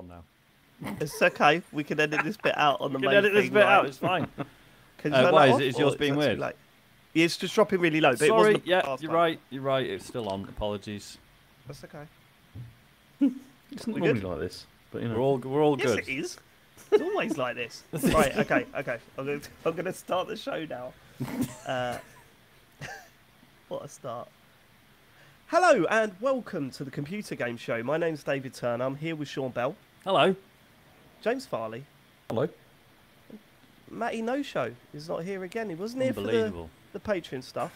on now. It's okay. We can edit this bit out on the main thing. Edit this bit out. It's fine. Why is yours being weird? Like, it's just dropping really low. But sorry. You're right. It's still on. Apologies. That's okay. It's not normally like this, but you know, we're all good. Yes, it is. It's always like this. Right. Okay. I'm gonna start the show now. What a start. Hello and welcome to the Computer Game Show. My name's David Turner. I'm here with Sean Bell. Hello. James Farley. Hello. Matty No Show is not here again. He wasn't here for the Patreon stuff.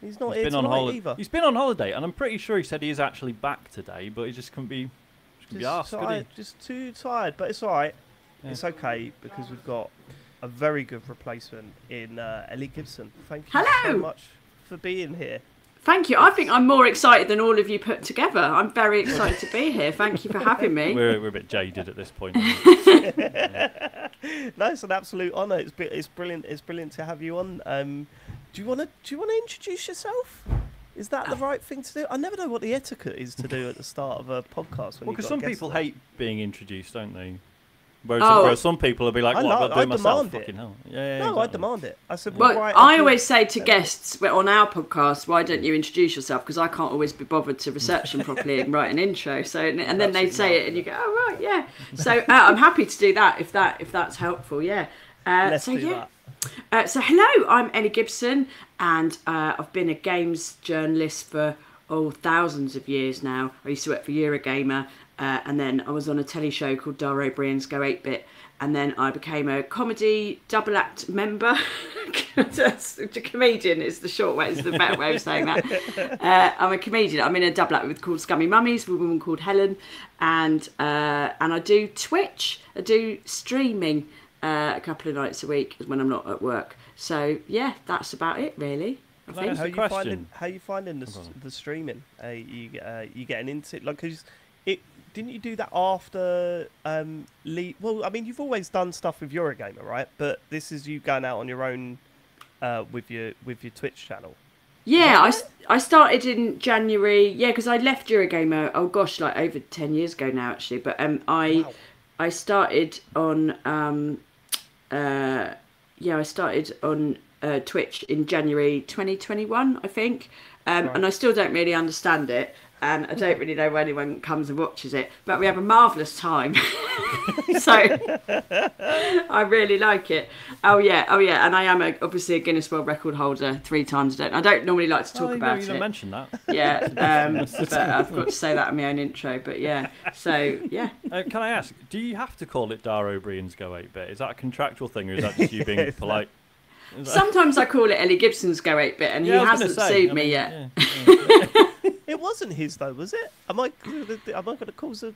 He's not here tonight either. He's been on holiday, and I'm pretty sure he said he is actually back today, but he just couldn't be asked. Just too tired, but it's all right. Yeah. It's okay because we've got a very good replacement in Ellie Gibson. Thank you so much for being here. Thank you. I think I'm more excited than all of you put together. I'm very excited to be here. Thank you for having me. We're a bit jaded at this point. Yeah. No, it's an absolute honour. It's brilliant. It's brilliant to have you on. Do you want to introduce yourself? Is that the right thing to do? I never know what the etiquette is to do at the start of a podcast. Well, because some people hate being introduced, don't they? Whereas some people will be like, "What? I demand it." Yeah, no, exactly. I demand it. I said, "Well, I always say to guests on our podcast, why don't you introduce yourself? Because I can't always be bothered to research them properly and write an intro." So, and then they say it, and you go, "Oh right, yeah." So I'm happy to do that if that's helpful. Yeah. So hello, I'm Ellie Gibson, and I've been a games journalist for thousands of years now. I used to work for Eurogamer. And then I was on a telly show called Dara Ó Briain's Go 8-Bit. And then I became a comedy double act member. Comedian is the short way, it's the better way of saying that. I'm a comedian. I'm in a double act called Scummy Mummies with a woman called Helen. And I do Twitch. I do streaming a couple of nights a week when I'm not at work. So, yeah, that's about it, really. How are you finding the streaming? You getting into it? Like, didn't you do that after well, I mean, you've always done stuff with Eurogamer, right? But this is you going out on your own with your Twitch channel. Yeah, I started in January. Yeah, because I left Eurogamer. Oh gosh, like over 10 years ago now, actually. But I started on Twitch in January 2021, I think. And I still don't really understand it. And I don't really know where anyone comes and watches it, but we have a marvellous time. So I really like it. Oh yeah, and I am obviously a Guinness World Record holder 3 times a day. I don't normally like to talk about it. You mentioned that. Yeah, but I've got to say that in my own intro. But yeah, so yeah. Can I ask? Do you have to call it Dara Ó Briain's Go 8-Bit? Is that a contractual thing, or is that just you being polite? Sometimes I call it Ellie Gibson's Go 8-Bit, and he hasn't sued me yet. Yeah. It wasn't his, though, was it? Am I going to cause it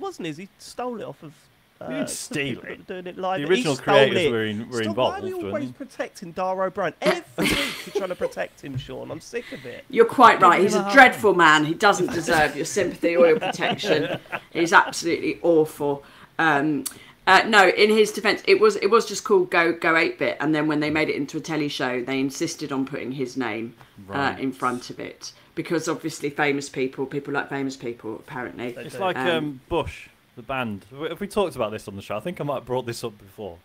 wasn't his. He stole it off of... he didn't steal it. Doing it live. The original creators were involved. Why are we always protecting Dara Ó Briain? Every week you're trying to protect him, Sean. I'm sick of it. You're quite right. He's a dreadful man. He doesn't deserve your sympathy or your protection. He's absolutely awful. No, in his defence, it was just called Go 8-Bit, and then when they made it into a telly show, they insisted on putting his name in front of it because obviously people like famous people apparently. It's like Bush, the band. Have we talked about this on the show? I think I might have brought this up before.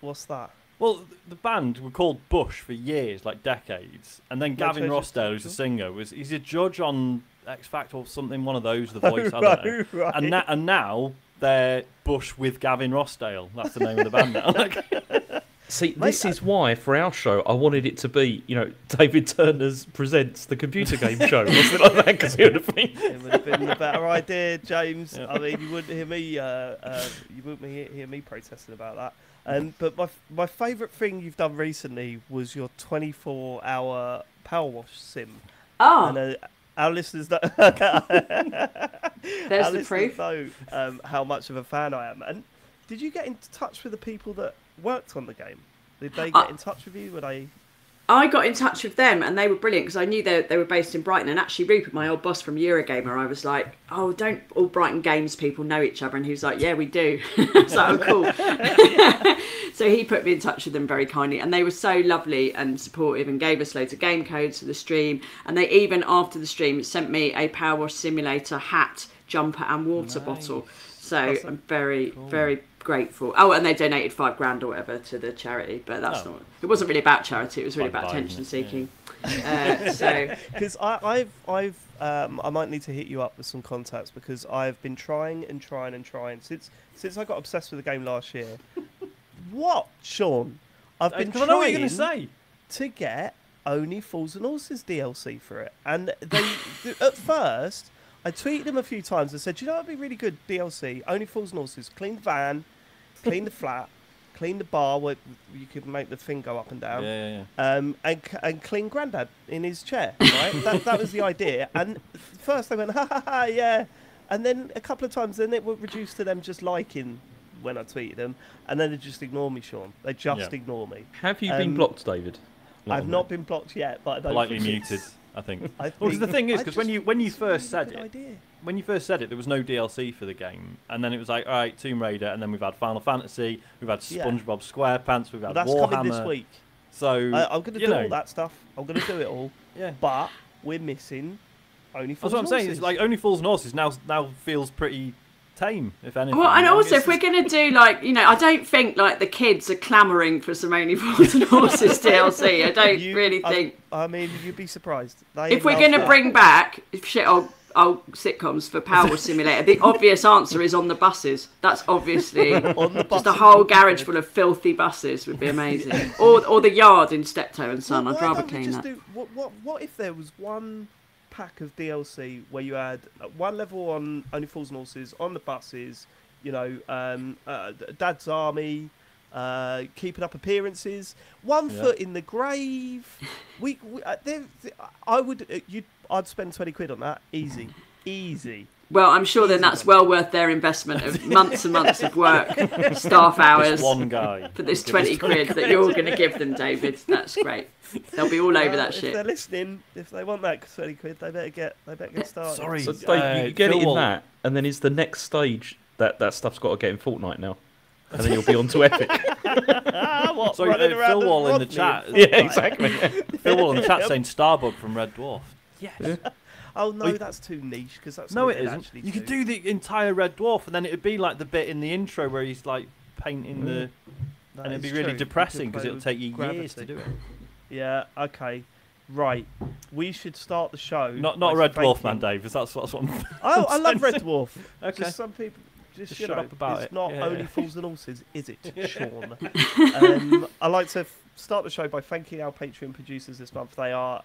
What's that? Well, the band were called Bush for years, like decades, and then Gavin Rossdale, who's a singer, he's a judge on X Factor or something, one of those, The Voice, I don't know. Right. And now. They're Bush with Gavin Rossdale. That's the name of the band now. See, this is why for our show I wanted it to be, you know, David Turner's Presents the Computer Game Show or something like that, because it would have been the better idea, James. Yeah. I mean, you wouldn't hear me protesting about that. But my favourite thing you've done recently was your 24-hour Power Wash Sim. Oh. Our listeners know, how much of a fan I am. And did you get in touch with the people that worked on the game? Did they get in touch with you? I got in touch with them, and they were brilliant because I knew they were based in Brighton. And actually, Rupert, my old boss from Eurogamer, I was like, "Oh, don't all Brighton Games people know each other?" And he was like, "Yeah, we do." So I'm cool. So he put me in touch with them very kindly, and they were so lovely and supportive, and gave us loads of game codes for the stream. And they even after the stream sent me a Power Wash Simulator hat, jumper, and water bottle. So I'm very, very grateful. Oh, and they donated $5,000 or whatever to the charity, but that's not. It wasn't really about charity. It was really about attention seeking. Yeah. So because I might need to hit you up with some contacts, because I've been trying since I got obsessed with the game last year. What, Sean? I've been trying. I know what you're going to say. To get Only Fools and Horses DLC for it, and they at first. I tweeted him a few times and said, you know what would be really good DLC? Only Fools and Horses. Clean the van, clean the flat, clean the bar where you could make the thing go up and down, and clean Grandad in his chair, right? that was the idea. And first they went, ha, ha, ha, yeah. And then a couple of times, then it would reduce to them just liking when I tweeted them. And then they just ignore me, Sean. They just ignore me. Have you been blocked, David? I've not been blocked yet, but I don't think muted. I think. Well, the thing is, because when you first said it, there was no DLC for the game, and then it was like, all right, Tomb Raider, and then we've had Final Fantasy, we've had SpongeBob SquarePants, we've had Warhammer. That's coming this week. So I'm going to do all that stuff. I'm going to do it all. Yeah. But we're missing Only Fools and Horses. That's what I'm saying. It's like Only Fools and Horses now feels pretty tame, if anything. Well, and also if we're going to do, like, you know, I don't think like the kids are clamouring for some Only Fools and Horses DLC. I don't really think. I mean, you'd be surprised. If we're going to bring back shit old sitcoms for Power Wash Simulator, the obvious answer is On the Buses. That's obviously on the just a whole garage full of filthy buses would be amazing. Or the yard in Steptoe and Son. Well, I'd rather clean that. What if there was one pack of DLC where you had one level on Only Fools and Horses, On the Buses, you know, Dad's Army, keeping up appearances, one foot in the grave. I'd spend £20 on that, easy. Well, I'm sure then that's well worth their investment of months and months of work, staff hours. One guy for this £20 that you're going to give them, David. That's great. They'll be all over that shit. If they're listening, if they want that £20, they better get started. Sorry, so Dave, you get it in that, and then it's the next stage that stuff's got to get in Fortnite now, and then you'll be on to Epic. What? So Phil Wall in the chat. Yeah, exactly. Phil Wall in the chat saying Starbug from Red Dwarf. Yes. Yeah. Oh no, that's too niche because that's no, it isn't. You could do the entire Red Dwarf, and then it'd be like the bit in the intro where he's like painting the, and it'd be really depressing because it'll take you years to do it. Yeah. Okay. Right. We should start the show. Not Red Dwarf, man, Dave. Because that's what I'm. Oh, I love Red Dwarf. Okay. Just some people just shut up about it. It's not Only Fools and Horses, is it, Sean? I like to start the show by thanking our Patreon producers this month. They are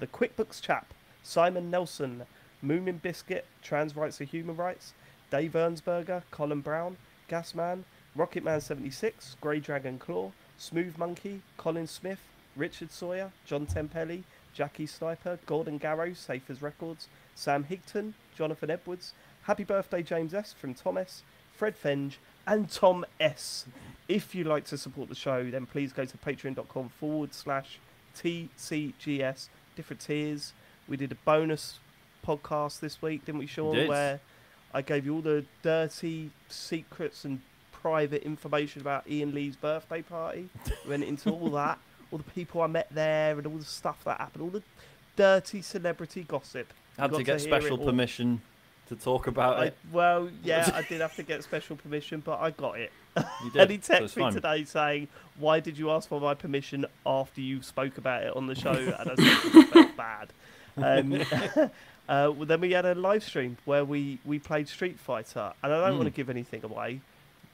the QuickBooks chap. Simon Nelson, Moomin Biscuit, Trans Rights to Human Rights, Dave Ernsberger, Colin Brown, Gasman, Rocketman76, Grey Dragon Claw, Smooth Monkey, Colin Smith, Richard Sawyer, John Tempelli, Jackie Sniper, Gordon Garrow, Safe as Records, Sam Higton, Jonathan Edwards, Happy Birthday James S from Tom S, Fred Fenge, and Tom S. If you'd like to support the show, then please go to patreon.com/TCGS, different tiers. We did a bonus podcast this week, didn't we, Sean? Did. Where I gave you all the dirty secrets and private information about Ian Lee's birthday party. Went into all that, all the people I met there, and all the stuff that happened, all the dirty celebrity gossip. Had to get special permission to talk about it. Well, yeah, I did have to get special permission, but I got it. You did. And he texted me today saying, "Why did you ask for my permission after you spoke about it on the show?" And I said, "It felt bad." Well, then we had a live stream where we played Street Fighter, and I don't want to give anything away,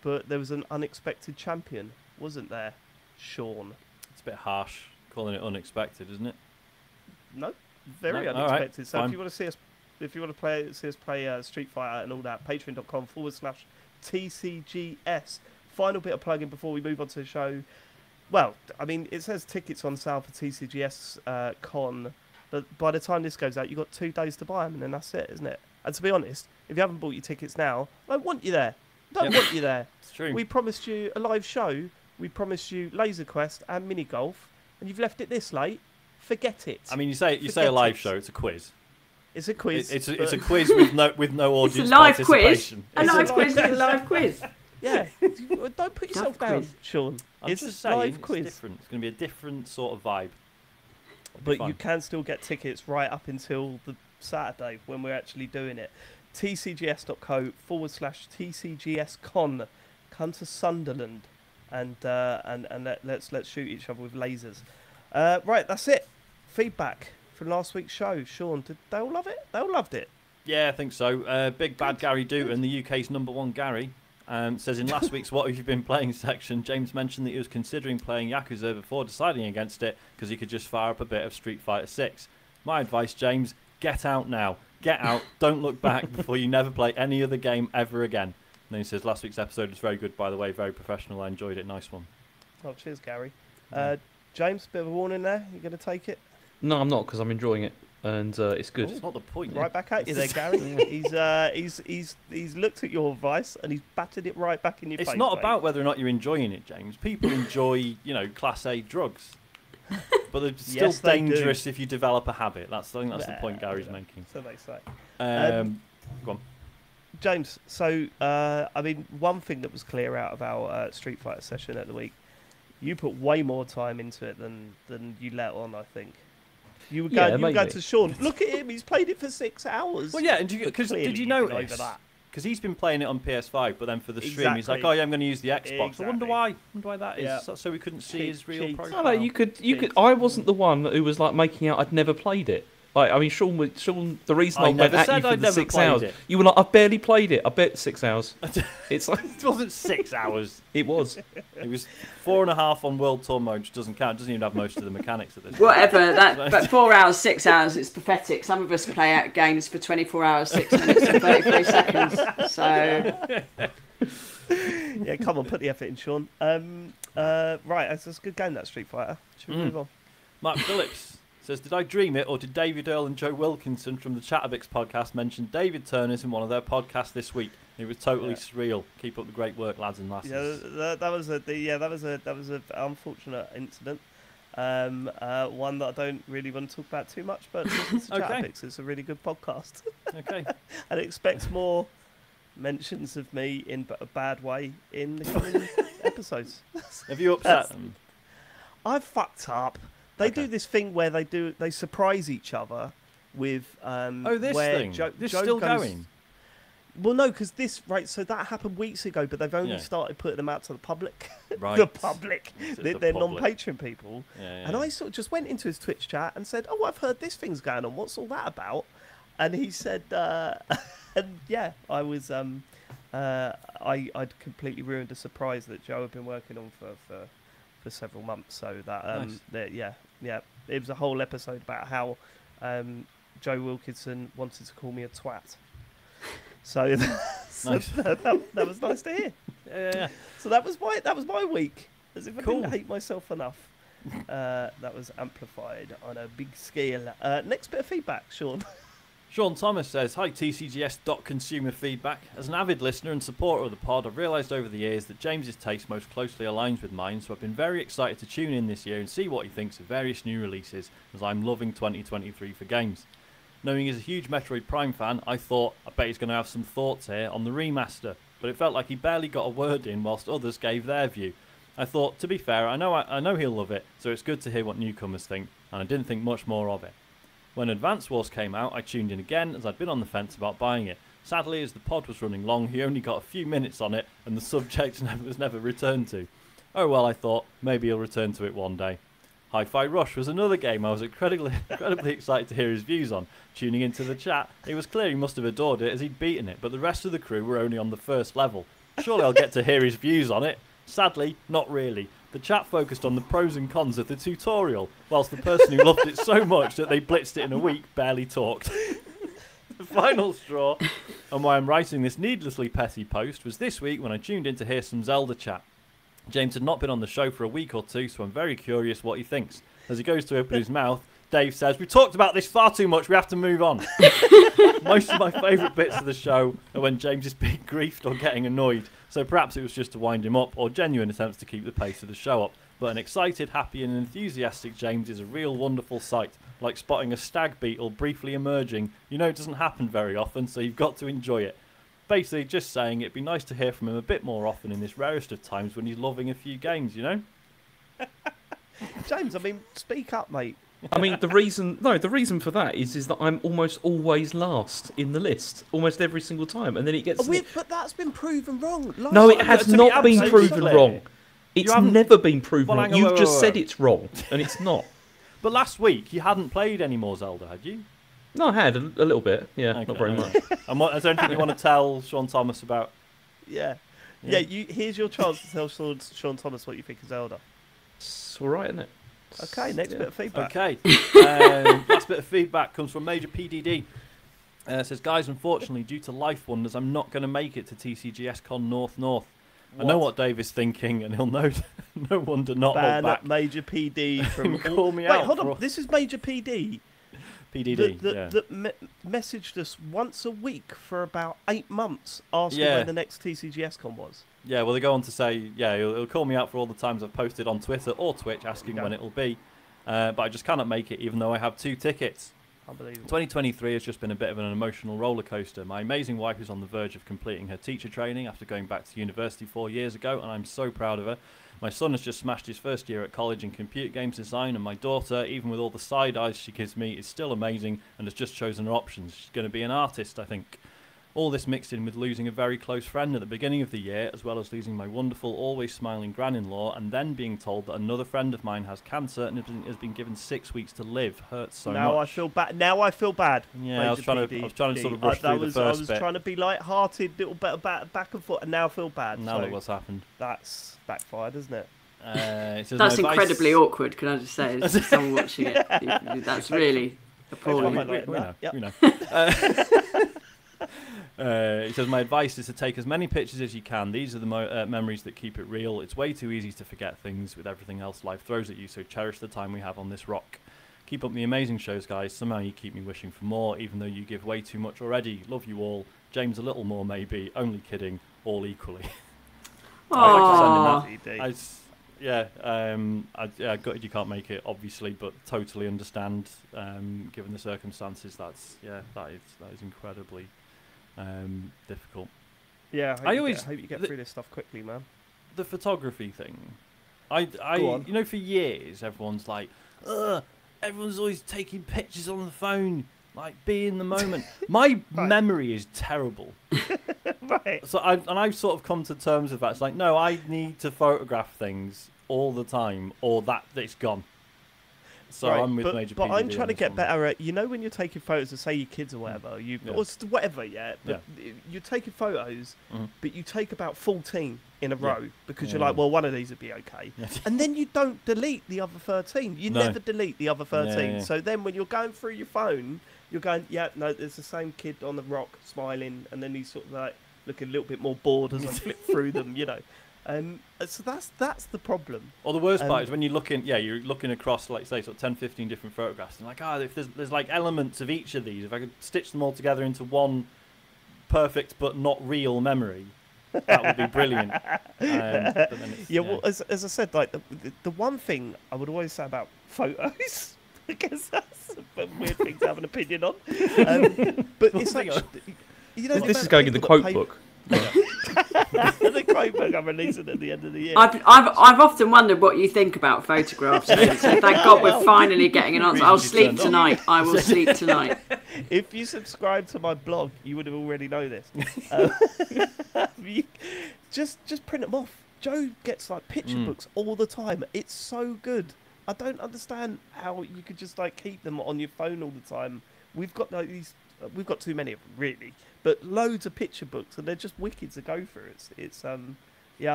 but there was an unexpected champion, wasn't there, Sean? It's a bit harsh calling it unexpected, isn't it? No, very unexpected. Right, so fine. If you want to see us, play Street Fighter and all that, patreon.com/TCGS. Final bit of plugging before we move on to the show. Well, I mean, it says tickets on sale for TCGS Con. But by the time this goes out, you've got 2 days to buy them, and then that's it, isn't it? And to be honest, if you haven't bought your tickets now, I don't want you there. Want you there. It's true. We promised you a live show. We promised you Laser Quest and mini golf, and you've left it this late. Forget it. I mean, you say a live show. It's a quiz. It's a quiz. It's a quiz with no audience participation. It's a live quiz. A live quiz. Yeah. Don't put yourself down, Sean. It's a live quiz. It's different. It's going to be a different sort of vibe. But you can still get tickets right up until the Saturday when we're actually doing it. tcgs.co/tcgscon. Come to Sunderland and let's shoot each other with lasers. Right, that's it. Feedback from last week's show. Sean, did they all love it? They all loved it. Yeah, I think so. Big bad Gary Dutton, the UK's #1 Gary, says in last week's What Have You Been Playing section, James mentioned that he was considering playing Yakuza before deciding against it because he could just fire up a bit of Street Fighter 6. My advice, James, get out now. Get out. Don't look back before you never play any other game ever again. And then he says, last week's episode was very good, by the way. Very professional. I enjoyed it. Nice one. Oh, cheers, Gary. James, bit of a warning there. You going to take it? No, I'm not, because I'm enjoying it. And it's good. That's not the point. Right back at you there, Gary. He's looked at your advice and he's batted it right back in your face. It's not about whether or not you're enjoying it, James. People enjoy, you know, class A drugs, but they're still dangerous if you develop a habit. That's, I think that's the point Gary's making. So they say. Go on, James. So I mean, one thing that was clear out of our Street Fighter session at the week, you put way more time into it than you let on, I think. You were going, yeah, you go to Sean. Look at him; he's played it for 6 hours. Well, yeah, and because did you notice? Because he's been playing it on PS5, but then for the stream, he's like, "Oh, yeah, I'm going to use the Xbox." Exactly. I wonder why. I wonder why that is. Yeah. So we couldn't see his real profile. No, you could. I wasn't the one who was like making out I'd never played it. Like, I mean, Sean. The reason I went at you for the 6 hours, you were like, "I barely played it." I bet 6 hours. It's like it wasn't 6 hours. It was. It was 4.5 on World Tour mode, which doesn't count. It doesn't even have most of the mechanics at this. Whatever that, but 4 hours, 6 hours, it's pathetic. Some of us play out games for 24 hours, 6 minutes, and 33 seconds. So. Yeah, come on, put the effort in, Sean. Right, that's a good game. That Street Fighter. Should we move on? Mark Phillips. Says, did I dream it, or did David Earl and Joe Wilkinson from the Chatterbix podcast mention David Turner's in one of their podcasts this week? It was totally surreal. Keep up the great work, lads and lasses. Yeah, that was an unfortunate incident. One that I don't really want to talk about too much, but it's Chatterbix. It's a really good podcast. Okay, and expect more mentions of me in a bad way in the coming episodes. Have you upset them? I've fucked up. They do this thing where they surprise each other with this thing. This still going. Well, no, because so that happened weeks ago, but they've only started putting them out to the public. Right. The public. They're non-patron people. Yeah. And I sort of just went into his Twitch chat and said, "Oh, I've heard this thing's going on. What's all that about?" And he said, "And yeah, I was I'd completely ruined a surprise that Joe had been working on for several months." So that it was a whole episode about how Joe Wilkinson wanted to call me a twat, so that was nice to hear. Yeah. So that was my week, as if I didn't hate myself enough. That was amplified on a big scale. Next bit of feedback, Sean. Sean Thomas says, hi, tcgs.consumer feedback. As an avid listener and supporter of the pod, I've realised over the years that James's taste most closely aligns with mine, so I've been very excited to tune in this year and see what he thinks of various new releases, as I'm loving 2023 for games. Knowing he's a huge Metroid Prime fan, I thought, I bet he's going to have some thoughts here on the remaster, but it felt like he barely got a word in whilst others gave their view. I thought, to be fair, I know he'll love it, so it's good to hear what newcomers think, and I didn't think much more of it. When Advance Wars came out, I tuned in again, as I'd been on the fence about buying it. Sadly, as the pod was running long, he only got a few minutes on it, and the subject was never returned to. Oh well, I thought, maybe he'll return to it one day. Hi-Fi Rush was another game I was incredibly excited to hear his views on. Tuning into the chat, it was clear he must have adored it as he'd beaten it, but the rest of the crew were only on the first level. Surely I'll get to hear his views on it. Sadly, not really. The chat focused on the pros and cons of the tutorial, whilst the person who loved it so much that they blitzed it in a week barely talked. The final straw, and why I'm writing this needlessly petty post, was this week when I tuned in to hear some Zelda chat. James had not been on the show for a week or two, so I'm very curious what he thinks. As he goes to open his mouth, Dave says, "We talked about this far too much, we have to move on." Most of my favourite bits of the show are when James is being griefed or getting annoyed, so perhaps it was just to wind him up or genuine attempts to keep the pace of the show up. But an excited, happy and enthusiastic James is a real wonderful sight, like spotting a stag beetle briefly emerging. You know it doesn't happen very often, so you've got to enjoy it. Basically just saying it'd be nice to hear from him a bit more often in this rarest of times when he's loving a few games, you know? James, I mean, speak up, mate. I mean, the reason for that is that I'm almost always last in the list, almost every single time, and then it gets. But that's been proven wrong. No, it has not been proven wrong. It's never been proven wrong. You've just said it's wrong, and it's not. But last week you hadn't played any more Zelda, had you? No, I had a little bit. Yeah, okay, not very much. And what is there anything you want to tell Sean Thomas about? Yeah. Yeah, here's your chance to tell Sean Thomas what you think of Zelda. It's all right, isn't it? Okay, next bit of feedback. Okay. Last bit of feedback comes from Major PDD. It says, guys, unfortunately, due to life wonders, I'm not going to make it to TCGS Con North. What? I know what Dave is thinking, and he'll know. No wonder not Ban look back. Major PD from... call me out. Wait, hold on. This is Major PD. PDD, that messaged us once a week for about 8 months asking when the next TCGS Con was. Yeah, well, they go on to say, he'll call me out for all the times I've posted on Twitter or Twitch asking when it'll be, but I just cannot make it even though I have 2 tickets. Unbelievable. 2023 has just been a bit of an emotional roller coaster. My amazing wife is on the verge of completing her teacher training after going back to university 4 years ago, and I'm so proud of her. My son has just smashed his first year at college in computer games design, and my daughter, even with all the side eyes she gives me, is still amazing and has just chosen her options. She's going to be an artist, I think. All this mixed in with losing a very close friend at the beginning of the year, as well as losing my wonderful, always smiling gran-in-law, and then being told that another friend of mine has cancer and has been given 6 weeks to live. Hurts so much. Now I feel bad. Yeah, I was trying to sort of rush through the first bit. I was trying to be light-hearted, little bit of back and forth, and now I feel bad. Now that what's happened. That's backfired, isn't it? It says that's incredibly awkward, can I just say, as someone watching it. That's really appalling. We know. It says, my advice is to take as many pictures as you can. These are the memories that keep it real. It's way too easy to forget things with everything else life throws at you, so cherish the time we have on this rock. Keep up the amazing shows, guys. Somehow you keep me wishing for more, even though you give way too much already. Love you all. James, a little more, maybe. Only kidding. All equally. I gutted you can't make it, obviously, but totally understand, given the circumstances. That is incredibly... difficult. Yeah, I hope you get through this stuff quickly, man. The photography thing, you know, for years everyone's like, everyone's always taking pictures on the phone, like, be in the moment. My memory is terrible. Right. So I've sort of come to terms with that. It's like, no, I need to photograph things all the time, or it's gone. So right, I'm with Major. But I'm trying to get better at, you know, when you're taking photos of, say, your kids or whatever, you're taking photos, but you take about 14 in a row because you're like, well, one of these would be okay, and then you don't delete the other 13. Never delete the other 13. Yeah, yeah. So then when you're going through your phone, you're going, there's the same kid on the rock smiling, and then he's sort of like looking a little bit more bored as I flip through them, you know. So that's the problem. Or the worst part is when you're looking, you're looking across, like, say, sort of 10, 15 different photographs, and like, if there's like elements of each of these, if I could stitch them all together into one perfect but not real memory, that would be brilliant. Well, as I said, like the one thing I would always say about photos, because that's a weird thing to have an opinion on, but it's like, you know, this is going in the quote book. The quote book I'm releasing at the end of the year. I've often wondered what you think about photographs. So thank God we're finally getting an answer. I'll sleep tonight. I will sleep tonight. If you subscribe to my blog, you would have already known this. Just print them off. Joe gets like picture books all the time. It's so good. I don't understand how you could just like keep them on your phone all the time. We've got like these. We've got too many of them, really. But loads of picture books, and they're just wicked to go through. I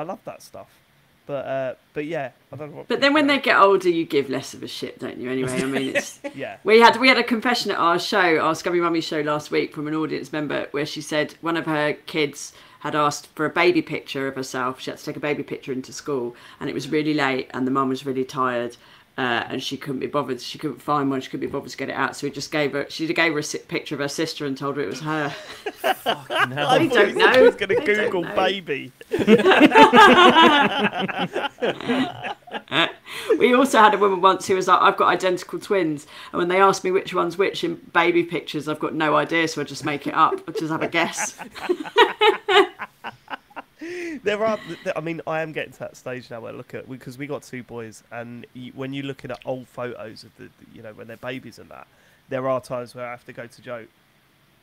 love that stuff. But yeah, I don't know. But then when they get older, you give less of a shit, don't you? Anyway, I mean, it's we had a confession at our show, our Scummy Mummies show last week, from an audience member where she said one of her kids had asked for a baby picture of herself. She had to take a baby picture into school, and it was really late, and the mum was really tired. And she couldn't be bothered. She couldn't find one. She couldn't be bothered to get it out. So she gave her a picture of her sister and told her it was her. Fucking hell. I don't know. She was going to Google baby. We also had a woman once who was like, I've got identical twins. And when they asked me which one's which in baby pictures, I've got no idea. So I just make it up. I just have a guess. There are. I mean, I am getting to that stage now where I look at, because we got two boys, and when you look at old photos of the, you know, when they're babies and that, there are times where I have to go to Joe,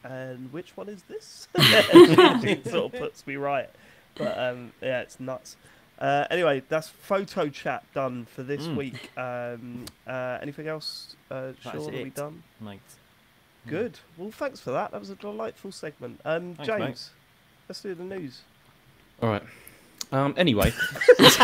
and which one is this? It sort of puts me right. But yeah, it's nuts. Anyway, that's photo chat done for this week. Anything else? Sure, we done. Mate. Good. Well, thanks for that. That was a delightful segment. Thanks, James, mate. Let's do the news. All right. Anyway, this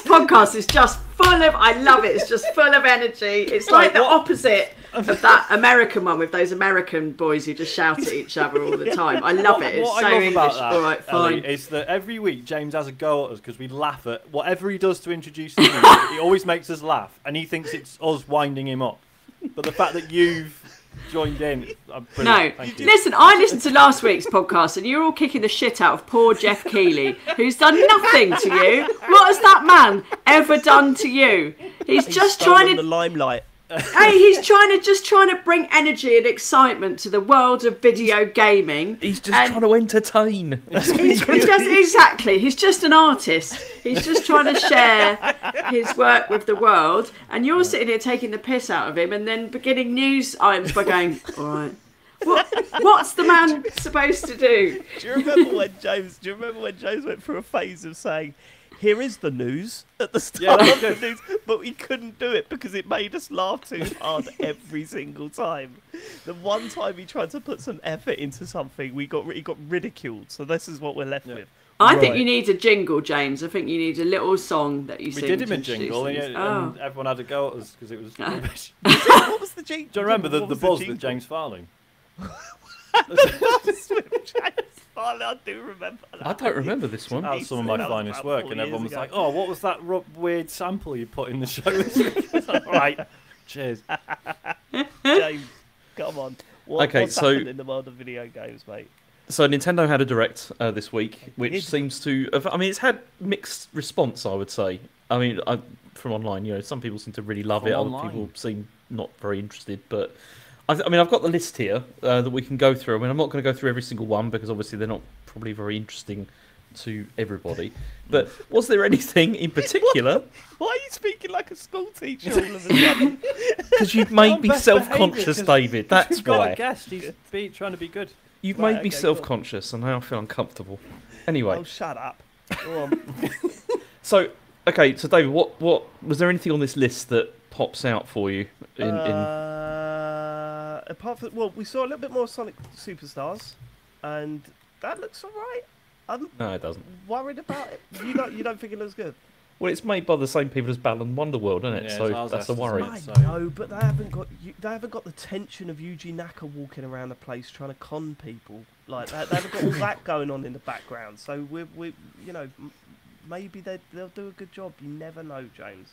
podcast is just full of. I love it. It's just full of energy. It's like the opposite of that American one with those American boys who just shout at each other all the time. I love it. It's what so I love English. About that, all right, fine. Ellie, is that every week James has a go at us because we laugh at whatever he does to introduce the news. He always makes us laugh, and he thinks it's us winding him up. But the fact that you've joined in. No, listen, I listened to last week's podcast and you're all kicking the shit out of poor Jeff Keighley, who's done nothing to you. What has that man ever done to you? He's just trying to... the limelight. Hey, he's just trying to bring energy and excitement to the world of video gaming. He's just trying to entertain. Exactly. He's just an artist. He's just trying to share his work with the world. And you're sitting here taking the piss out of him and then beginning news items by going, all right. What's the man supposed to do? Do you remember when James went through a phase of saying, here is the news at the start of the news, but we couldn't do it because it made us laugh too hard every single time. The one time he tried to put some effort into something, he got ridiculed. So this is what we're left with. I think you need a jingle, James. I think you need a little song that you sing. We did him a jingle, and everyone had a go at us because it was rubbish. What was the jingle? Do you remember the buzz with James Farley? The buzz with James. I do remember that. I don't remember this one. That's some of my finest work, and everyone was like, oh, what was that weird sample you put in the show this week? All right, cheers. James, come on. What's happened in the world of video games, mate? So Nintendo had a Direct this week, which seems to... I mean, it's had mixed response, I would say. I mean, from online, you know, some people seem to really love it. Other people seem not very interested, but... I mean, I've got the list here that we can go through. I mean, I'm not going to go through every single one because obviously they're not probably very interesting to everybody. But was there anything in particular? Why are you speaking like a school teacher all of a sudden? Because you've made me self-conscious, David. That's why. Got a guest. He's trying to be good. You've made me self-conscious, and now I feel uncomfortable. Anyway. Oh, shut up. Go on. So David, what was there anything on this list that pops out for you apart from, well, we saw a little bit more Sonic Superstars, and that looks alright. No, it doesn't. Worried about it? You don't think it looks good? Well, it's made by the same people as Balan Wonderworld, isn't it? Yeah, so that's a worry. I know, but they haven't got the tension of Yuji Naka walking around the place trying to con people like that. They haven't got all that going on in the background. So we you know, maybe they'll do a good job. You never know, James.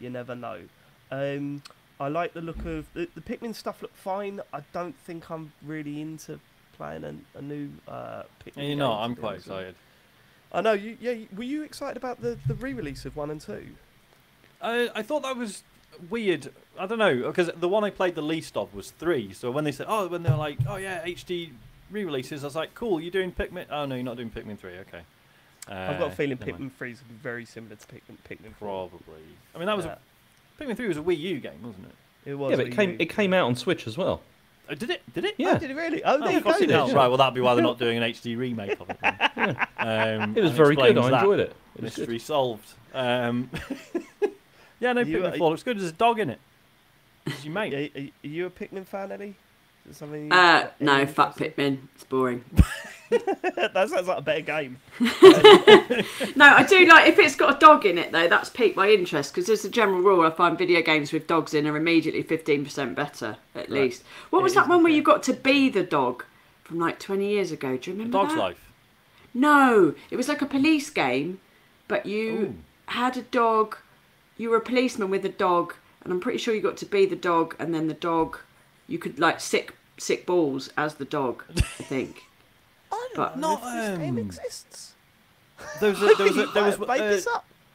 You never know. I like the look of the Pikmin stuff. Look fine. I don't think I'm really into playing a new Pikmin. You know, I'm quite excited. I know. Were you excited about the re-release of 1 and 2? I thought that was weird. I don't know, because the one I played the least of was 3. So when they said, when they're like, oh yeah, HD re-releases, I was like, cool. You're doing Pikmin? Oh no, you're not doing Pikmin 3. Okay. I've got a feeling Pikmin 3 is very similar to Pikmin 4. Probably. I mean, that was. Pikmin 3 was a Wii U game, wasn't it? It was. Yeah, but it came out on Switch as well. Oh, did it? Did it? Yeah. Oh, did it really? Oh, there you go. Right, well, that'd be why they're not doing an HD remake of it. Yeah. It was very good. I enjoyed it. Mystery solved. Yeah, no, Pikmin 4 looks good. There's a dog in it. It's your mate. Are you a Pikmin fan, Ellie? Is something no, fuck Pikmin. It's boring. That sounds like a better game. No, I do like, if it's got a dog in it though, that's piqued my interest, because as a general rule I find video games with dogs in are immediately 15% better at least. What was that one where you got to be the dog from like 20 years ago? Do you remember Dog's Life? No, it was like a police game, but you had a dog, you were a policeman with a dog, and I'm pretty sure you got to be the dog, and then the dog, you could like sick balls as the dog, I think. I don't know if this game exists. There was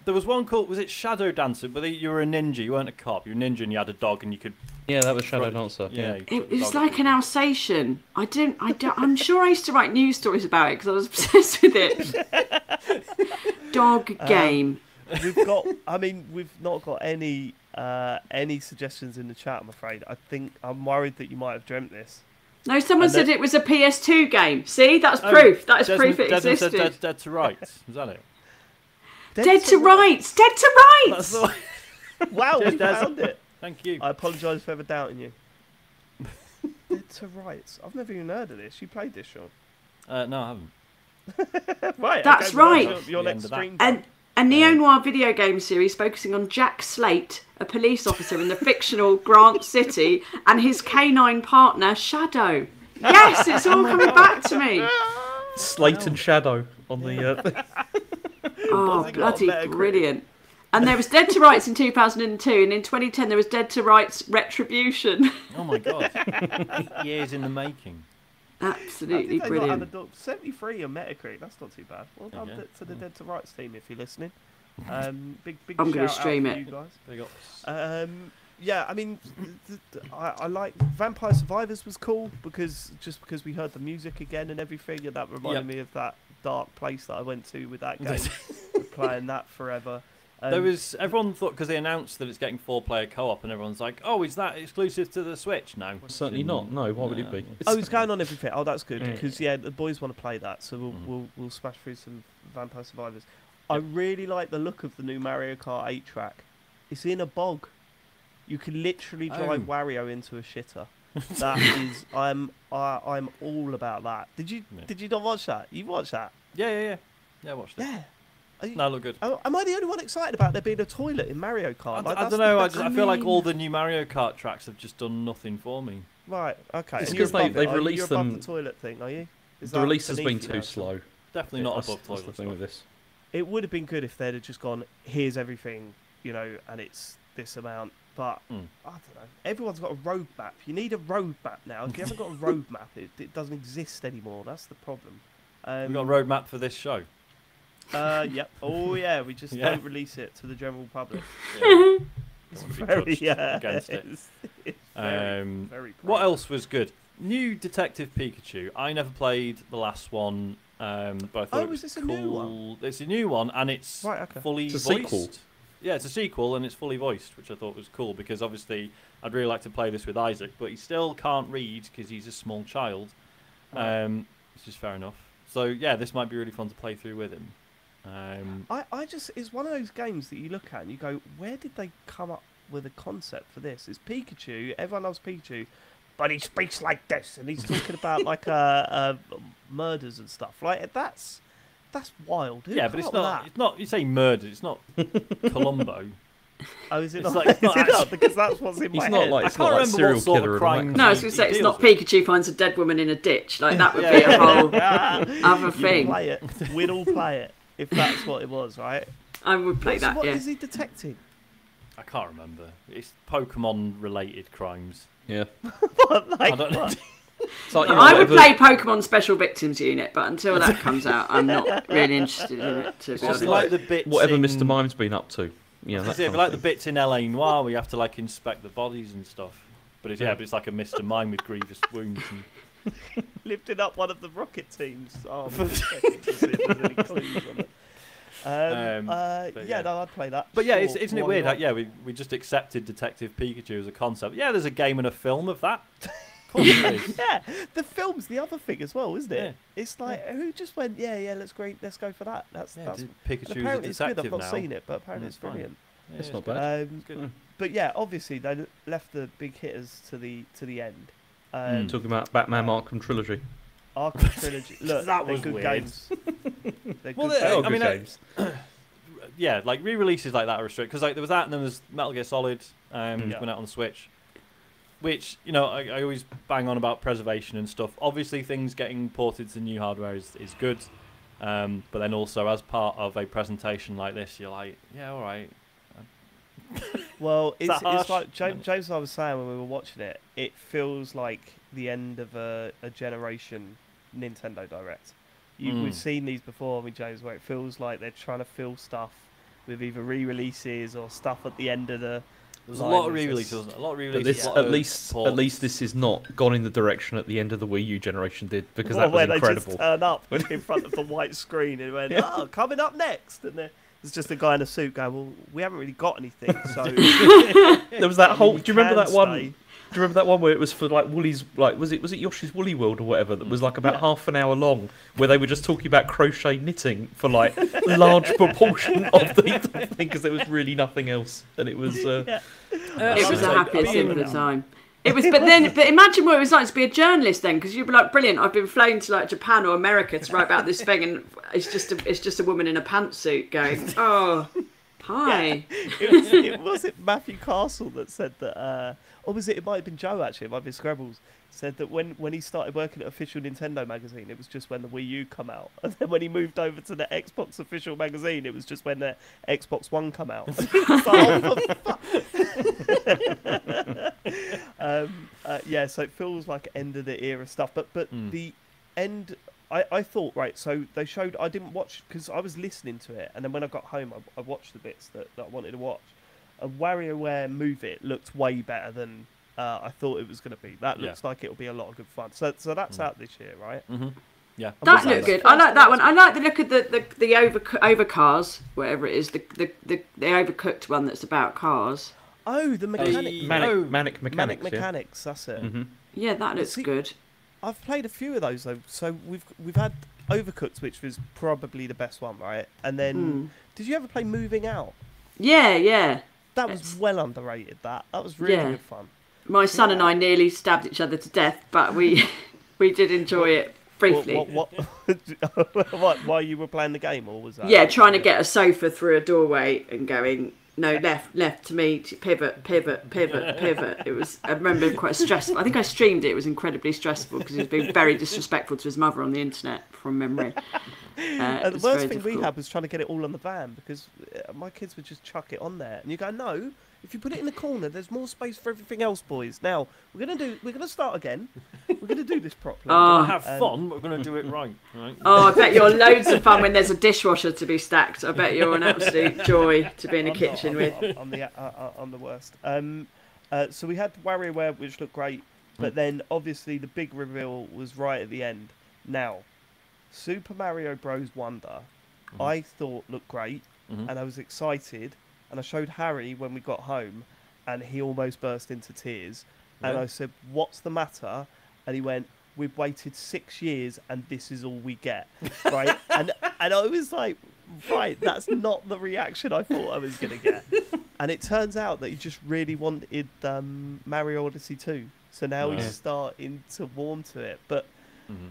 There was one called, was it Shadow Dancer? But you were a ninja, you weren't a cop. You were a ninja and you had a dog and you could... Yeah, that was Shadow Dancer. Yeah, it was like an Alsatian. I'm sure I used to write news stories about it because I was obsessed with it. Dog game. We've not got any suggestions in the chat, I'm afraid. I think I'm worried that you might have dreamt this. No, someone said it was a PS2 game. See, that's proof. That is proof it existed. Dead to Rights. Is that it? Dead to Rights. Dead to Rights. Wow, you found it. Thank you. I apologise for ever doubting you. Dead to Rights. I've never even heard of this. You played this, Sean? No, I haven't. Right. That's right. Your next stream. A neo-noir video game series focusing on Jack Slate, a police officer in the fictional Grant City, and his canine partner, Shadow. Yes, it's all coming back to me. Slate and Shadow on the... Oh, bloody brilliant. And there was Dead to Rights in 2002, and in 2010 there was Dead to Rights Retribution. Oh, my God. 8 years in the making. Absolutely brilliant. 73 on Metacritic. That's not too bad. Well done to the Dead to Rights team if you're listening. Big I'm going to stream it. You guys. Big ups. Yeah, I mean, I like Vampire Survivors was cool because we heard the music again and everything, and that reminded me of that dark place that I went to with that game. Playing that forever. Everyone thought because they announced that it's getting 4-player co-op, and everyone's like, "Oh, is that exclusive to the Switch?" No, certainly not. No, why would it be? Oh, it's going on everything. Oh, that's good because the boys want to play that, so we'll smash through some Vampire Survivors. I really like the look of the new Mario Kart 8 track. It's in a bog. You can literally drive Wario into a shitter. That is, I'm all about that. Did you not watch that? You watched that? Yeah, I watched it. Yeah. No, look good. Am I the only one excited about there being a toilet in Mario Kart? I don't know. I feel like all the new Mario Kart tracks have just done nothing for me. Right. Okay. It's because they've released them. You're above the toilet thing, are you? The release has been too slow. Definitely not above toilet. That's the thing with this. It would have been good if they'd have just gone, here's everything, you know, and it's this amount. But I don't know. Everyone's got a roadmap. You need a roadmap now. If you haven't got a roadmap, it doesn't exist anymore. That's the problem. We've got a roadmap for this show. Yep. Oh, yeah. We just don't release it to the general public. Yeah. It's very against it. It's very what else was good? New Detective Pikachu. I never played the last one, but I thought it was this cool. A new one? It's a new one, and it's fully voiced. Sequel. Yeah, it's a sequel, and it's fully voiced, which I thought was cool because obviously I'd really like to play this with Isaac, but he still can't read because he's a small child, which is fair enough. So yeah, this might be really fun to play through with him. I just, it's one of those games that you look at and you go, where did they come up with a concept for this? It's Pikachu, everyone loves Pikachu, but he speaks like this and he's talking about like murders and stuff. Like that's wild. Who but it's not. You say murder, it's not Columbo. Oh, is it not? It's not actually, because that's what's in my head. Not like, I can't remember what sort of crime. No, I was going to say, it's not Pikachu finds a dead woman in a ditch. Like, that would be a whole other thing. Play it. We'd all play it, if that's what it was, right? I would play that, What is he detecting? I can't remember. It's Pokemon-related crimes. Yeah. I don't know. Like, I would play Pokemon Special Victims Unit, but until that comes out, I'm not really interested in it. It's just like the bits whatever Mr. Mime's been up to. Yeah, that's it. Like the bits in L.A. Noire where you have to like inspect the bodies and stuff. But it's, but it's like a Mr. Mime with grievous wounds. And... Lifting up one of the rocket teams. Oh, no, I'd play that. But yeah, isn't it weird? Like, we just accepted Detective Pikachu as a concept. Yeah, there's a game and a film of that. Yeah, the film's the other thing as well, isn't it? Yeah. It's like who just went, let's go for that. That's Pikachu's a detective. I've not seen it, but apparently it's brilliant. Yeah, it's not bad. But yeah, obviously they left the big hitters to the end. Talking about Batman Arkham Trilogy. Arkham Trilogy. Look, that was good games. Yeah, like re-releases like that are restricted because like there was that, and then there's Metal Gear Solid, went out on the Switch. Which, you know, I always bang on about preservation and stuff. Obviously, things getting ported to new hardware is good. But then also, as part of a presentation like this, you're like, yeah, all right. Well, it's like James and I was saying when we were watching it, it feels like the end of a generation Nintendo Direct. We've seen these before, James, where it feels like they're trying to fill stuff with either re-releases or stuff at the end of the. There's a lot of re-releases, wasn't there? A lot of re-releases. Yeah. At least this is not gone in the direction at the end of the Wii U generation did, because that was incredible. They just turn up in front of the white screen and went, yeah. "Oh, coming up next," and there's just a guy in a suit going, "Well, we haven't really got anything." So there was that whole. Do you remember that one? Do you remember that one where it was for like Woolies, like was it Yoshi's Woolly World or whatever, that was like about half an hour long, where they were just talking about crochet knitting for like large proportion of the thing, because there was really nothing else, and it was. It was the happiest thing at the time. It was, but imagine what it was like to be a journalist then, because you'd be like, brilliant, I've been flown to like Japan or America to write about this thing, and it's just a woman in a pantsuit going, oh. Hi. Yeah. It was Matthew Castle that said that, or was it? It might have been Joe actually. It might have been Scrabbles. Said that when he started working at Official Nintendo Magazine, it was just when the Wii U come out, and then when he moved over to the Xbox Official Magazine, it was just when the Xbox One come out. Yeah, so it feels like end of the era stuff, but the end. I thought, right, so they showed... I didn't watch, because I was listening to it, and then when I got home, I watched the bits that I wanted to watch. A WarioWare Move It looked way better than I thought it was going to be. That looks like it'll be a lot of good fun. So that's out this year, right? Mm-hmm. Yeah. That looked good. I like that one. I like the look of the Overcars, whatever it is, the Overcooked one that's about cars. Oh, the Mechanic. Manic Mechanics. Manic Mechanics, that's it. Mm-hmm. Yeah, that looks good. I've played a few of those though. So we've had Overcooked, which was probably the best one, right? And then did you ever play Moving Out? Yeah. That was well underrated. That was really good fun. My son and I nearly stabbed each other to death, but we did enjoy it briefly. What while you were playing the game, or was that? Yeah, trying to get a sofa through a doorway and going. No, left to me, pivot. It was, I remember, quite stressful. I think I streamed it. It was incredibly stressful because he was being very disrespectful to his mother on the internet from memory. The worst thing we had was trying to get it all on the van, because my kids would just chuck it on there. And you go, no, if you put it in the corner, there's more space for everything else, boys. Now, we're going to start again. We're going to do this properly. We're going to have fun, but we're going to do it right? Oh, I bet you're loads of fun when there's a dishwasher to be stacked. I bet you're an absolute joy to be in a kitchen with. I'm the worst. So we had WarioWare, which looked great, but then obviously the big reveal was right at the end. Now, Super Mario Bros. Wonder, I thought looked great, and I was excited, and I showed Harry when we got home, and he almost burst into tears, and I said, what's the matter? And he went, we've waited 6 years, and this is all we get, right? and I was like, right, that's not the reaction I thought I was going to get. And it turns out that he just really wanted Mario Odyssey 2, so now he's starting to warm to it, but... Mm-hmm.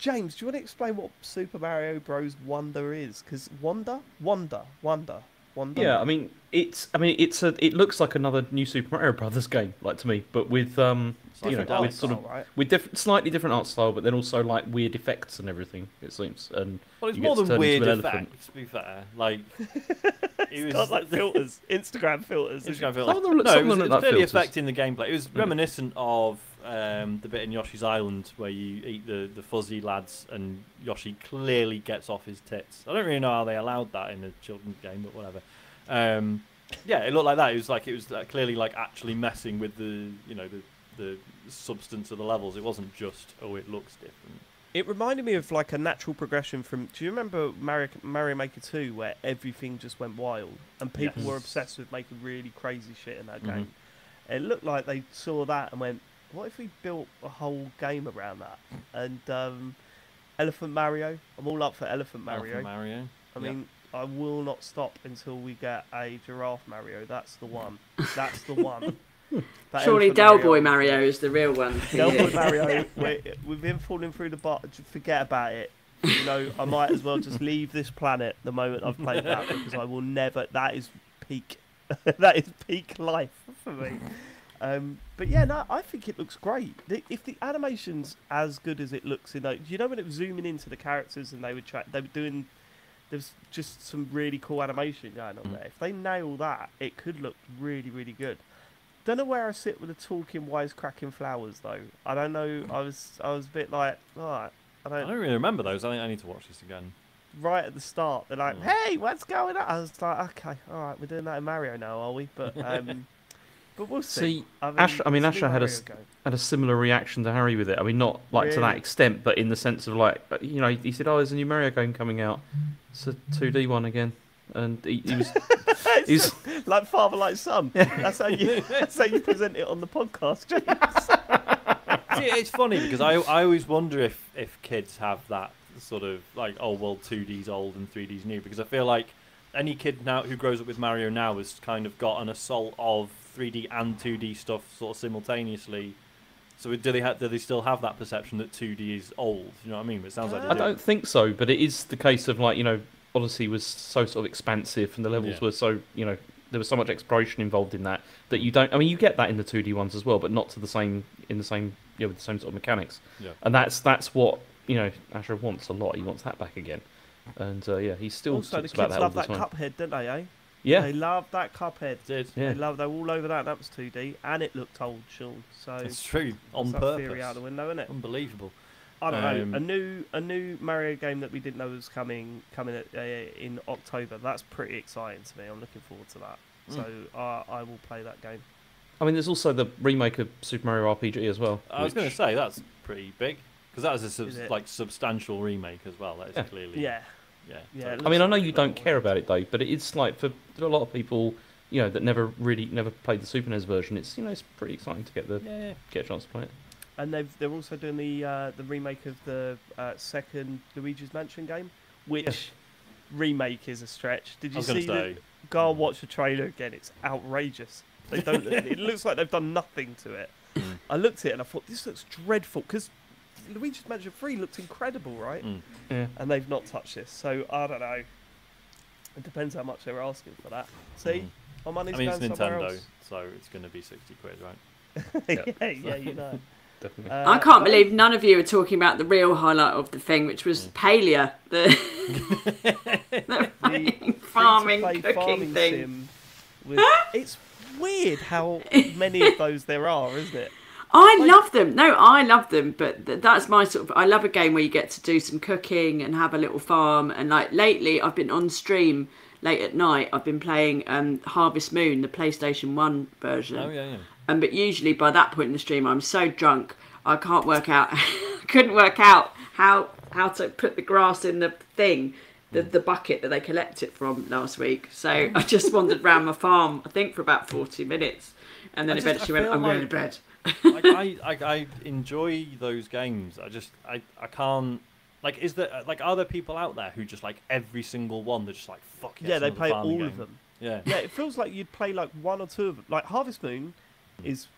James, do you want to explain what Super Mario Bros. Wonder is? Because Wonder. Yeah, it looks like another new Super Mario Brothers game, like to me, but with with slightly different art style, but then also like weird effects and everything. It seems, and well, it's more than weird effects. To be fair, like it was like filters, Instagram filters. It's clearly affecting the gameplay. It was reminiscent of. The bit in Yoshi's Island where you eat the fuzzy lads and Yoshi clearly gets off his tits. I don't really know how they allowed that in a children's game, but whatever. It looked like that. It was clearly like actually messing with the substance of the levels. It wasn't just it looks different. It reminded me of like a natural progression from. Do you remember Mario Maker 2 where everything just went wild and people were obsessed with making really crazy shit in that game? It looked like they saw that and went. What if we built a whole game around that? And Elephant Mario, I'm all up for Elephant Mario. I mean, I will not stop until we get a Giraffe Mario. That's the one. That surely Delboy Mario is the real one. Delboy Mario, we've been falling through the bar. Forget about it. You know, I might as well just leave this planet the moment I've played that, because I will never. That is peak. That is peak life for me. I think it looks great. If the animation's as good as it looks in those, you know, when it was zooming into the characters and they were doing, there's just some really cool animation going on there. If they nail that, it could look really, really good. Don't know where I sit with the talking wisecracking flowers though. I don't know. I was a bit like, I don't really remember those. I think I need to watch this again. right at the start, they're like, hey, what's going on? I was like, okay, all right, we're doing that in Mario now, are we? But but we'll see. I mean Asher had a similar reaction to Harry with it. I mean, not like to that extent, but in the sense of like, you know, he said, oh, there's a new Mario game coming out. It's a 2D one again. And he was, like father, like son. Yeah. That's how you present it on the podcast, James. See, it's funny because I always wonder if kids have that sort of like, oh well, 2D's old and 3D's new, because I feel like any kid now who grows up with Mario now has kind of got an assault of 3D and 2D stuff sort of simultaneously. So do they still have that perception that 2D is old? You know what I mean? It sounds like they do. I don't think so, but it is the case of like, you know, Odyssey was so sort of expansive and the levels were so, you know, there was so much exploration involved in that that you don't, I mean, you get that in the 2D ones as well, but not to the same, you know, with the same sort of mechanics. Yeah. And that's what, you know, Asher wants a lot. He wants that back again. And yeah, he still also, talks about that all the time. Also, the kids love that Cuphead, don't they, eh? Yeah. They love that Cuphead. They love, they were all over that. That was 2D and it looked old, Sean. So it's true, on purpose. Theory out the window, isn't it? Unbelievable. I don't know, a new Mario game that we didn't know was coming in October. That's pretty exciting to me. I'm looking forward to that. So I will play that game. I mean, there's also the remake of Super Mario RPG as well. I was going to say that's pretty big because that was a substantial remake as well. That is clearly yeah. I mean, I know you don't care about it though, but it's like for a lot of people, you know, that never played the Super NES version. It's, you know, it's pretty exciting to get a chance to play it. And they're also doing the remake of the second Luigi's Mansion game, which remake is a stretch. Did you see that? Go watch the trailer again. It's outrageous. They don't. It looks like they've done nothing to it. I looked at it and I thought, this looks dreadful because Luigi's Mansion 3 looked incredible, right? And they've not touched this. So I don't know. It depends how much they were asking for that. See, my money's going somewhere else. I mean, it's Nintendo, so it's going to be £60, right? Yeah, you know. Definitely. I can't believe none of you are talking about the real highlight of the thing, which was Palea, the farming thing. Sim with, it's weird how many of those there are, isn't it? I love them. No, I love them, but that's my sort of. I love a game where you get to do some cooking and have a little farm. And like lately, I've been on stream late at night. I've been playing Harvest Moon, the PlayStation 1 version. Oh yeah. But usually by that point in the stream, I'm so drunk I can't work out. Couldn't work out how to put the grass in the thing, the bucket that they collect it from last week. So I just wandered around my farm, I think for about 40 minutes, and then eventually went, I'm going to bed. Like, I enjoy those games. I can't. Like, is there are there people out there who just like every single one? They're just like, fuck yes, yeah, they play all of them. Yeah, it feels like you'd play like one or two of them, like Harvest Moon. Is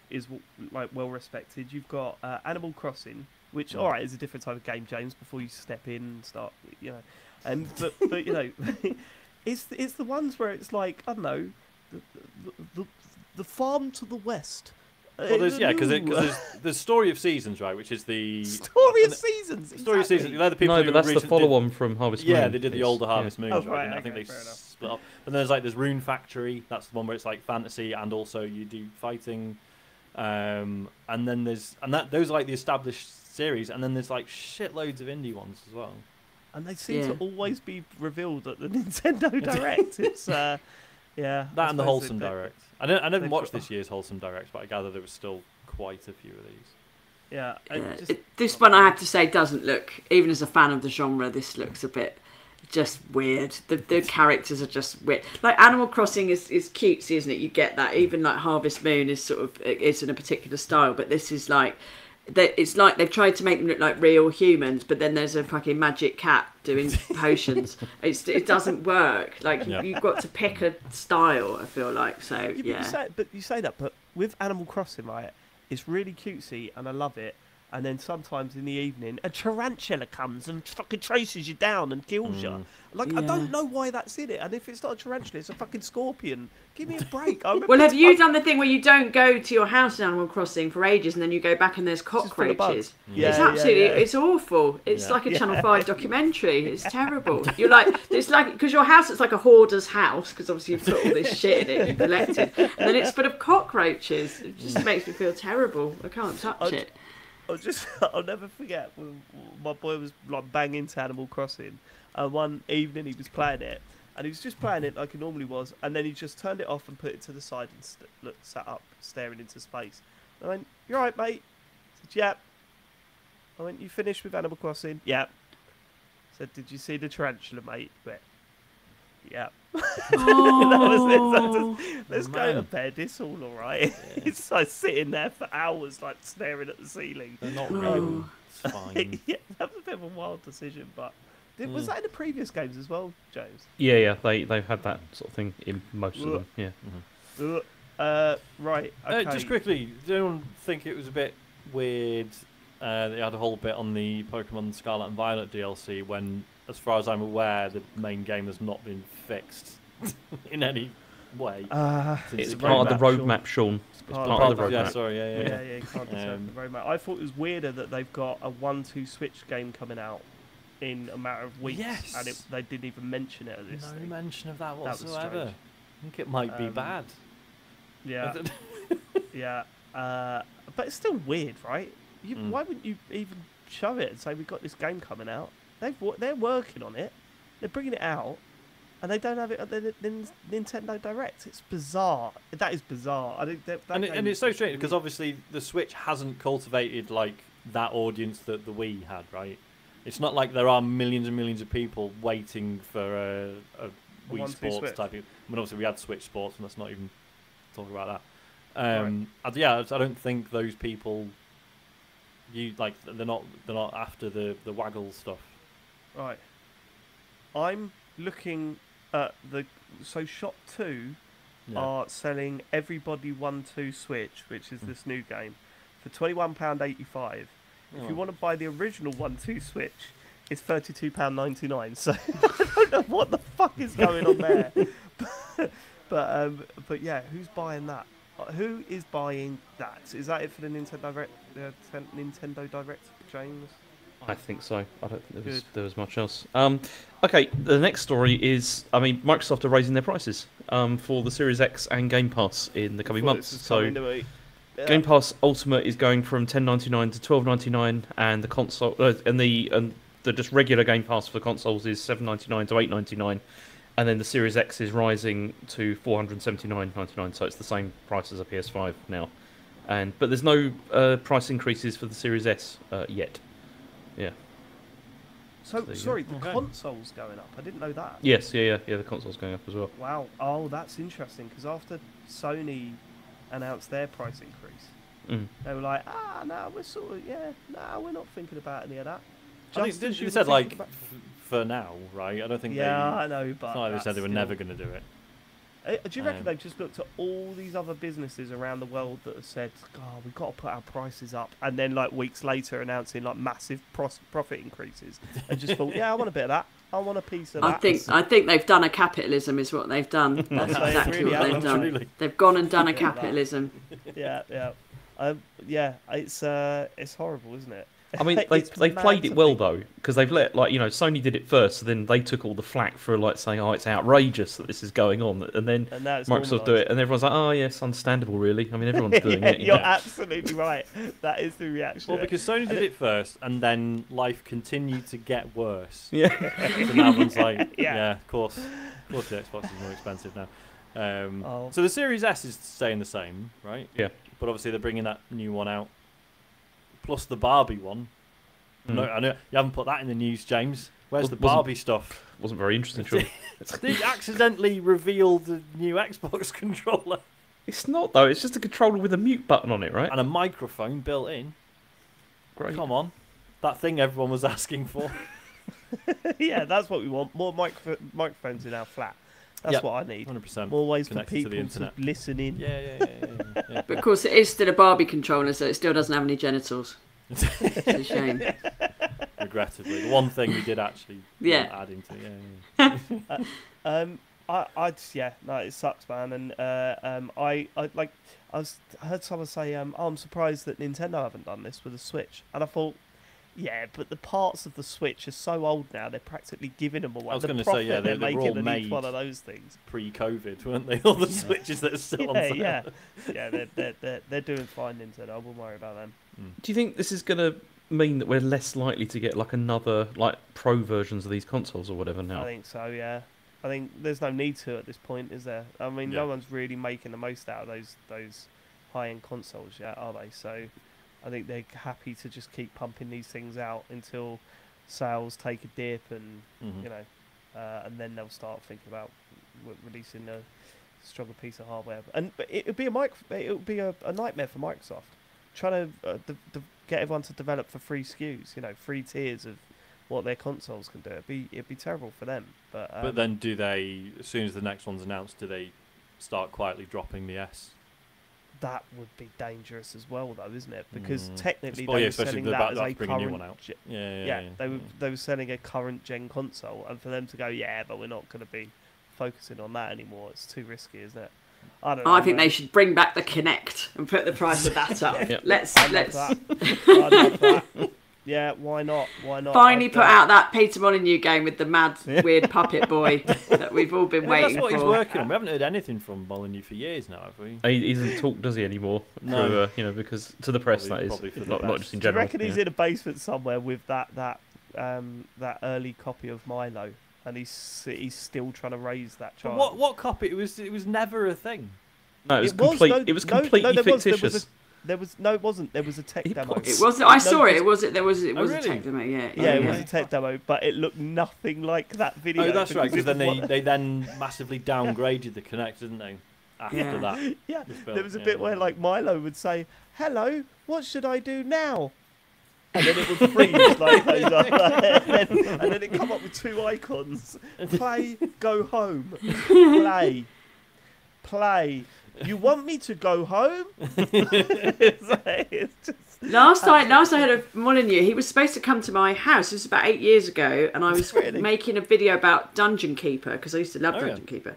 like well respected. You've got Animal Crossing, which alright is a different type of game, James. Before you step in and start, you know, and but you know, it's the ones where it's like, I don't know, the farm to the west. Well, because the Story of Seasons, right? Which is the Story of Seasons. Story of Seasons. They're the people who that's the follow-on from Harvest Moon. Yeah, they did the older Harvest Moon. Oh, right, I think they split up. And there's like this Rune Factory. That's the one where it's like fantasy and also you do fighting. And then those are like the established series. And then there's like shitloads of indie ones as well. And they seem to always be revealed at the Nintendo Direct. It's that and the Wholesome Direct. I didn't watch this year's Wholesome Direct, but I gather there was still quite a few of these. Yeah. This one, I have to say, doesn't look, even as a fan of the genre, this looks a bit just weird. The characters are just weird. Like, Animal Crossing is cutesy, isn't it? You get that. Even, like, Harvest Moon is sort of, it's in a particular style, but this is like, it's like they've tried to make them look like real humans, but then there's a fucking magic cat doing potions. It doesn't work. Like you've got to pick a style. I feel like But with Animal Crossing, right, it's really cutesy and I love it. And then sometimes in the evening, a tarantula comes and fucking traces you down and kills you. Like, I don't know why that's in it. And if it's not a tarantula, it's a fucking scorpion. Give me a break. Well, have you done the thing where you don't go to your house in Animal Crossing for ages and then you go back and there's cockroaches? Yeah, it's absolutely, it's awful. It's like a Channel 5 documentary. It's terrible. You're like, it's like, because your house, it's like a hoarder's house because obviously you've put all this shit in it, you've collected. And then it's full of cockroaches. It just makes me feel terrible. I can't touch it. I'll never forget when my boy was like bang into Animal Crossing, and one evening he was playing it, and he was just playing it like he normally was, and then he just turned it off and put it to the side and sat up staring into space. I went, "You alright, mate?" I said, "Yep." I went, "You finished with Animal Crossing?" "Yep." I said, "Did you see the tarantula, mate?" He went, "Yep." Oh. Let's go to bed. It's all right. Yeah. It's like sitting there for hours, like staring at the ceiling. They're not real. It's fine. Yeah, that was a bit of a wild decision, but was that in the previous games as well, James? Yeah, yeah. They've had that sort of thing in most of them. Yeah. Right. Okay. Just quickly, did anyone think it was a bit weird? They had a whole bit on the Pokemon Scarlet and Violet DLC when, as far as I'm aware, the main game has not been fixed in any way. It's part of the roadmap, Sean. It's part of the roadmap. Yeah, sorry, yeah. You can't determine the roadmap. I thought it was weirder that they've got a 1-2 Switch game coming out in a matter of weeks, yes, and they didn't even mention it at this No mention of that whatsoever. That was, I think it might be bad. Yeah. Yeah. But it's still weird, right? Why wouldn't you even show it and say, "We've got this game coming out"? They're working on it. They're bringing it out, and they don't have it at the Nintendo Direct. It's bizarre. That is bizarre. I think and it's so strange because obviously the Switch hasn't cultivated like that audience that the Wii had, right? It's not like there are millions and millions of people waiting for a Wii Sports type of. I mean, obviously we had Switch Sports, and let's not even talk about that. Yeah, I don't think those people. They're not after the Waggle stuff. Right. I'm looking at Shop 2 are selling Everybody 1-2 Switch, which is this new game, for £21.85. If you want to buy the original 1-2 Switch, it's £32.99. So I don't know what the fuck is going on there. But yeah, who's buying that? Who is buying that? Is that it for the Nintendo Direct? Nintendo Direct, James? I think so. I don't think there was much else. Okay, the next story is, I mean, Microsoft are raising their prices for the Series X and Game Pass in the coming months. So Game Pass Ultimate is going from $10.99 to $12.99, and the console and the just regular Game Pass for consoles is $7.99 to $8.99. And then the Series X is rising to $479.99, so it's the same price as a PS5 now. But there's no price increases for the Series S yet. Yeah. So sorry, the console's going up. I didn't know that. Yes, yeah. The console's going up as well. Wow. Oh, that's interesting. Because after Sony announced their price increase, they were like, we're sort of we're not thinking about any of that. You said like. For now, right? I don't think I know, but... It's not like they said they were never going to do it. Do you reckon they've just looked at all these other businesses around the world that have said, "God, we've got to put our prices up," and then, like, weeks later announcing, like, massive profit increases, and just thought, yeah, I want a bit of that. I want a piece of that. I think they've done a capitalism is what they've done. That's exactly what they've done. They've gone and done a capitalism. Yeah. It's horrible, isn't it? I mean, they've played it well, though, because they've let, like, you know, Sony did it first, so then they took all the flack for, like, saying, "Oh, it's outrageous that this is going on," and then Microsoft do it, and everyone's like, "Oh, yes, understandable, really." I mean, everyone's doing it. You're absolutely right. That is the reaction. Well, because Sony did it first, and then life continued to get worse. Yeah. So now everyone's like, of course the Xbox is more expensive now. So the Series S is staying the same, right? Yeah. But obviously they're bringing that new one out. Plus the Barbie one. No, I know you haven't put that in the news, James. Where's the Barbie stuff? Wasn't very interesting, Sean. They accidentally revealed the new Xbox controller. It's not, though. It's just a controller with a mute button on it, right? And a microphone built in. Great. Come on. That thing everyone was asking for. Yeah, that's what we want. More microphones in our flat. That's what I need. 100%. More ways for people to listen in. Yeah. But of course, it is still a Barbie controller, so it still doesn't have any genitals. It's a shame. Regrettably, the one thing we did actually add into. Yeah. It sucks, man. And I heard someone say, "Oh, I'm surprised that Nintendo haven't done this with a Switch," and I thought. Yeah, but the parts of the Switch are so old now; they're practically giving them away. I was going to say, they're making all made one of those things pre-COVID, weren't they? All the Switches that are still on sale. Yeah, they're doing fine, Nintendo. I won't worry about them. Do you think this is going to mean that we're less likely to get like another like pro versions of these consoles or whatever now? I think so, yeah. I think there's no need to at this point, is there? I mean, no one's really making the most out of those high-end consoles yet, are they? So I think they're happy to just keep pumping these things out until sales take a dip, and you know, and then they'll start thinking about releasing a stronger piece of hardware. And but it would be a nightmare for Microsoft, trying to get everyone to develop for free SKUs, you know, free tiers of what their consoles can do. It'd be terrible for them. But then, do they, as soon as the next one's announced, do they start quietly dropping the S? That would be dangerous as well, though, isn't it? Because technically, they were selling that as a current. Yeah. They were selling a current gen console, and for them to go, yeah, but we're not going to be focusing on that anymore. It's too risky, isn't it? I think they should bring back the Kinect and put the price of that up. Yeah. Let's. I love that. Yeah, why not? Why not? Finally, put out that Peter Molyneux game with the mad, weird puppet boy that we've all been waiting for. That's what he's working on. We haven't heard anything from Molyneux for years now, have we? He doesn't talk, does he, anymore? No, you know, because to the press, probably that is not just in general. I reckon he's in a basement somewhere with that early copy of Milo, and he's still trying to raise that child. But what copy? It was never a thing. No, it was completely fictitious. There wasn't. There was a tech demo. It wasn't. I saw it. It was a tech demo. Yeah, it was a tech demo, but it looked nothing like that video. Oh, that's right. Because then they then massively downgraded the Kinect, didn't they? After that. Yeah. There was a bit where like Milo would say, "Hello, what should I do now?" And then it would freeze like those and then it come up with two icons: play, go home, play. You want me to go home? Last I heard of Molyneux, he was supposed to come to my house. This was about 8 years ago, and I was making a video about Dungeon Keeper, because I used to love Dungeon Keeper.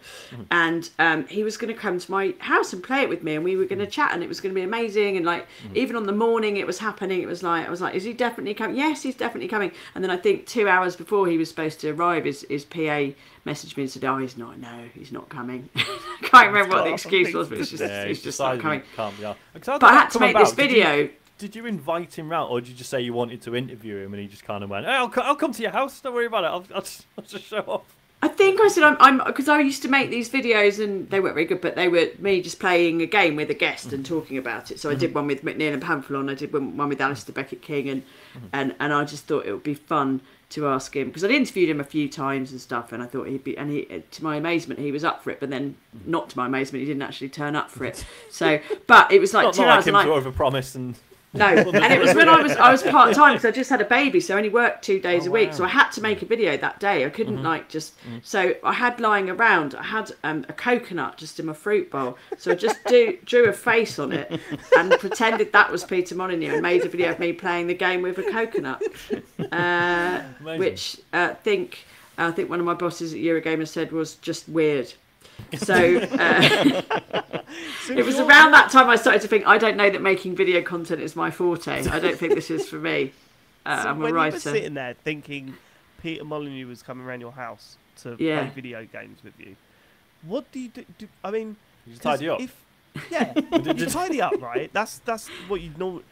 And he was going to come to my house and play it with me, and we were going to chat, and it was going to be amazing. And like even on the morning it was happening, it was like, I was like, is he definitely coming? Yes, he's definitely coming. And then I think 2 hours before he was supposed to arrive, his PA messaged me and said, "Oh, he's not. No, he's not coming." I can't remember what the excuse was, but it's just he's just not coming. But I had to make this video. Did you invite him round, or did you just say you wanted to interview him, and he just kind of went, "Hey, I'll come to your house. Don't worry about it. I'll just show up." I think I said, "I'm," because I used to make these videos, and they weren't very good, but they were me just playing a game with a guest and talking about it. So I did one with McNeil and Pamphilon. I did one with Alistair Beckett King, and I just thought it would be fun to ask him, because I'd interviewed him a few times and stuff, and I thought he'd be, and he, to my amazement, he was up for it, but then not to my amazement, he didn't actually turn up for it. So, but it was like not 2 hours. Not like him to overpromise and no, and it was when I was part time, because I just had a baby, so I only worked 2 days a week, so I had to make a video that day. I couldn't so I had lying around. I had a coconut just in my fruit bowl, so I just drew a face on it and pretended that was Peter Molyneux and made a video of me playing the game with a coconut, which I think one of my bosses at Eurogamer said was just weird. So it was around that time I started to think, I don't know that making video content is my forte. I don't think this is for me. So I'm a writer. When you were sitting there thinking Peter Molyneux was coming around your house to play video games with you, what do you do? I mean, you tidy up. You tidy up, right? That's what you'd normally.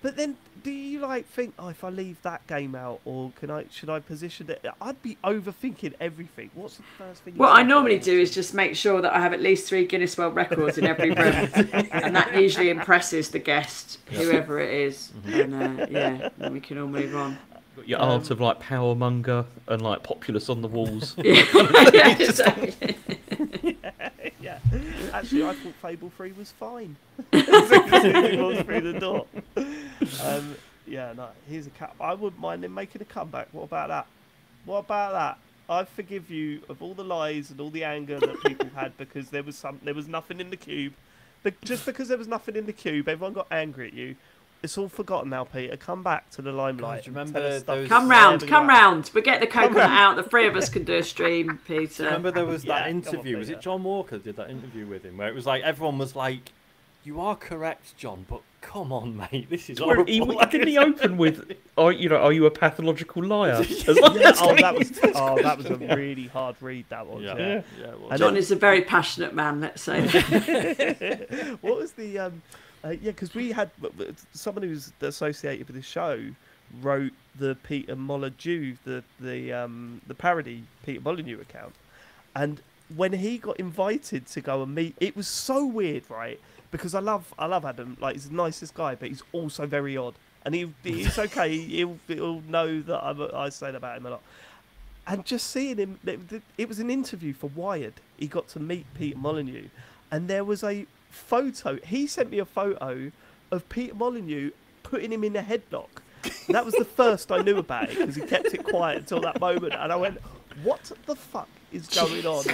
But then, do you like think, oh, if I leave that game out, or should I position it? I'd be overthinking everything. What's the first thing? What I normally do is just make sure that I have at least 3 Guinness World Records in every room, and that usually impresses the guest, whoever it is. And then we can all move on. Got your art of like Powermonger and like Populous on the walls. Yeah, actually, I thought Fable 3 was fine. Through the door. Yeah, no. Here's a cat. I wouldn't mind him making a comeback. What about that? I forgive you of all the lies and all the anger that people had, because there was nothing in the cube. Just because there was nothing in the cube, everyone got angry at you. It's all forgotten now, Peter. Come back to the limelight. Remember, come round. We get the coconut out. The three of us can do a stream, Peter. Remember, there was that interview. Was it John Walker did that interview with him, where it was like everyone was like, "You are correct, John, but come on, mate, this is horrible." Didn't he open with, "Oh, you know, are you a pathological liar?" That was a really hard read. That was. John is a very passionate man. Let's say. What was the Yeah, because we had someone who's associated with the show wrote the Peter Molyneux, the parody Peter Molyneux account, and when he got invited to go and meet, it was so weird, right? Because I love Adam, like he's the nicest guy, but he's also very odd, and it's okay, he'll know that I say that about him a lot. And just seeing him, it was an interview for Wired. He got to meet Peter Molyneux, and there was a photo. He sent me a photo of Peter Molyneux putting him in a headlock. And that was the first I knew about it, because he kept it quiet until that moment. And I went, "What the fuck is going on?"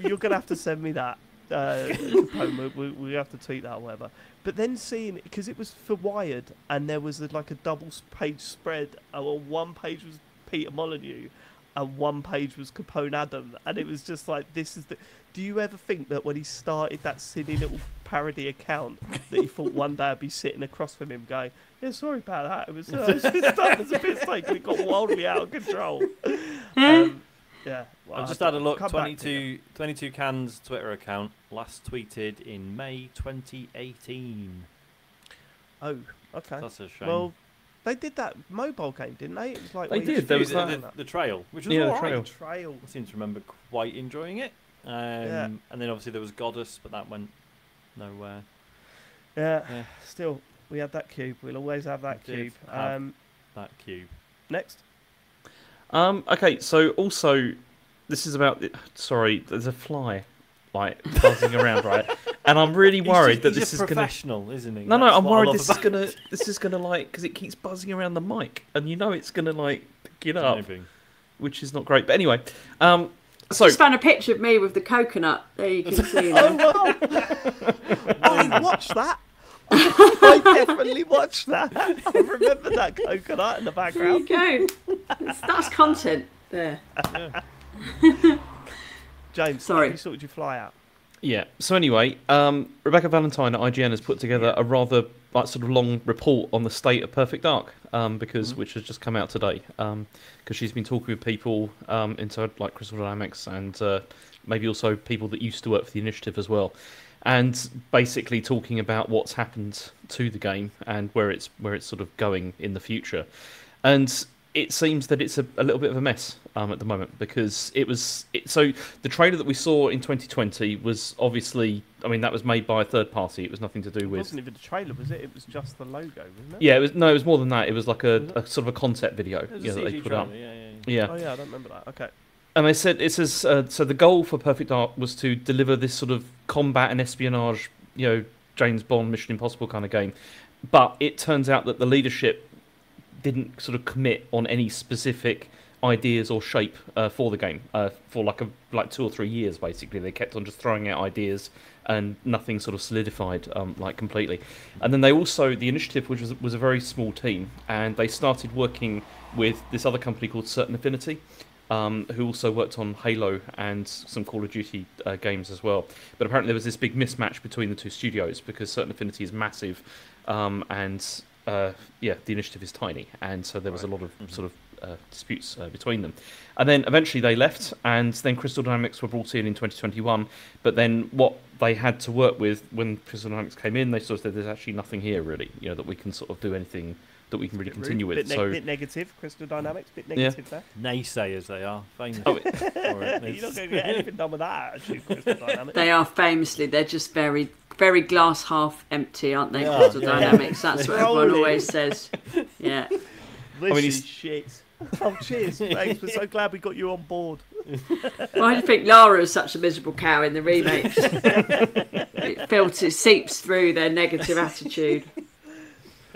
You're gonna have to send me that. We have to tweet that or whatever. But then seeing, because it was for Wired, and there was like a double-page spread. One page was Peter Molyneux, and one page was Capone Adam, and it was just like, this is the... Do you ever think that when he started that silly little parody account that he thought one day I'd be sitting across from him going, yeah, sorry about that, it was a mistake, we got wildly out of control. Yeah. Well, I've just had a look, 22 Can's Twitter account, last tweeted in May 2018. Oh, okay. So that's a shame. Well, they did that mobile game, didn't they? It was like, they did. There was the Trail, which was all right. I seem to remember quite enjoying it. Yeah. And then obviously there was Goddess, but that went nowhere. Yeah. Still, we had that cube. We'll always have that cube. That cube. Next. Okay. So also, this is about. Sorry, there's a fly, like buzzing around, right? And I'm really worried that this is professional, isn't he? No, I'm worried this is gonna like, because it keeps buzzing around the mic, and you know it's gonna like get up, which is not great. But anyway, so just found a picture of me with the coconut. There you can see. I watched that. I definitely watched that. I remember that coconut in the background. There you go. That's content there. Yeah. James, sorry, you sorted your fly out. Yeah. So anyway, Rebecca Valentine at IGN has put together a rather like sort of long report on the state of Perfect Dark, which has just come out today, because she's been talking with people inside like Crystal Dynamics and maybe also people that used to work for the Initiative as well, and basically talking about what's happened to the game and where it's sort of going in the future, and it seems that it's a little bit of a mess at the moment, because so the trailer that we saw in 2020 was obviously, I mean, that was made by a third party. It was nothing to do with... It wasn't even a trailer, was it? It was just the logo, wasn't it? Yeah, it was more than that. It was like a sort of a concept video that they put up. Yeah. Oh yeah, I don't remember that. Okay. And they said, it says, so the goal for Perfect Dark was to deliver this sort of combat and espionage, you know, James Bond, Mission Impossible kind of game. But it turns out that the leadership didn't sort of commit on any specific ideas or shape for the game for like 2 or 3 years. Basically, they kept on just throwing out ideas and nothing sort of solidified like completely. And then they also, the Initiative, which was a very small team, and they started working with this other company called Certain Affinity, who also worked on Halo and some Call of Duty games as well. But apparently there was this big mismatch between the two studios, because Certain Affinity is massive, and the Initiative is tiny, and so there was a lot of sort of disputes between them. And then eventually they left, and then Crystal Dynamics were brought in 2021. But then what they had to work with when Crystal Dynamics came in, they sort of said, "There's actually nothing here, really. You know, that we can sort of do anything that we can really continue with." So bit negative, Crystal Dynamics, bit negative there. Naysayers they are. Famous. Oh, you're not going to get anything done with that, actually, Crystal Dynamics. They are famously. They're just very. Very glass half empty, aren't they? Yeah, Crystal Dynamics. That's what everyone always says. Yeah. This is shit. Oh, cheers, thanks. We're so glad we got you on board. Well, I think Lara is such a miserable cow in the remakes. It filters, seeps through their negative attitude.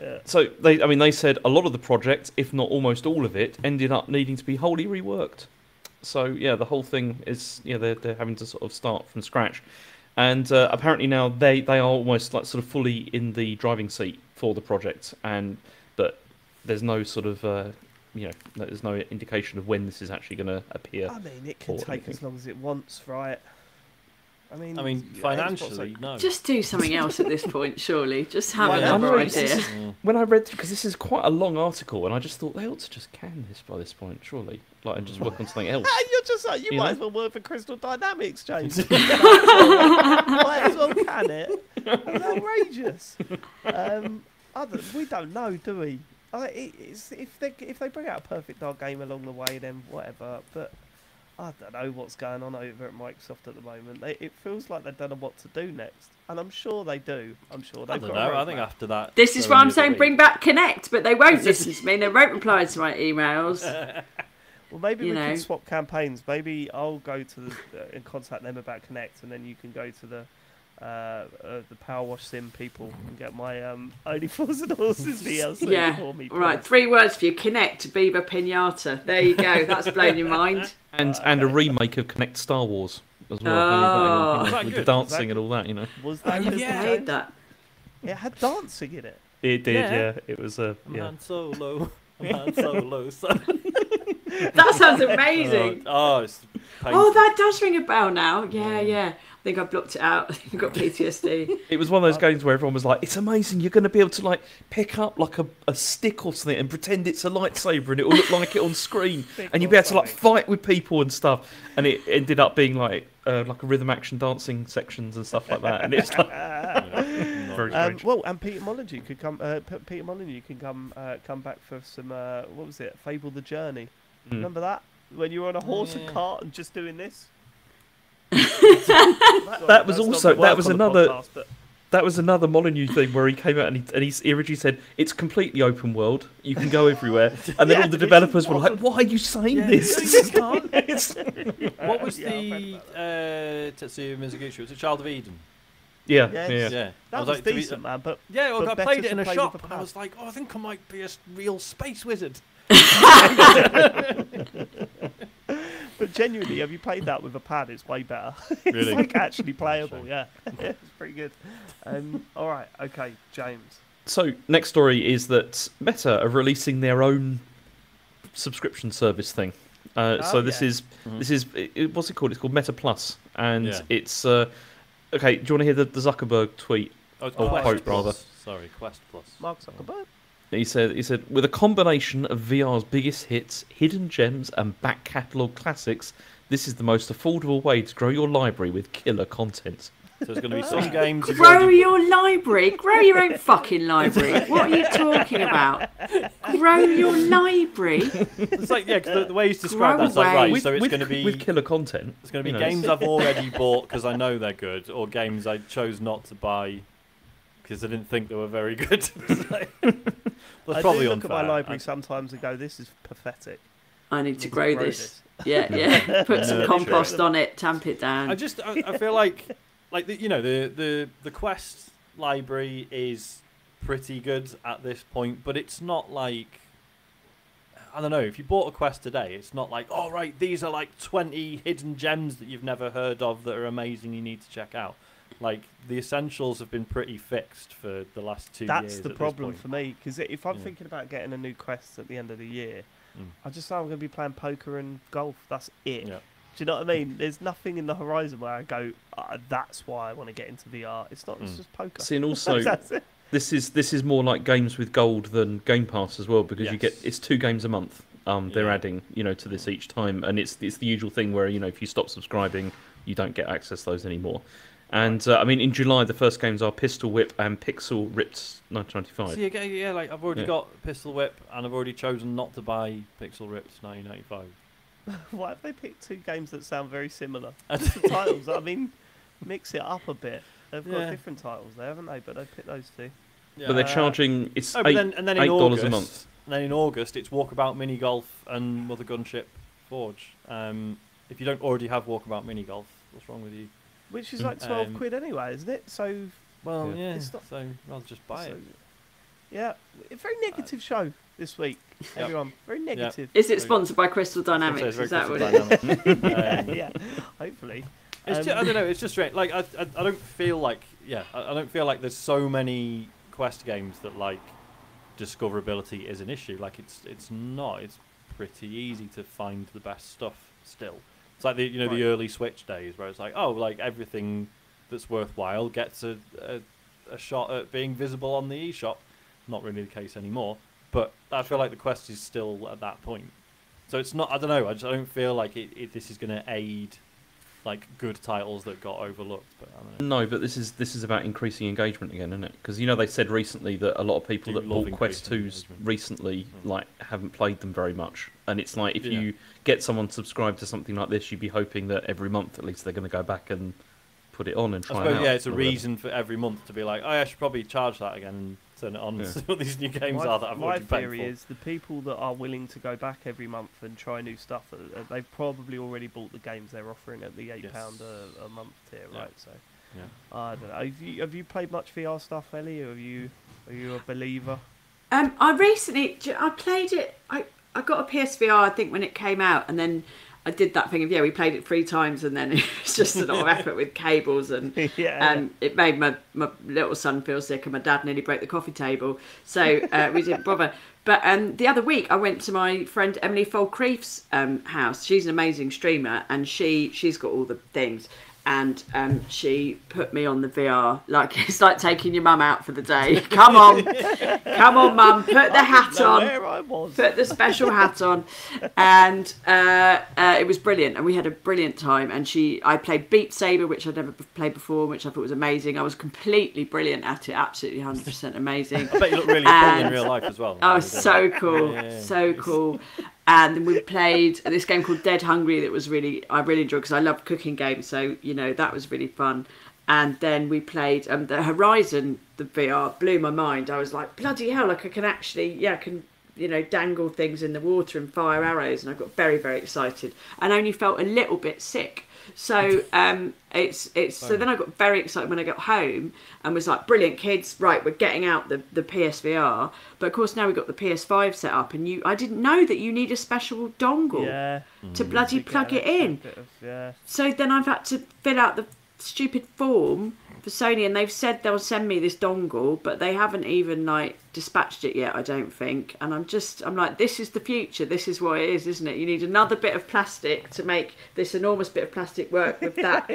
Yeah. So they said a lot of the project, if not almost all of it, ended up needing to be wholly reworked. So yeah, the whole thing is they're having to sort of start from scratch. And apparently now they are almost like sort of fully in the driving seat for the project, but there's no sort of there's no indication of when this is actually going to appear. I mean, it can take as long as it wants, right? I mean, financially, no. Just do something else at this point, surely. Just have another idea. When I read, because this is quite a long article, and I just thought they ought to just can this by this point, surely, like, and just work on something else. You're just like, you might as well work for Crystal Dynamics, James. Might as well can it. That's outrageous. We don't know, do we? If they bring out a Perfect Dark game along the way, then whatever. But I don't know what's going on over at Microsoft at the moment. It feels like they don't know what to do next, and I'm sure they do. I'm sure they. I don't know. I think after that, this is why I'm saying bring back Kinect, but they won't listen to me. They won't reply to my emails. Well, maybe we can swap campaigns. Maybe I'll go to and contact them about Kinect, and then you can go to the Power Wash Sim people and get my Only Fools and Horses DLC for me. Right, 3 words for you: Kinect, Bieber, Pinata. There you go. That's blown your mind. And a remake of Kinect Star Wars as well. Oh. With the dancing and all that, you know. Was that I hate that. It had dancing in it. It did, yeah. It was a man solo. A man solo, son. That sounds amazing. Oh, that does ring a bell now. Yeah. I think I blocked it out. I got PTSD. It was one of those games where everyone was like, it's amazing, you're going to be able to like pick up like a stick or something and pretend it's a lightsaber and it'll look like it on screen and you'll be able to like fight with people and stuff, and it ended up being like a rhythm action dancing sections and stuff like that, and it's like very strange. Well, and Peter Molyneux can come back for some what was it, Fable the Journey, remember that, when you were on a horse and cart and just doing this. That was another Molyneux thing where he came out and he originally said it's completely open world, you can go everywhere, and then all the developers were like, why are you saying this? What was the Tetsuya Mizuguchi? Was it Child of Eden? Yeah. That was like, decent, man. But yeah, well, I played it in a shop and I was like, oh, I think I might be a real space wizard. But genuinely, have you played that with a pad? It's way better. It's really? Like actually playable, yeah. It's pretty good. All right, okay, James. So, next story is that Meta are releasing their own subscription service thing. So this is what's it called? It's called Meta Plus, and it's okay. Do you want to hear the Zuckerberg tweet or quote rather? Sorry, Quest Plus. Mark Zuckerberg. He said, with a combination of VR's biggest hits, hidden gems, and back catalogue classics, this is the most affordable way to grow your library with killer content. So there's going to be some games... Grow your library? Grow your own fucking library. What are you talking about? Grow your library? It's like, yeah, because the way he's described that's like, right, so it's going to be... With killer content. It's going to be games I've already bought because I know they're good, or games I chose not to buy... because I didn't think they were very good. I probably do look unfair. At my library sometimes and go, this is pathetic. I need to grow this. Yeah. Put some compost on it, tamp it down. I feel like the Quest library is pretty good at this point, but it's not like, I don't know, if you bought a Quest today, it's not like, oh, right, these are like 20 hidden gems that you've never heard of that are amazing, you need to check out. Like, the essentials have been pretty fixed for the last 2 years. That's the problem for me, because if I'm thinking about getting a new Quest at the end of the year, I just know I'm going to be playing poker and golf. That's it. Yeah. Do you know what I mean? There's nothing in the horizon where I go, that's why I want to get into VR. It's not, it's just poker. See, and also, this is more like Games with Gold than Game Pass as well, because you get, it's 2 games a month. They're adding, to this each time, and it's the usual thing where, if you stop subscribing, you don't get access to those anymore. And I mean, in July, the first games are Pistol Whip and Pixel Ripped 1995. See, again, like I've already got Pistol Whip, and I've already chosen not to buy Pixel Ripped 1995. Why have they picked 2 games that sound very similar? The titles, I mean, mix it up a bit. They've got different titles, there, haven't they? But they picked those 2. Yeah. But they're charging $8 a month. And then in August, it's Walkabout Mini Golf and Mother Gunship Forge. If you don't already have Walkabout Mini Golf, what's wrong with you? Which is like 12 quid anyway, isn't it? So, well, yeah. It's not... So I'll just buy it. Yeah, a very negative show this week. Everyone, very negative. Is it sponsored by Crystal Dynamics? Is that what it is? Yeah, hopefully. It's just, I don't know. It's just strange. Like I don't feel like I don't feel like there's so many Quest games that like discoverability is an issue. Like it's not. It's pretty easy to find the best stuff still. It's like the the early Switch days where it's like, oh, like everything that's worthwhile gets a shot at being visible on the eShop. Not really the case anymore, but I feel like the Quest is still at that point. So it's not. I don't know. I don't feel like this is going to aid like good titles that got overlooked. But I don't know. No, but this is about increasing engagement again, isn't it? Because you know they said recently that a lot of people that bought Quest 2s recently like haven't played them very much, and it's like if you get someone subscribed to something like this, you'd be hoping that every month at least they're going to go back and put it on and try. I suppose, it out. Yeah, it's a reason for every month to be like, oh, yeah, I should probably charge that again and turn it on and see what these new games are that I've already paid for. My theory is the people that are willing to go back every month and try new stuff, they've probably already bought the games they're offering at the £8 a month tier, right? So, I don't know. Have you played much VR stuff, Ellie? Or are you a believer? I recently played it. I got a PSVR, I think, when it came out, and then I did that thing of, we played it 3 times and then it was just a lot of effort with cables and it made my little son feel sick and my dad nearly broke the coffee table. So we didn't bother. But the other week I went to my friend Emily Falkreath's house. She's an amazing streamer and she's got all the things. And she put me on the VR. Like it's like taking your mum out for the day. Come on, come on, mum. Put the hat on. Put the special hat on. And it was brilliant. And we had a brilliant time. And I played Beat Saber, which I'd never played before, which I thought was amazing. I was completely brilliant at it. Absolutely 100% amazing. I bet you look really cool in real life as well. Oh, so cool, so cool. And then we played this game called Dead Hungry that was I really enjoyed because I love cooking games. So, that was really fun. And then we played the Horizon, the VR, blew my mind. I was like, bloody hell, like I can actually, I can, dangle things in the water and fire arrows. And I got very, very excited and only felt a little bit sick. So so then I got very excited when I got home and was like, brilliant kids, right, we're getting out the PSVR. But of course now we've got the PS5 set up and I didn't know that you need a special dongle to bloody plug it in. So then I've had to fill out the stupid form for Sony and they've said they'll send me this dongle, but they haven't even dispatched it yet, I don't think. And I'm like, this is the future, this is what it is, isn't it? You need another bit of plastic to make this enormous bit of plastic work with that.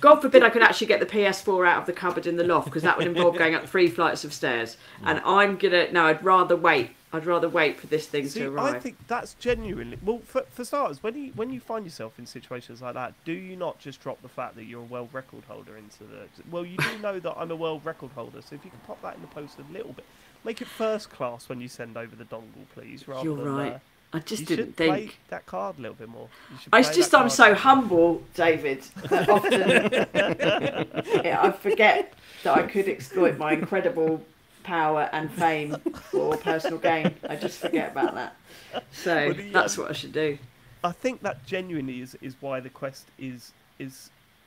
God forbid I could actually get the PS4 out of the cupboard in the loft, because that would involve going up 3 flights of stairs. And I'd rather wait. I'd rather wait for this thing to arrive. I think that's genuinely... Well, for starters, when you find yourself in situations like that, do you not just drop the fact that you're a world record holder into the... Well, you do know that I'm a world record holder, so if you can pop that in the post a little bit. Make it first class when you send over the dongle, please. You're right. I just didn't think. You should play that card a little bit more. I'm so humble, David, that often I forget that I could exploit my incredible... power and fame for personal gain. I just forget about that. So that's what I should do. I think that genuinely is why the Quest is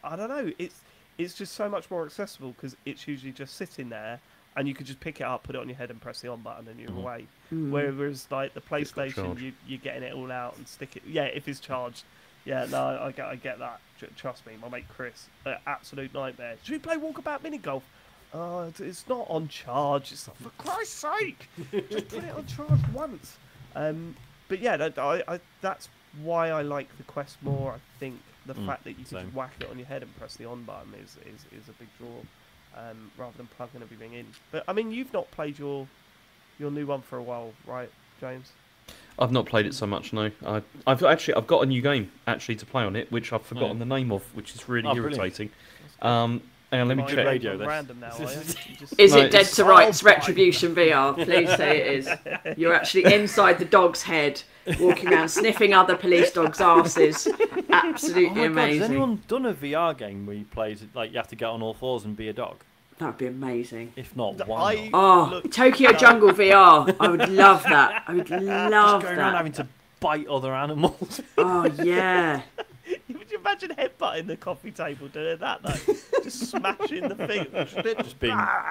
I don't know, it's just so much more accessible because it's usually just sitting there and you could just pick it up, put it on your head and press the on button and you're away. Whereas like the PlayStation you're getting it all out and stick it if it's charged. Yeah, no, I get that. Trust me, my mate Chris, absolute nightmare. Should we play walkabout mini golf? Oh, it's not on charge. It's like, for Christ's sake, just put it on charge once. But yeah, that's why I like the Quest more. I think the fact that you can just whack it on your head and press the on button is a big draw, rather than plugging everything in. But I mean, you've not played your new one for a while, right, James? I've not played it so much, no. I've got a new game actually to play on it, which I've forgotten the name of, which is really irritating. Hang on, let me check. Radio, random now, is it Dead to Rights Retribution VR? Please say it is. You're actually inside the dog's head, walking around sniffing other police dogs' arses. Absolutely amazing. God, has anyone done a VR game where you play like you have to get on all fours and be a dog? That'd be amazing. If not, why? Tokyo Jungle VR. I would love that. I would love going around having to bite other animals. Oh yeah. Would you imagine headbutting the coffee table doing that though? Just smashing the thing. Just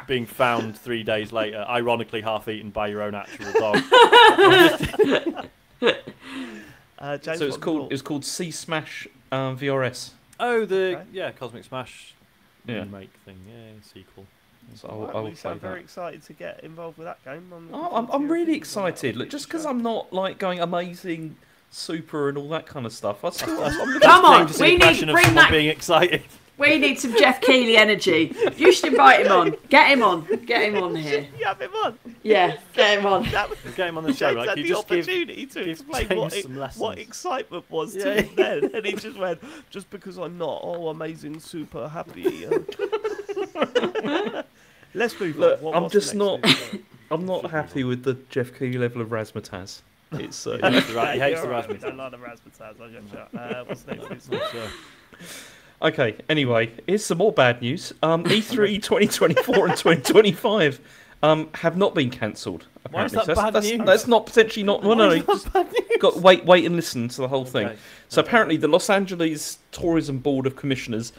being found 3 days later, ironically half-eaten by your own actual dog. James, so it's called C Smash VRS. Oh, Cosmic Smash remake thing. Yeah, sequel. So I'm very excited to get involved with that game. I'm really excited. Look, just because I'm not like going amazing. Super and all that kind of stuff. Come on, we need to bring that. Being excited. We need some Jeff Keighley energy. You should invite him on. Get him on. Get him on here. You have him on. Yeah, get him on. Get him on the show. Right? Had you the opportunity to explain what excitement was to him then, and he just went, "Just because I'm not, oh, amazing, super happy." Let's move on. I'm just not. I'm not happy with the Jeff Keighley level of razzmatazz. It's right. He hates the razzmatazz. I love the razzmatazz. I just what's next? Okay, anyway, here's some more bad news. E3 2024 and 2025 have not been cancelled. Why is that bad news? That's not potentially not... No, no, no. Got, wait and listen to the whole thing. Okay. So apparently the Los Angeles Tourism Board of Commissioners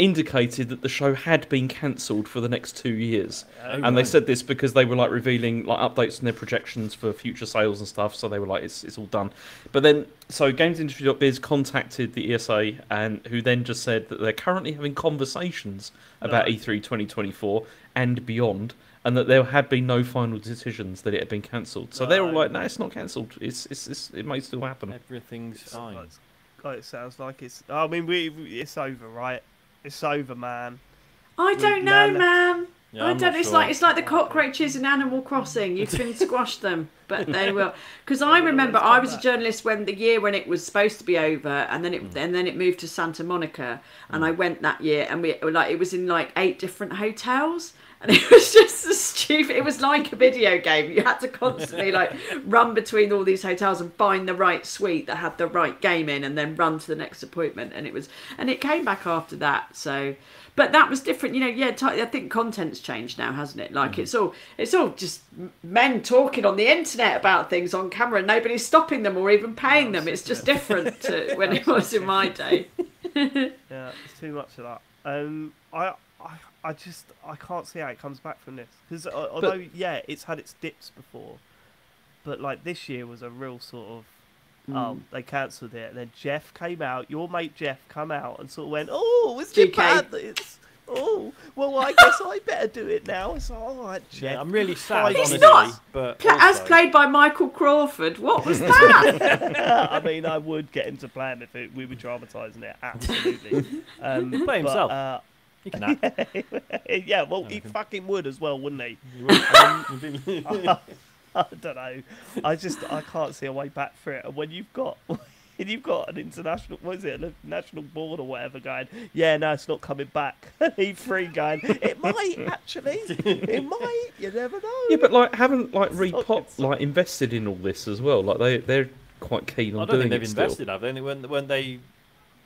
indicated that the show had been cancelled for the next 2 years. They said this because they were like revealing like updates on their projections for future sales and stuff. So they were like, it's all done. But then, so GamesIndustry.biz contacted the ESA, and who then just said that they're currently having conversations about E3 2024 and beyond, and that there had been no final decisions, that it had been cancelled. So they were like, no, it's not cancelled. It may still happen. Everything's fine. God, it sounds like it's... I mean, it's over, right? It's over, man. I don't know, man. Yeah, I don't. It's like the cockroaches in Animal Crossing. You can squash them, but they will. Because I remember I was a journalist when the year when it was supposed to be over, and then it moved to Santa Monica, and I went that year, and it was in like 8 different hotels. And it was just stupid. It was like a video game. You had to constantly like run between all these hotels and find the right suite that had the right game in, and then run to the next appointment. And it came back after that. So, but that was different, you know. Yeah, I think content's changed now, hasn't it? Like it's all just men talking on the internet about things on camera, and nobody's stopping them or even paying them. It's just different to when it was in my day. Yeah, it's too much of that. I can't see how it comes back from this, because although it's had its dips before, but like this year was a real sort of they cancelled it, and then Jeff came out, your mate Jeff come out and sort of went, oh, it's bad. Oh, well, I guess I better do it now. It's all right, Jeff. Yeah, I'm really sad, honestly. Not, but as played by Michael Crawford, what was that? I mean, I would get him to play him if we were dramatising it, absolutely. Play himself. Nah. Yeah, well, he fucking would as well, wouldn't he? I don't know. I can't see a way back for it. And when you've got an international, a national board or whatever going, yeah, no, it's not coming back. E3 going, it might actually, it might. You never know. Yeah, but like, haven't like Repop like invested in all this as well? Like they're quite keen on doing it. I don't think they've invested, have they? When they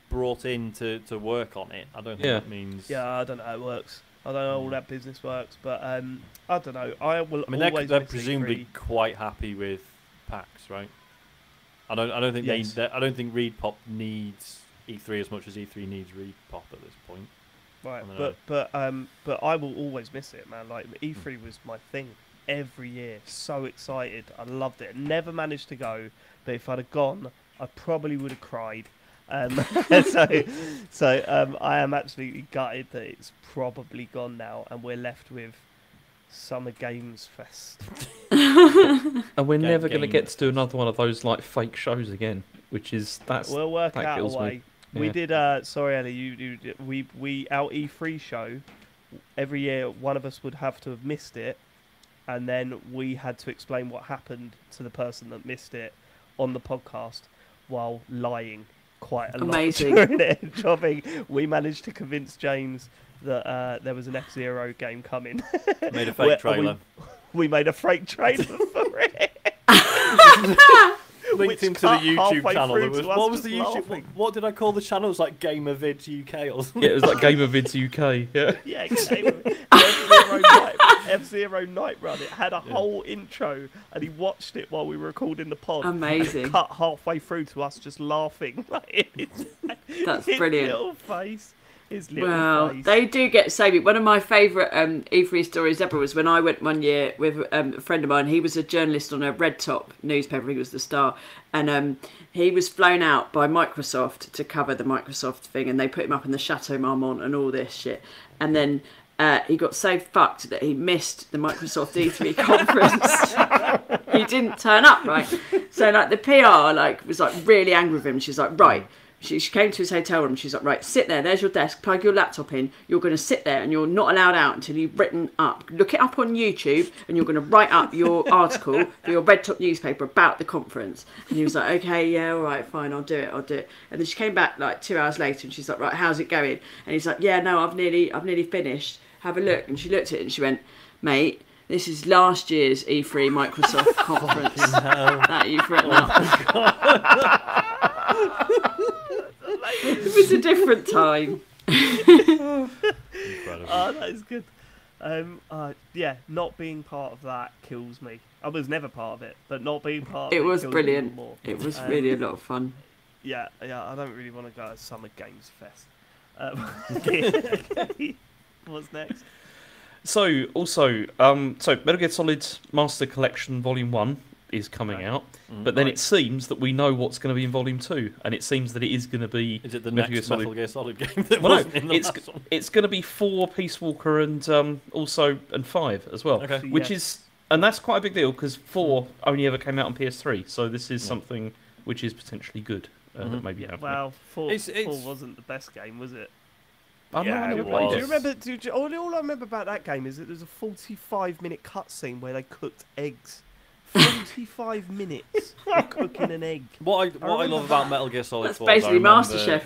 brought in to work on it. I don't think that means... Yeah, I don't know how it works. I don't know how all that business works, but I don't know. They're presumably quite happy with PAX, right? I don't think I don't think Repop needs E3 as much as E3 needs Repop at this point. Right, but I will always miss it, man. Like E3 was my thing every year. So excited, I loved it. Never managed to go, but if I'd have gone, I probably would have cried. I am absolutely gutted that it's probably gone now, and we're left with Summer Games Fest. And we're never going to get to do another one of those like fake shows again, we'll work out a way. Yeah. We did. Sorry, Ellie, we our E3 show every year. One of us would have to have missed it, and then we had to explain what happened to the person that missed it on the podcast while lying. Quite a amazing lot during it. Jobbing. We managed to convince James that there was an F-Zero game coming. Made a fake trailer. We made a fake trailer for it. Linked into the YouTube channel. What did I call the channel? It was like GamerVids UK or something. Yeah, it was like GamerVids UK. Yeah. Yeah, F-Zero Night Run. It had a whole intro, and he watched it while we were recording the pod. Amazing. Cut halfway through to us just laughing. That's brilliant. His little face. They do get saving. One of my favourite E3 stories ever was when I went one year with a friend of mine. He was a journalist on a Red Top newspaper. He was the star, and he was flown out by Microsoft to cover the Microsoft thing, and they put him up in the Chateau Marmont and all this shit, and then he got so fucked that he missed the Microsoft E3 conference. you didn't turn up, right? So like the PR like was like really angry with him. She's like, right. She came to his hotel room. She's like, right, sit there. There's your desk. Plug your laptop in. You're going to sit there and you're not allowed out until you've written up. Look it up on YouTube and you're going to write up your article for your Red Top newspaper about the conference. And he was like, okay, yeah, all right, fine, I'll do it, I'll do it. And then she came back like 2 hours later and she's like, right, how's it going? And he's like, yeah, no, I've nearly finished. Have a look. And she looked at it and she went, mate, this is last year's E3 Microsoft conference that you've written up. It was a different time. Oh, that is good. Yeah, not being part of that kills me. I was never part of it, but not being part of it was brilliant. It was really a lot of fun. Yeah, yeah. I don't really want to go to Summer Games Fest. Okay. What's next? So also, so Metal Gear Solid Master Collection Volume 1 is coming out, but then it seems that we know what's going to be in Volume 2, and it seems that it is going to be... Is it the next Metal Gear Solid game that wasn't in the last one? It's going to be 4, Peace Walker, and also 5 as well, okay. Which is... And that's quite a big deal, because 4 only ever came out on PS3, so this is something which is potentially good that may be happening. Well, 4 wasn't the best game, was it? I don't know. Do you remember? All I remember about that game is that there was a 45-minute cutscene where they cooked eggs. 45 minutes of cooking an egg. What I love about Metal Gear Solid 4 is basically MasterChef.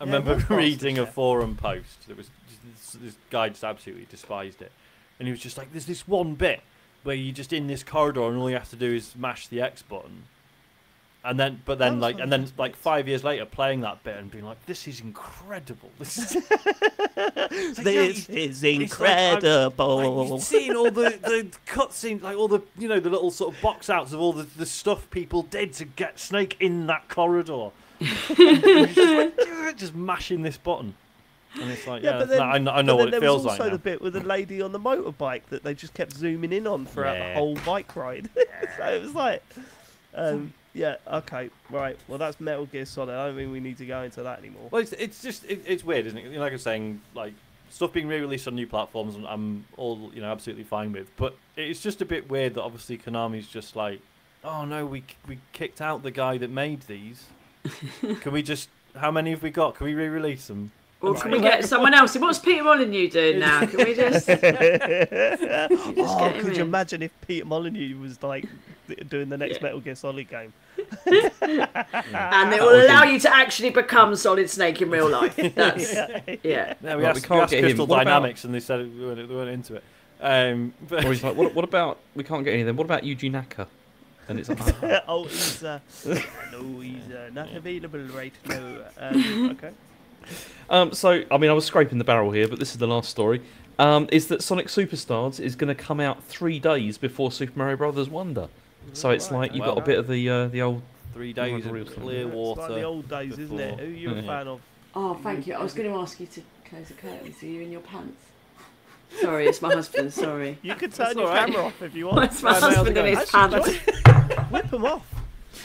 I remember reading a forum post that was this guy just absolutely despised it, and he was just like, "There's this one bit where you're just in this corridor and all you have to do is mash the X button," and then like 5 years later playing that bit and being like, "This is incredible. This is incredible." Like, you've seen all the cutscenes, like all the, you know, the little sort of box outs of all the stuff people did to get Snake in that corridor. just mashing this button. And it's like, yeah, I know what it feels like. There was also the bit with the lady on the motorbike that they just kept zooming in on throughout the whole bike ride. So it was like, yeah, okay, right. Well, that's Metal Gear Solid. I don't think we need to go into that anymore. Well, it's just weird, isn't it? You know, like I was saying, like stuff being re-released on new platforms, I'm all, you know, absolutely fine with. But it's just a bit weird that obviously Konami's just like, oh no, we kicked out the guy that made these. Can we just? How many have we got? Can we re-release them? Or can we get someone else? What's Peter Molyneux doing now? Can we just... could you imagine if Peter Molyneux was like doing the next Metal Gear Solid game? And it will allow you to actually become Solid Snake in real life. That's... Yeah. No, we asked Crystal Dynamics and they said they weren't into it. But... Or he's like, what about... We can't get any of them. What about Yuji Naka? And it's like... oh, he's not available right now. Okay. So, I mean, I was scraping the barrel here, but this is the last story, is that Sonic Superstars is going to come out 3 days before Super Mario Bros. Wonder. So it's like you've got a bit of the old... 3 days of clear water. It's like the old days, isn't it? Who are you a fan of? Oh, thank you. I was going to ask you to close the curtains. Are you in your pants? Sorry, it's my husband, sorry. You could turn your camera off if you want. It's my husband in his pants. Whip them off.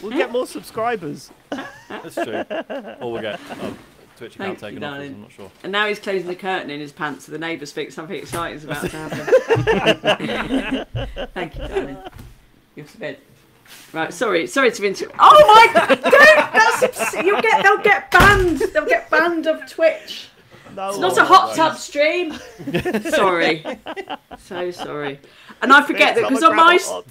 We'll get more subscribers. That's true. Or we'll get... Twitch account taken off, I'm not sure. And now he's closing the curtain in his pants, so the neighbours think something exciting is about to happen. Thank you, darling. You're off to bed. Right, sorry to interrupt. Oh my God! They'll get banned. They'll get banned of Twitch. No, it's not a hot tub stream. Sorry, so sorry. And I forget that because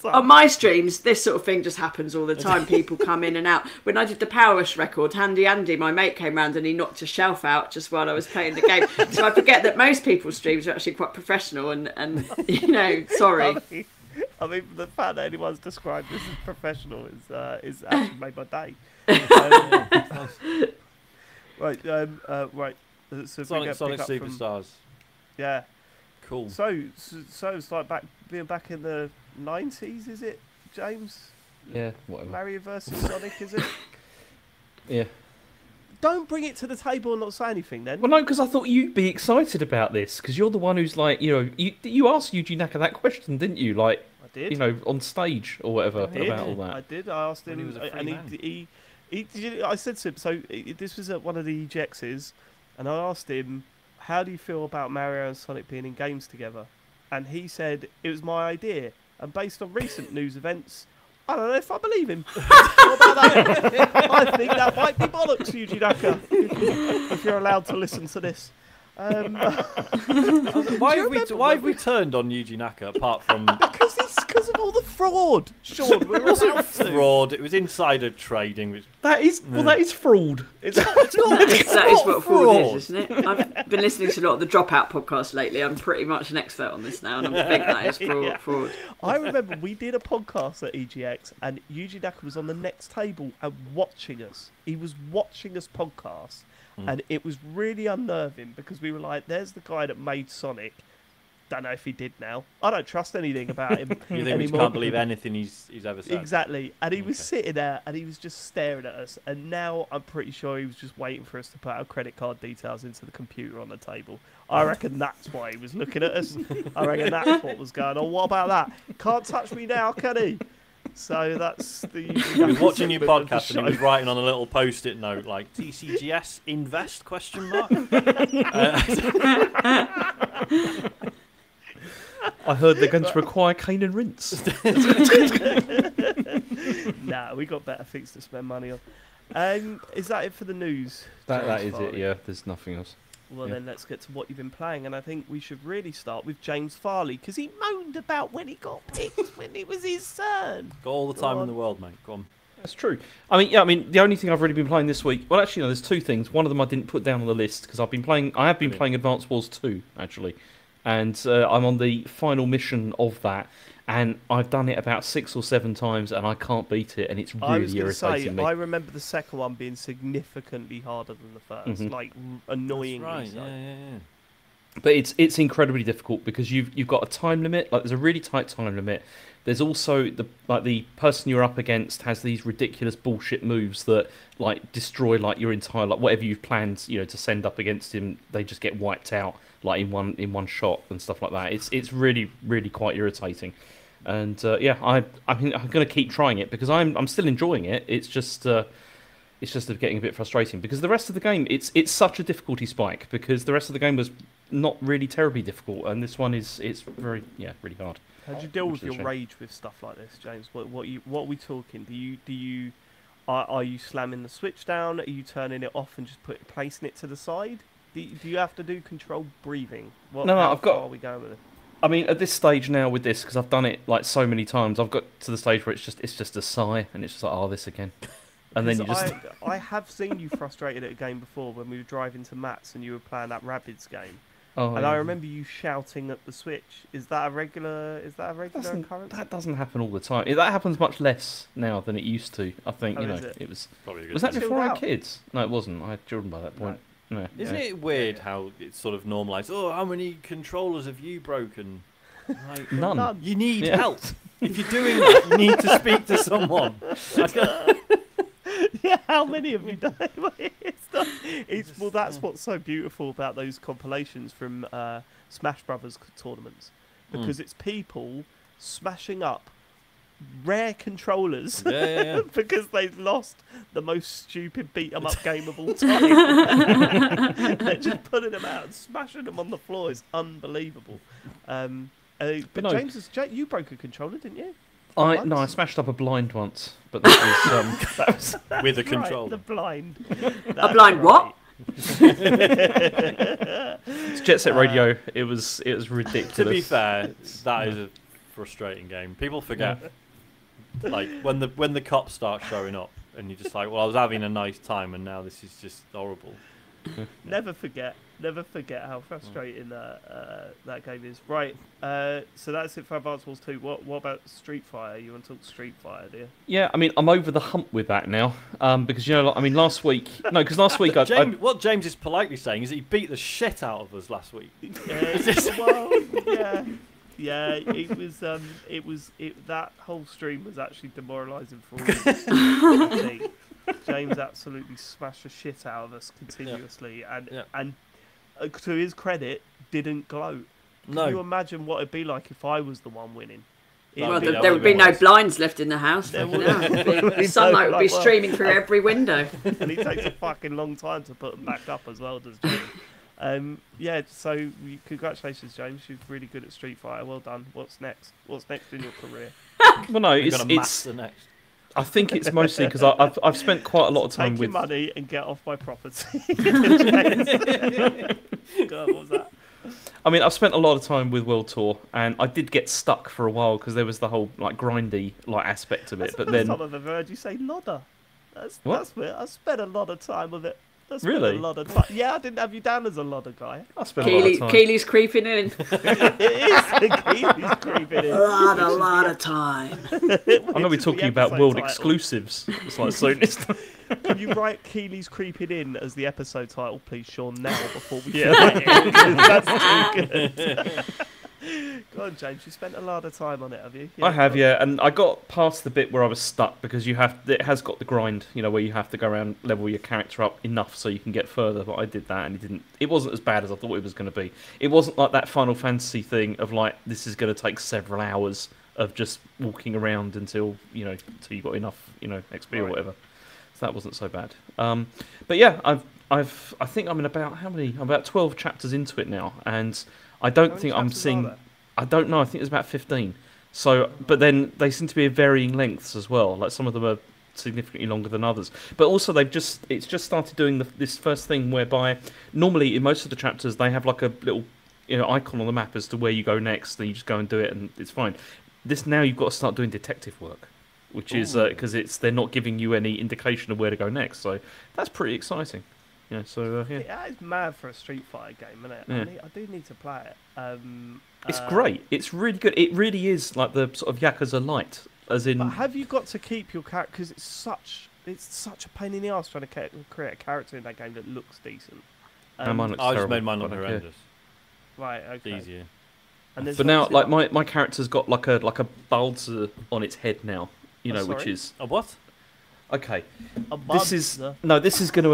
on my streams, this sort of thing just happens all the time. People come in and out. When I did the Power Wash record, Handy Andy, my mate, came round and he knocked a shelf out just while I was playing the game. So I forget that most people's streams are actually quite professional and you know, sorry. I mean, the fact that anyone's described this as professional is actually made my day. Right, right. So Sonic Superstars. Yeah. Cool. So it's like being back in the 90s, is it, James? Yeah, whatever. Mario versus Sonic, is it? Yeah. Don't bring it to the table and not say anything then. Well, no, because I thought you'd be excited about this, because you're the one who's like, you know, you asked Yuji Naka that question, didn't you? Like, I did. You know, on stage or whatever about all that. I did. I asked him, I said to him, so this was at one of the EGXs, and I asked him, how do you feel about Mario and Sonic being in games together? And he said, it was my idea. And based on recent news events, I don't know if I believe him. What about that? I think that might be bollocks, Yuji Naka, if you're allowed to listen to this. Why have we turned on Yuji Naka apart from... because of all the fraud, Sean. It wasn't fraud, it was insider trading. Which... That is, well, that is fraud. That is what fraud is, isn't it? I've been listening to a lot of the Dropout podcast lately. I'm pretty much an expert on this now, and I think that is fraud. Yeah. Fraud. I remember we did a podcast at EGX, and Yuji Naka was on the next table and watching us. He was watching us podcast. And it was really unnerving because we were like, there's the guy that made Sonic. Don't know if he did now. I don't trust anything about him anymore. We can't believe anything he's ever said. Exactly. And he was sitting there and he was just staring at us. And now I'm pretty sure he was just waiting for us to put our credit card details into the computer on the table. I reckon that's why he was looking at us. I reckon that's what was going on. What about that? Can't touch me now, can he? So that's the... He was watching your podcast and he was writing on a little post-it note like, TCGS invest, question mark? I heard they're going to require cane and rinse. Nah, we got better things to spend money on. Is that it for the news? That is it, yeah. There's nothing else. Well, then let's get to what you've been playing, and I think we should really start with James Farley, because he moaned about when he got picked, when it was his turn. Got all the time in the world, mate. Go on. That's true. I mean, yeah. I mean, the only thing I've really been playing this week, well, actually, no. There's two things. One of them I didn't put down on the list because I've been playing. I have been playing Advance Wars 2 actually, and I'm on the final mission of that. And I've done it about 6 or 7 times, and I can't beat it, and it's really irritating me. I remember the second one being significantly harder than the first, like annoyingly. That's right. Yeah. But it's incredibly difficult because you've got a time limit. Like there's a really tight time limit. There's also the person you're up against has these ridiculous bullshit moves that like destroy like your entire like whatever you've planned to send up against him. They just get wiped out like in one shot and stuff like that. It's really quite irritating. And yeah, I'm going to keep trying it because I'm still enjoying it. It's just getting a bit frustrating because the rest of the game it's such a difficulty spike because the rest of the game was not really terribly difficult and this one it's very really hard. How do you deal with your rage with stuff like this, James? What are we talking? Are you slamming the switch down? Are you turning it off and just placing it to the side? Do you have to do controlled breathing? How far are we going with it? I mean, at this stage now with this, because I've done it like so many times, I've got to the stage where it's just a sigh, and it's just like, oh, this again. And then you just... I have seen you frustrated at a game before when we were driving to Matt's and you were playing that Rabbids game. Oh, and I remember you shouting at the Switch. Is that a regular occurrence? That doesn't happen all the time. That happens much less now than it used to. I think it was. Was that before I had kids? No, it wasn't. I had children by that point. No. Isn't it weird how it's sort of normalised? Oh, how many controllers have you broken? Like, none. You need help. If you're doing that, you need to speak to someone. Yeah, how many have you done? Well, that's what's so beautiful about those compilations from Smash Brothers tournaments, because it's people smashing up rare controllers because they've lost the most stupid beat-em-up game of all time. They're just putting them out and smashing them on the floor. It's unbelievable. But James, you broke a controller, didn't you? I smashed up a blind once, but that was with a controller. The blind. A blind what? It's Jet Set Radio. It was ridiculous. To be fair, that is a frustrating game. People forget, like when the cops start showing up, and you're just like, well, I was having a nice time, and now this is just horrible. Never forget how frustrating that game is. Right, so that's it for Advance Wars 2. What about Street Fighter? You want to talk Street Fighter, do you? Yeah, I mean, I'm over the hump with that now, because, I mean, last week... what James is politely saying is that he beat the shit out of us last week. That whole stream was actually demoralising for all of us. James absolutely smashed the shit out of us continuously, and to his credit, didn't gloat. Can you imagine what it'd be like if I was the one winning? There would be no blinds left in the house. The sunlight would be streaming through every window. And he takes a fucking long time to put them back up as well, does James? So congratulations, James. You're really good at Street Fighter. Well done. What's next in your career? Well, no, it's the next. I think it's mostly because I've spent quite a lot of time with money and get off my property. God, what was that? I mean, I've spent a lot of time with World Tour, and I did get stuck for a while because there was the whole like grindy aspect of it. But then on The Verge, you say "lodder." That's weird. I spent a lot of time with it. I spent a lot of time. Yeah, I didn't have you down as a lodder guy. I spent a lot of time. Keely's creeping in. Keely's creeping in. A lot of time. I'm going to be talking about world exclusives. It's like so. Can you write Keely's creeping in as the episode title, please, Sean? Now before we forget it, that's too good. Go on, James. You spent a lot of time on it, have you? Yeah, I have, yeah. And I got past the bit where I was stuck because it has got the grind, you know, where you have to go around, level your character up enough so you can get further. But I did that, and it wasn't as bad as I thought it was going to be. It wasn't like that Final Fantasy thing of like this is going to take several hours of just walking around until you got enough, XP or whatever. So that wasn't so bad. But yeah, I think I'm in about how many? I'm about 12 chapters into it now, and I don't think I'm seeing. I don't know. I think there's about 15. So, but then they seem to be of varying lengths as well. Like some of them are significantly longer than others. But also it's just started doing this first thing whereby normally in most of the chapters they have like a little icon on the map as to where you go next. Then you just go and do it, and it's fine. Now you've got to start doing detective work, which is because they're not giving you any indication of where to go next. So that's pretty exciting. Yeah, so yeah. That is mad for a Street Fighter game, isn't it? Yeah. I do need to play it. It's great. It's really good. It really is like the sort of Yakuza light, as in. But have you got to keep your character? Because it's such a pain in the ass trying to create a character in that game that looks decent. I just made mine look horrendous. Right. Okay. It's easier. But now, like my character's got like a balzer on its head now. Which is a what? Okay, this is going to annoy. This is going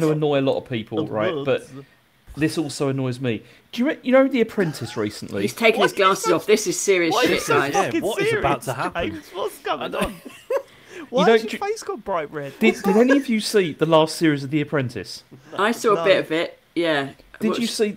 to annoy a lot of people, right? But this also annoys me. Do you know The Apprentice recently? He's taking his glasses off. This is serious shit, guys. Yeah, what is about to happen? James, what's going on? Why has your face got bright red? Did any of you see the last series of The Apprentice? I saw a bit of it. Yeah. Did you see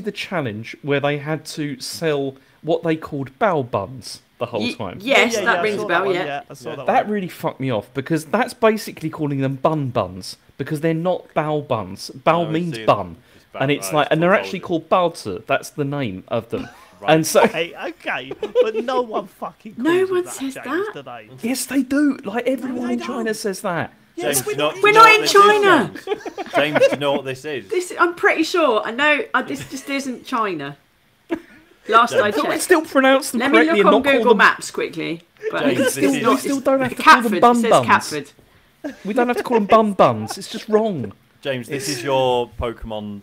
the challenge where they had to sell what they called bao buns? The whole time. Yes, that rings a bell, yeah. That really fucked me off because that's basically calling them buns because they're not bao buns. Bao means bun. And it's like, and they're actually called baozi. That's the name of them. And so, okay, but no one fucking calls no one says that. Yes, they do. Like everyone in China says that. James, we're not in China. James, do you know what this is? I'm pretty sure. I know this just isn't China. Last I checked. It's still pronounced correctly. Let me look on Google Maps quickly. But James, we still don't have to call them bun buns. We don't have to call them bun buns. It's just wrong. James, this is your Pokemon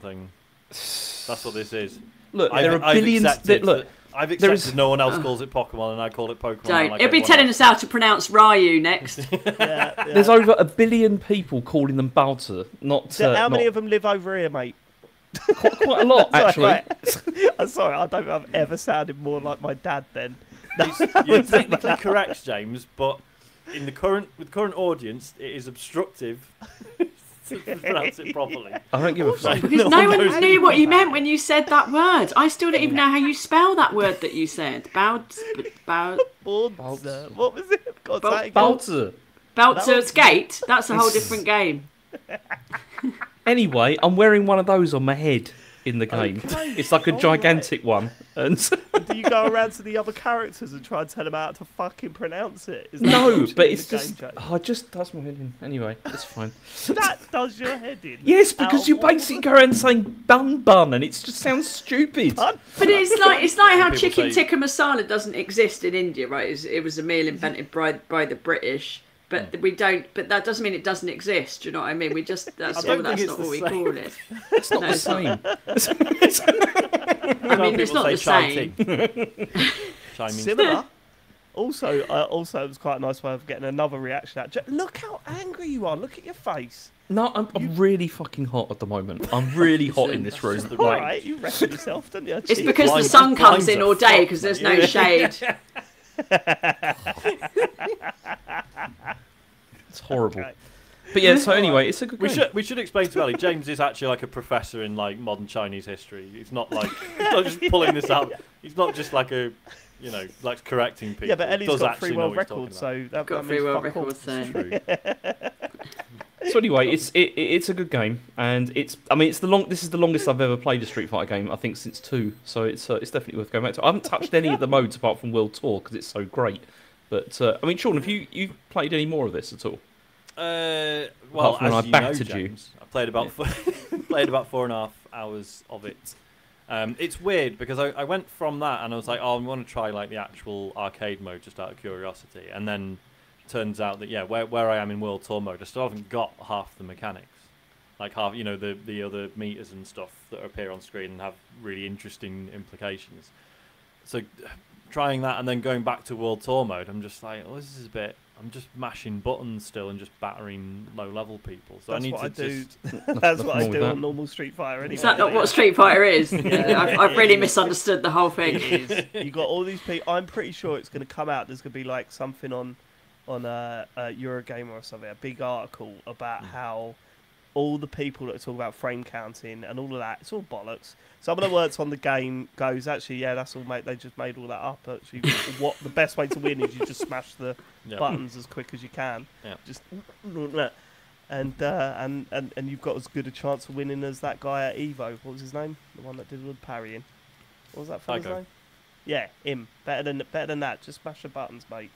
thing. That's what this is. Look, there are billions. I've accepted no one else calls it Pokemon, and I call it Pokemon. It'll be telling us how to pronounce Ryu next. Yeah. There's over 1 billion people calling them Balta. How many of them live over here, mate? Quite a lot, actually. Right. I'm sorry, I don't think I've ever sounded more like my dad then. You're technically correct, James, but in the current audience, it is obstructive to pronounce it properly. I don't give a fuck. Because no one knew what you meant when you said that word. I still don't even know how you spell that word that you said. Balzer. What was it? Balzer. Balzer's Gate. That's a whole different game. Anyway, I'm wearing one of those on my head in the game. Okay. It's like a gigantic one. And do you go around to the other characters and try and tell them how to fucking pronounce it? No, but it's just... I just does my head in. Anyway, it's fine. That does your head in? Yes, because you basically go around saying bun and it just sounds stupid. But it's like how chicken tikka masala doesn't exist in India, right? It was a meal invented by the British. But we don't. But that doesn't mean it doesn't exist. Do you know what I mean? That's not what we call it. It's not the same. I mean, it's not the same. Similar. Also, it was quite a nice way of getting another reaction out. Look how angry you are. Look at your face. No, I'm really fucking hot at the moment. I'm really hot in this room. All right, you rest yourself, don't you? It's because the sun comes in all day because there's no shade. It's horrible. Okay. But yeah, so anyway, it's a good game. We should explain to Ellie, James is actually like a professor in like modern Chinese history. It's not like he's not just pulling this out. He's not just like a, you know, like correcting people. Yeah, but Ellie's got three world records, so that got three world records. So anyway, it's a good game, and this is the longest I've ever played a Street Fighter game, I think, since 2. So it's definitely worth going back to. I haven't touched any of the modes apart from World Tour because it's so great. But I mean, Sean, have you played any more of this at all? Well, as I battered you, James, I played about played about 4.5 hours of it. It's weird because I went from that and I was like, oh, I want to try like the actual arcade mode just out of curiosity, and then turns out that where I am in World Tour mode, I still haven't got half the mechanics, like half, you know, the other meters and stuff that appear on screen and have really interesting implications. So trying that and then going back to World Tour mode, I'm just like, oh, this is a bit. I'm just mashing buttons still and just battering low-level people. So that's what I do on normal Street Fighter anyway. Is that not what Street Fighter is? Yeah. I've really misunderstood the whole thing. It is. You got all these people. I'm pretty sure it's going to come out. There's going to be like something on Eurogamer or something, a big article about how all the people that talk about frame counting and all of that, it's all bollocks. Someone that works on the game goes, actually, yeah, that's all, mate. They just made all that up. Actually, what the best way to win is you just smash the buttons as quick as you can. Yeah. Just and you've got as good a chance of winning as that guy at Evo. What was his name? The one that did all the parrying. What was that fella's name? Yeah, him. Better than that. Just smash the buttons, mate.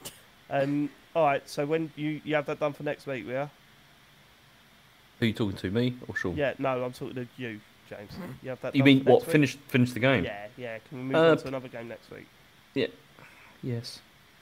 All right. So when you have that done for next week, yeah. Are you talking to me or Sean? Yeah, no, I'm talking to you, James. You have that. You mean what? Finish the game. Yeah, yeah. Can we move on to another game next week? Yeah. Yes.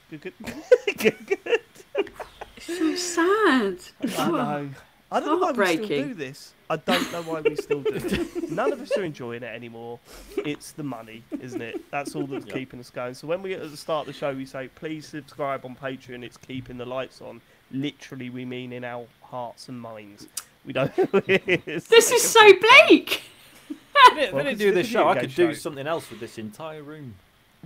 Good. It's so sad. I know. I don't know why we still do this. I don't know why we still do it. None of us are enjoying it anymore. It's the money, isn't it? That's all that's keeping us going. So when we get at the start of the show, we say, please subscribe on Patreon. It's keeping the lights on. Literally, we mean in our hearts and minds. We don't. This is so bleak. If I didn't do this show, I could do something else with this entire room.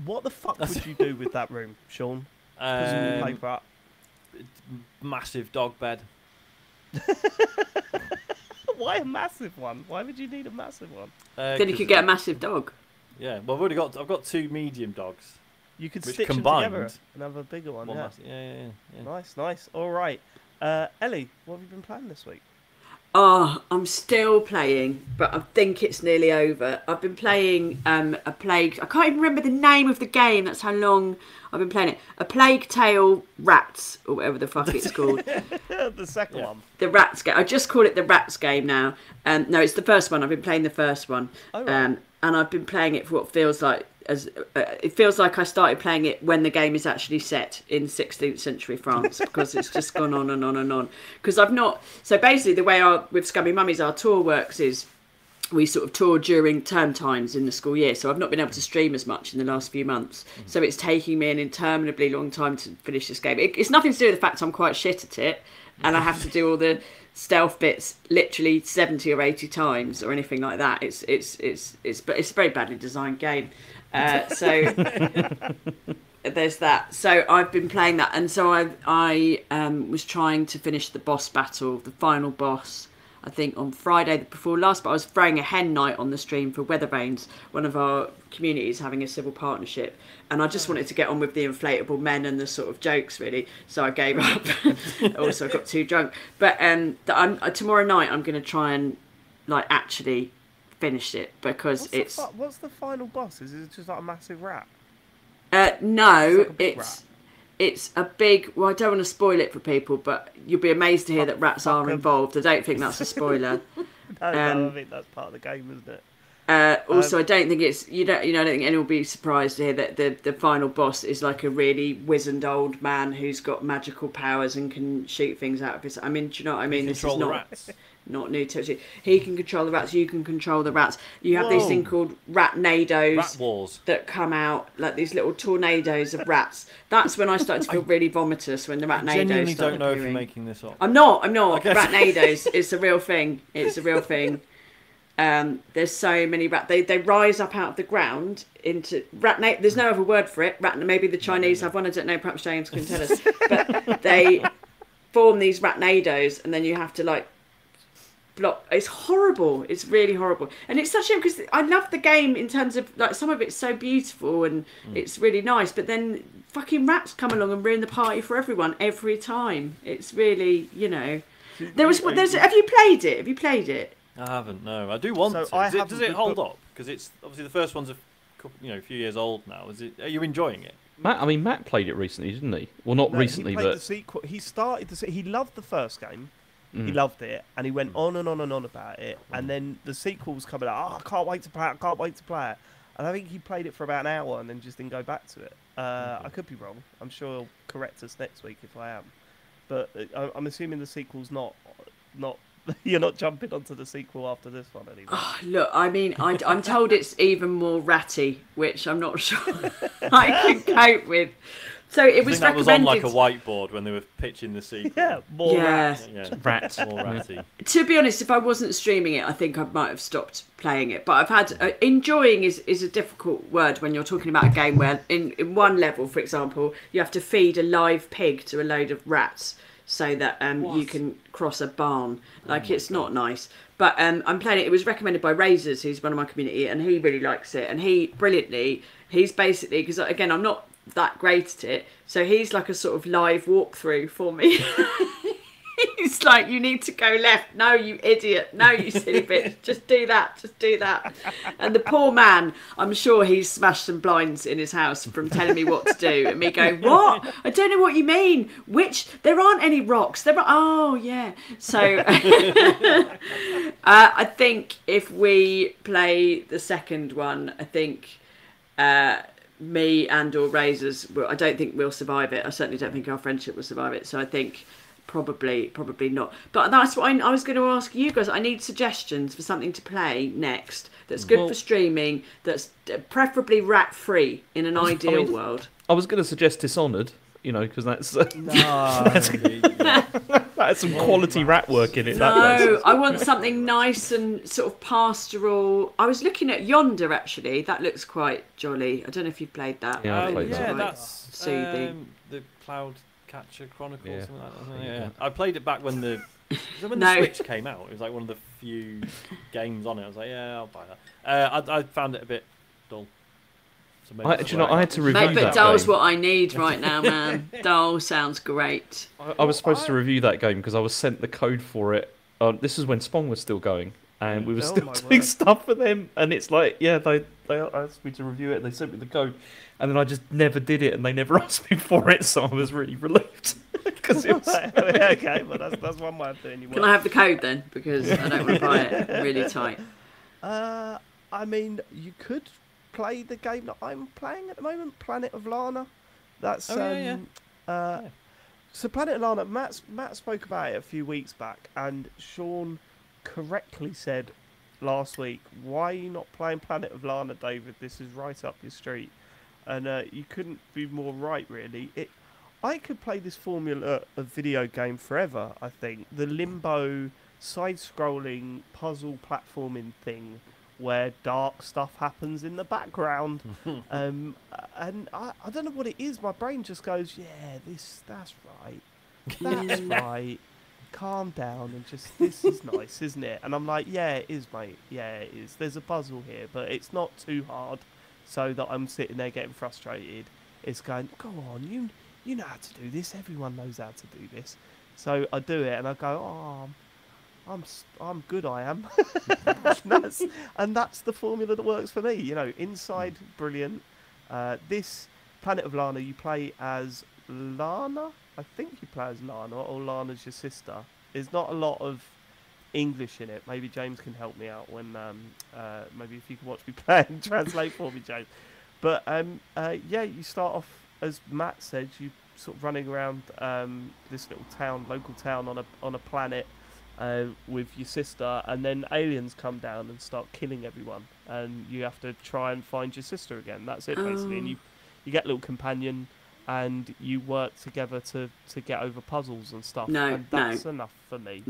What the fuck would you do with that room, Sean? Paper up. Massive dog bed. Why a massive one? Why would you need a massive one? Then you could get a massive dog. Yeah, well, I've got 2 medium dogs. You could stitch them together and have a bigger one. Yeah. Nice. All right. Ellie, what have you been playing this week? Oh, I'm still playing, but I think it's nearly over. I've been playing a Plague... I can't even remember the name of the game. That's how long I've been playing it. A Plague Tale Rats, or whatever the fuck it's called. The second one. The Rats game. I just call it the Rats game now. No, it's the first one. I've been playing the first one. Oh, right. And I've been playing it for what feels like... it feels like I started playing it when the game is actually set in 16th century France, because it's just gone on and on and on. Because I've not... So basically the way with Scummy Mummies our tour works is we sort of tour during term times in the school year, so I've not been able to stream as much in the last few months. So it's taking me an interminably long time to finish this game. It's nothing to do with the fact I'm quite shit at it and I have to do all the stealth bits literally 70 or 80 times or anything like that. It's a very badly designed game. There's that. So I've been playing that, and so I was trying to finish the boss battle, the final boss, I think on Friday before last. But I was throwing a hen night on the stream for Weathervanes, one of our communities having a civil partnership, and I just wanted to get on with the inflatable men and the sort of jokes really. So I gave up. Also, I got too drunk. But tomorrow night I'm going to try and like actually finish it, because what's the final boss? Is it just like a massive rat? No, it's a big... Well, I don't want to spoil it for people, but you'll be amazed to hear that rats are involved. I don't think that's a spoiler. No, I think that's part of the game, isn't it? Also, I don't think it's... I don't think anyone will be surprised to hear that the final boss is like a really wizened old man who's got magical powers and can shoot things out of his... I mean, do you know what I mean? This is not new to it. He can control the rats. You can control the rats. You have these thing called ratnadoes, rat wars, that come out like these little tornadoes of rats. That's when I started to feel really vomitous, when the ratnadoes. I genuinely don't know if you're making this up. I'm not. Ratnadoes. It's a real thing. There's so many rats. They rise up out of the ground into ratnado. There's no other word for it. Maybe the Chinese have one. I don't know. Perhaps James can tell us. But they. form these ratnados, and then you have to like block. It's horrible. It's really horrible. And it's such a shame because I love the game in terms of like some of it's so beautiful and it's really nice, but then fucking rats come along and ruin the party for everyone every time. It's really, you know, have you played it? Have you played it? I haven't. No, I do want to. Does it hold up? Because it's obviously the first one's a few years old now. Are you enjoying it? Matt, I mean, Matt played it recently, didn't he? Well, not recently, he played the sequel. He started the. He loved the first game. He loved it, and he went on and on and on about it. And then the sequel was coming out. Oh, I can't wait to play it. I can't wait to play it. And I think he played it for about an hour and then just didn't go back to it. I could be wrong. I'm sure he'll correct us next week if I am. But I'm assuming the sequel's not. You're not jumping onto the sequel after this one anymore. Oh, look, I mean, I'm told it's even more ratty, which I'm not sure I can cope with. So it was recommended. That was on like a whiteboard when they were pitching the sequel. Yeah, more ratty. To be honest, if I wasn't streaming it, I think I might have stopped playing it. But I've had enjoying is a difficult word when you're talking about a game where in one level, for example, you have to feed a live pig to a load of rats. So that you can cross a barn. Like, it's not nice. But I'm playing it. It was recommended by Razors, who's one of my community, and he really likes it. And he, brilliantly, he's basically, because, again, I'm not that great at it, so he's like a sort of live walkthrough for me. He's like, you need to go left. No, you idiot. No, you silly bitch. Just do that. Just do that. And the poor man, I'm sure he's smashed some blinds in his house from telling me what to do. And me going, what? I don't know what you mean. Which, there aren't any rocks. There are, oh, yeah. So I think if we play the second one, I think... me and or Razors, I don't think we'll survive it. I certainly don't think our friendship will survive it. So I think probably not. But that's what I was going to ask you guys. I need suggestions for something to play next that's good for streaming, that's preferably rat-free in an ideal world. I was going to suggest Dishonored, you know, because that's... that has some quality rat work in it. No, I want something nice and sort of pastoral. I was looking at Yonder, actually. That looks quite jolly. I don't know if you've played that. Yeah, that's soothing. The Cloudcatcher Chronicles. Yeah. Something like that. Yeah. I played it back when the Switch came out. It was like one of the few games on it. I was like, yeah, I'll buy that. I found it a bit dull. So I had to review that. But Dull's what I need right now, man. Dull sounds great. I was supposed to review that game because I was sent the code for it. This is when Spong was still going, and we were still doing stuff for them. And it's like, yeah, they asked me to review it, and they sent me the code, and then I just never did it, and they never asked me for it, so I was really relieved. Because it was okay, but that's one way of doing it. Can I have the code then? Because I don't want to buy it really tight. I mean, you could play the game that I'm playing at the moment, Planet of Lana. That's so Planet of Lana. Matt spoke about it a few weeks back, and Sean correctly said last week, "Why are you not playing Planet of Lana, David? This is right up your street." And you couldn't be more right, really. I could play this formula of video game forever. I think the Limbo side-scrolling puzzle platforming thing, where dark stuff happens in the background. And I don't know what it is. My brain just goes, yeah, that's right. That's right. Calm down and just, this is nice, isn't it? And I'm like, yeah, it is, mate. Yeah, it is. There's a puzzle here, but it's not too hard so that I'm sitting there getting frustrated. It's going, go on, you know how to do this. Everyone knows how to do this. So I do it and I go, oh, I'm good, I am. and that's the formula that works for me. You know, Inside, brilliant. This Planet of Lana, you play as Lana. I think you play as Lana, or Lana's your sister. There's not a lot of English in it. Maybe James can help me out when maybe if you can watch me play and translate for me, James. But yeah, you start off, as Matt said, you sort of running around this little town, local town on a planet. With your sister, and then aliens come down and start killing everyone, and you have to try and find your sister again. That's it, basically. And you get a little companion, and you work together to get over puzzles and stuff. That's enough for me.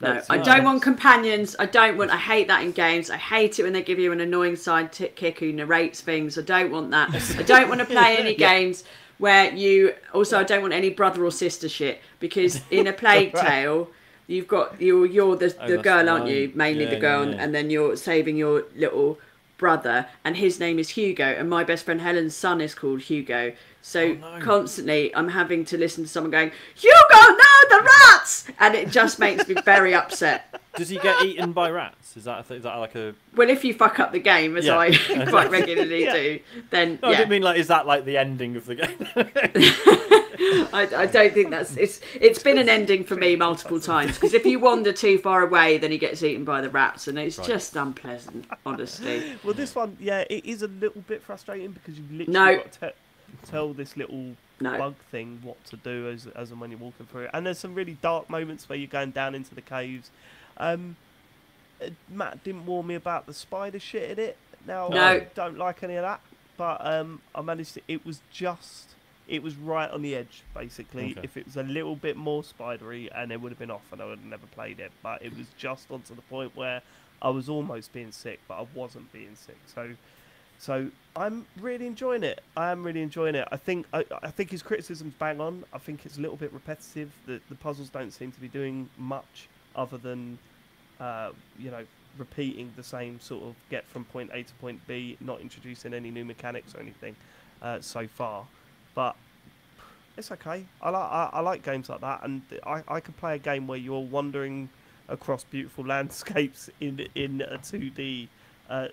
I don't want companions. I hate that in games. I hate it when they give you an annoying sidekick who narrates things. I don't want that. I don't want to play any games where you also, I don't want any brother or sister shit, because in A Plague Tale, you've got you're the girl, aren't you? Mainly the girl, and then you're saving your little brother, and his name is Hugo, and my best friend Helen's son is called Hugo. So constantly I'm having to listen to someone going, Hugo, no, the rats! And it just makes me very upset. Does he get eaten by rats? Is that like a... Well, if you fuck up the game, as I quite regularly do, then I didn't mean like, is that like the ending of the game? I don't think that's... It's been an ending for me multiple times, because if you wander too far away, then he gets eaten by the rats, and it's just unpleasant, honestly. Well, this one, it is a little bit frustrating, because you've literally got to tell this little bug thing what to do as and when you're walking through it. And there's some really dark moments where you're going down into the caves. Matt didn't warn me about the spider shit in it. Now, I don't like any of that, but I managed to... It was right on the edge, basically. Okay. If it was a little bit more spidery, and it would have been off, and I would have never played it. But it was just onto the point where I was almost being sick, but I wasn't being sick. So I'm really enjoying it. I think I think his criticism's bang on. I think it's a little bit repetitive. The puzzles don't seem to be doing much other than, repeating the same sort of get from point A to point B, not introducing any new mechanics or anything so far. But it's okay. I like games like that, and I could play a game where you're wandering across beautiful landscapes in a 2D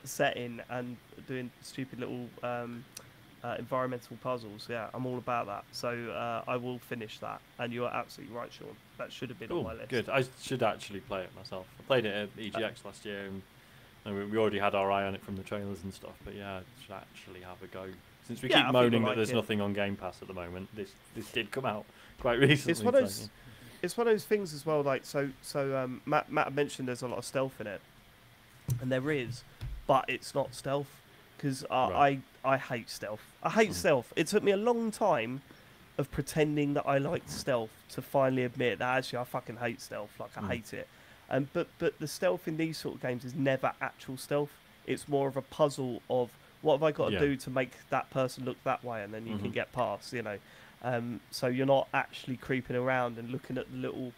setting and doing stupid little environmental puzzles. Yeah, I'm all about that. So I will finish that, and you're absolutely right, Sean. That should have been on my list. Good. I should actually play it myself. I played it at EGX last year, and we already had our eye on it from the trailers and stuff. But yeah, I should actually have a go. Since we keep moaning that there's nothing on Game Pass at the moment, this did come out quite recently. It's one of those, things as well. Like so, Matt mentioned there's a lot of stealth in it, and there is, but it's not stealth because I hate stealth. I hate stealth. It took me a long time of pretending that I liked stealth to finally admit that actually I fucking hate stealth. Like I hate it. And but the stealth in these sort of games is never actual stealth. It's more of a puzzle of, what have I got to do to make that person look that way, and then you can get past, so you're not actually creeping around and looking at the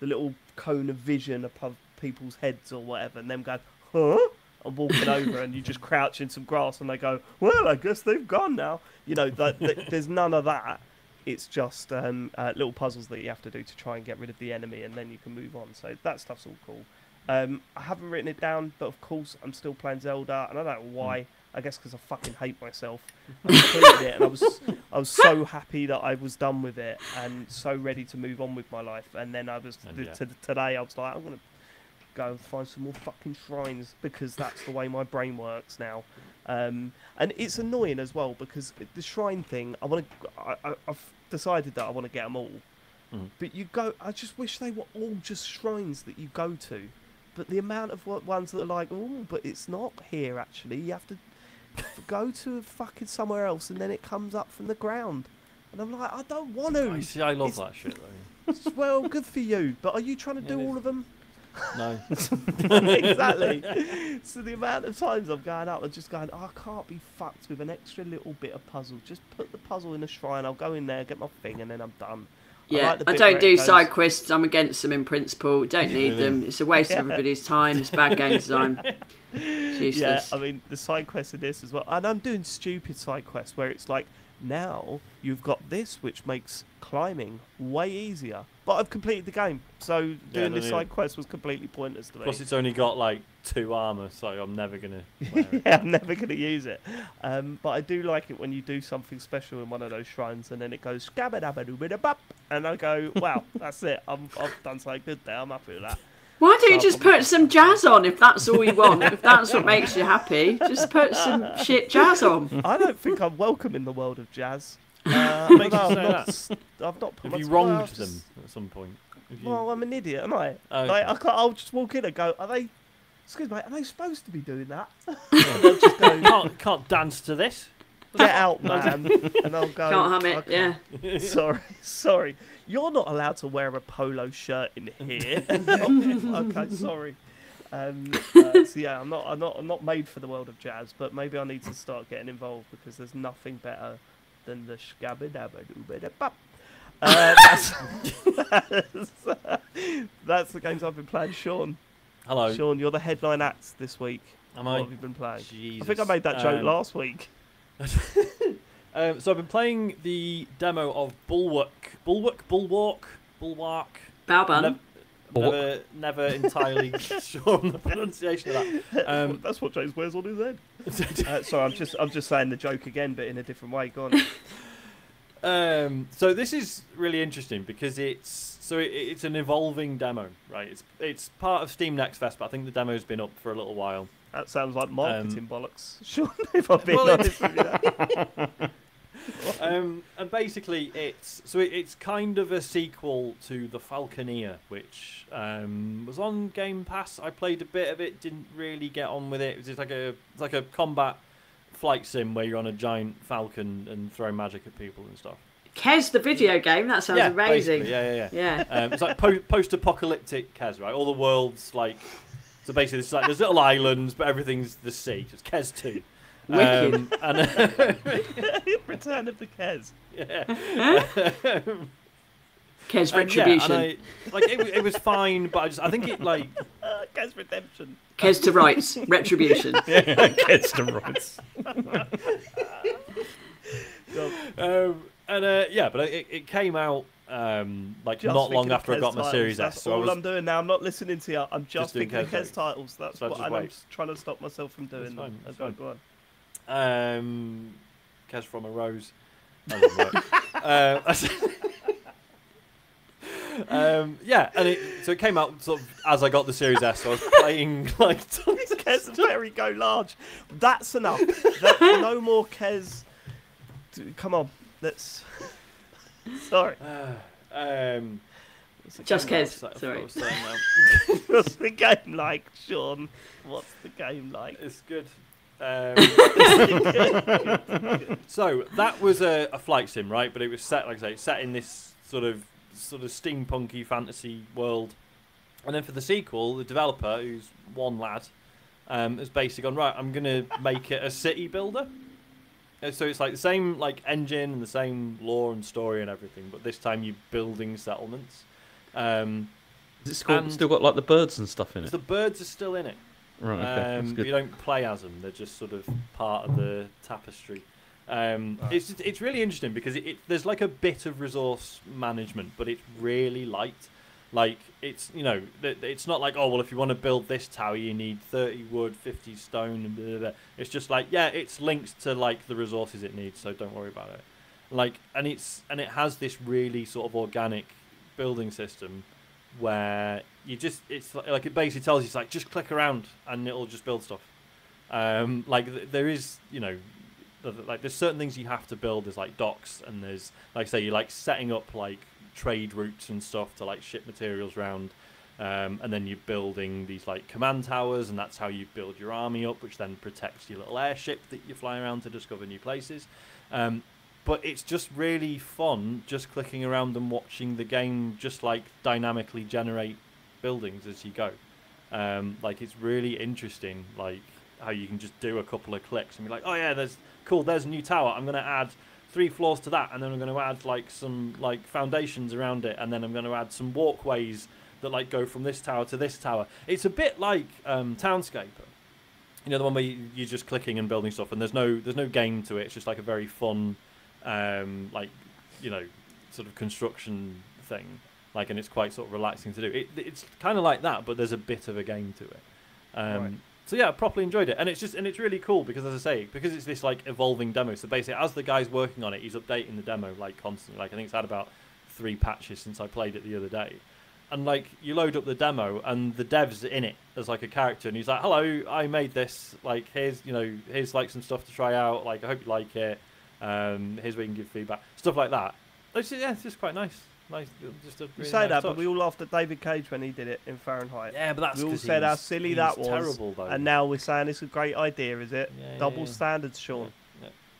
little cone of vision above people's heads or whatever, and them going, huh? And walking over, and you just crouch in some grass, and they go, well, I guess they've gone now. There's none of that. It's just little puzzles that you have to do to try and get rid of the enemy, and then you can move on. So that stuff's all cool. I haven't written it down, but of course I'm still playing Zelda, and I don't know why. I guess because I fucking hate myself. I completed it, and I was so happy that I was done with it and so ready to move on with my life. And then today I was like, I'm gonna go and find some more fucking shrines, because that's the way my brain works now. And it's annoying as well, because the shrine thing, I've decided that I want to get them all. But I just wish they were all just shrines that you go to. But the amount of ones that are like, oh, but it's not here actually. You have to go to fucking somewhere else, and then it comes up from the ground. And I'm like, I don't want to. I see, I love that shit though. It's, well, good for you. But are you trying to do all of them? No. Exactly. So the amount of times I'm going up and just going, oh, I can't be fucked with an extra little bit of puzzle. Just put the puzzle in a shrine. I'll go in there, get my thing, and then I'm done. Yeah, I don't do side quests. I'm against them in principle. Don't need them. It's a waste of everybody's time. It's bad game design. Jesus. Yeah, I mean, the side quests in this as well. And I'm doing stupid side quests where it's like, now you've got this, which makes climbing way easier. But I've completed the game, so doing this side quest was completely pointless to me. Plus, it's only got like 2 armour, so I'm never going to wear it. I'm never going to use it. But I do like it when you do something special in one of those shrines, and then it goes, and I go, wow, that's it. I've done something good there. I'm happy with that. Why don't you just put some jazz on if that's all you want? If that's what makes you happy, just put some shit jazz on. I don't think I'm welcome in the world of jazz. I've not put Have you wronged them at some point? Well, I'm an idiot, am I? Oh, okay. Like, I'll just walk in and go, are they... Excuse me, are they supposed to be doing that? And they'll just go, can't dance to this. Get out, man. And I'll go... Can't hum it, yeah. Sorry. You're not allowed to wear a polo shirt in here. Okay, sorry. I'm not made for the world of jazz, but maybe I need to start getting involved, because there's nothing better than the Shgabba-dabba-dooba-da-bop. That's the games I've been playing. Sean. Hello. Sean, you're the headline act this week. Am I? What have you been playing? Jesus. I think I made that joke last week. So I've been playing the demo of Bulwark. Bauban. Never entirely sure on the pronunciation of that. That's what James wears on his head. Sorry, I'm just saying the joke again, but in a different way. Go on. So this is really interesting because it's an evolving demo, right? It's part of Steam Next Fest, but I think the demo's been up for a little while. That sounds like marketing bollocks. Sure, if I'm being honest with you. That. And basically, it's kind of a sequel to The Falconeer, which was on Game Pass. I played a bit of it, didn't really get on with it. It's like a combat flight sim where you're on a giant falcon and throw magic at people and stuff. Kes, the video game, that sounds amazing. Yeah. It's like post-apocalyptic Kes, right? All the world's like. So basically, it's like there's little islands, but everything's the sea. So it's Kes 2. Wicked. Return of the Kes. Yeah. Kes Retribution. Yeah, it was fine, but I think Kes Redemption. Kes to rights. Retribution. Yeah, Kes to rights. But it came out not long after I got my Series S. That's all I'm doing now. I'm not listening to you. I'm just thinking of Kes titles. That's what I'm trying to stop myself from doing. That's fine. Go on. Kes from a Rose. That doesn't work. It came out sort of as I got the Series S, so I was playing like Kes very go large. That's enough. No more Kes. Come on, let's. Sorry. Just Kes. Sorry. What's the game like, Sean? What's the game like? It's good. So that was a flight sim, right? But it was set, like I say, set in this sort of steampunky fantasy world. And then for the sequel, the developer, who's one lad, has basically gone, right, I'm gonna make it a city builder. And so it's like the same like engine and the same lore and story and everything, but this time you're building settlements. Has it still got like the birds and stuff in it? The birds are still in it. Right, okay. But you don't play as them; they're just sort of part of the tapestry. It's really interesting because there's like a bit of resource management, but it's really light. Like it's it's not like, oh well, if you want to build this tower, you need 30 wood, 50 stone, and blah, blah, blah. It's just like it's linked to like the resources it needs, so don't worry about it. Like and it has this really sort of organic building system where you just it basically tells you just click around and it'll just build stuff. There is there's certain things you have to build. There's like docks and there's you're setting up trade routes and stuff to ship materials around, and then you're building these command towers, and that's how you build your army up, which then protects your little airship that you fly around to discover new places. But it's just really fun just clicking around and watching the game just dynamically generate buildings as you go. It's really interesting how you can just do a couple of clicks and be like, oh yeah, there's a new tower. I'm going to add 3 floors to that, and then I'm going to add some foundations around it, and then I'm going to add some walkways that go from this tower to this tower. It's a bit like Townscaper. The one where you're just clicking and building stuff and there's no game to it. It's just a very fun construction thing, and it's quite sort of relaxing to do. It's kind of like that, but there's a bit of a game to it. Right. So yeah, I properly enjoyed it, and it's really cool because, as I say, because it's this evolving demo. So basically, as the guy's working on it, he's updating the demo constantly. I think it's had about 3 patches since I played it the other day, and you load up the demo and the dev's in it as a character, and he's like, "Hello, I made this. Here's here's some stuff to try out. I hope you like it. Here's where you can give feedback, stuff like that." It's just quite nice. Just a really nice touch. But we all laughed at David Cage when he did it in Fahrenheit. Yeah, but that's we all said how silly that was. Terrible, though. And now we're saying it's a great idea, is it? Yeah, Double standards, Sean.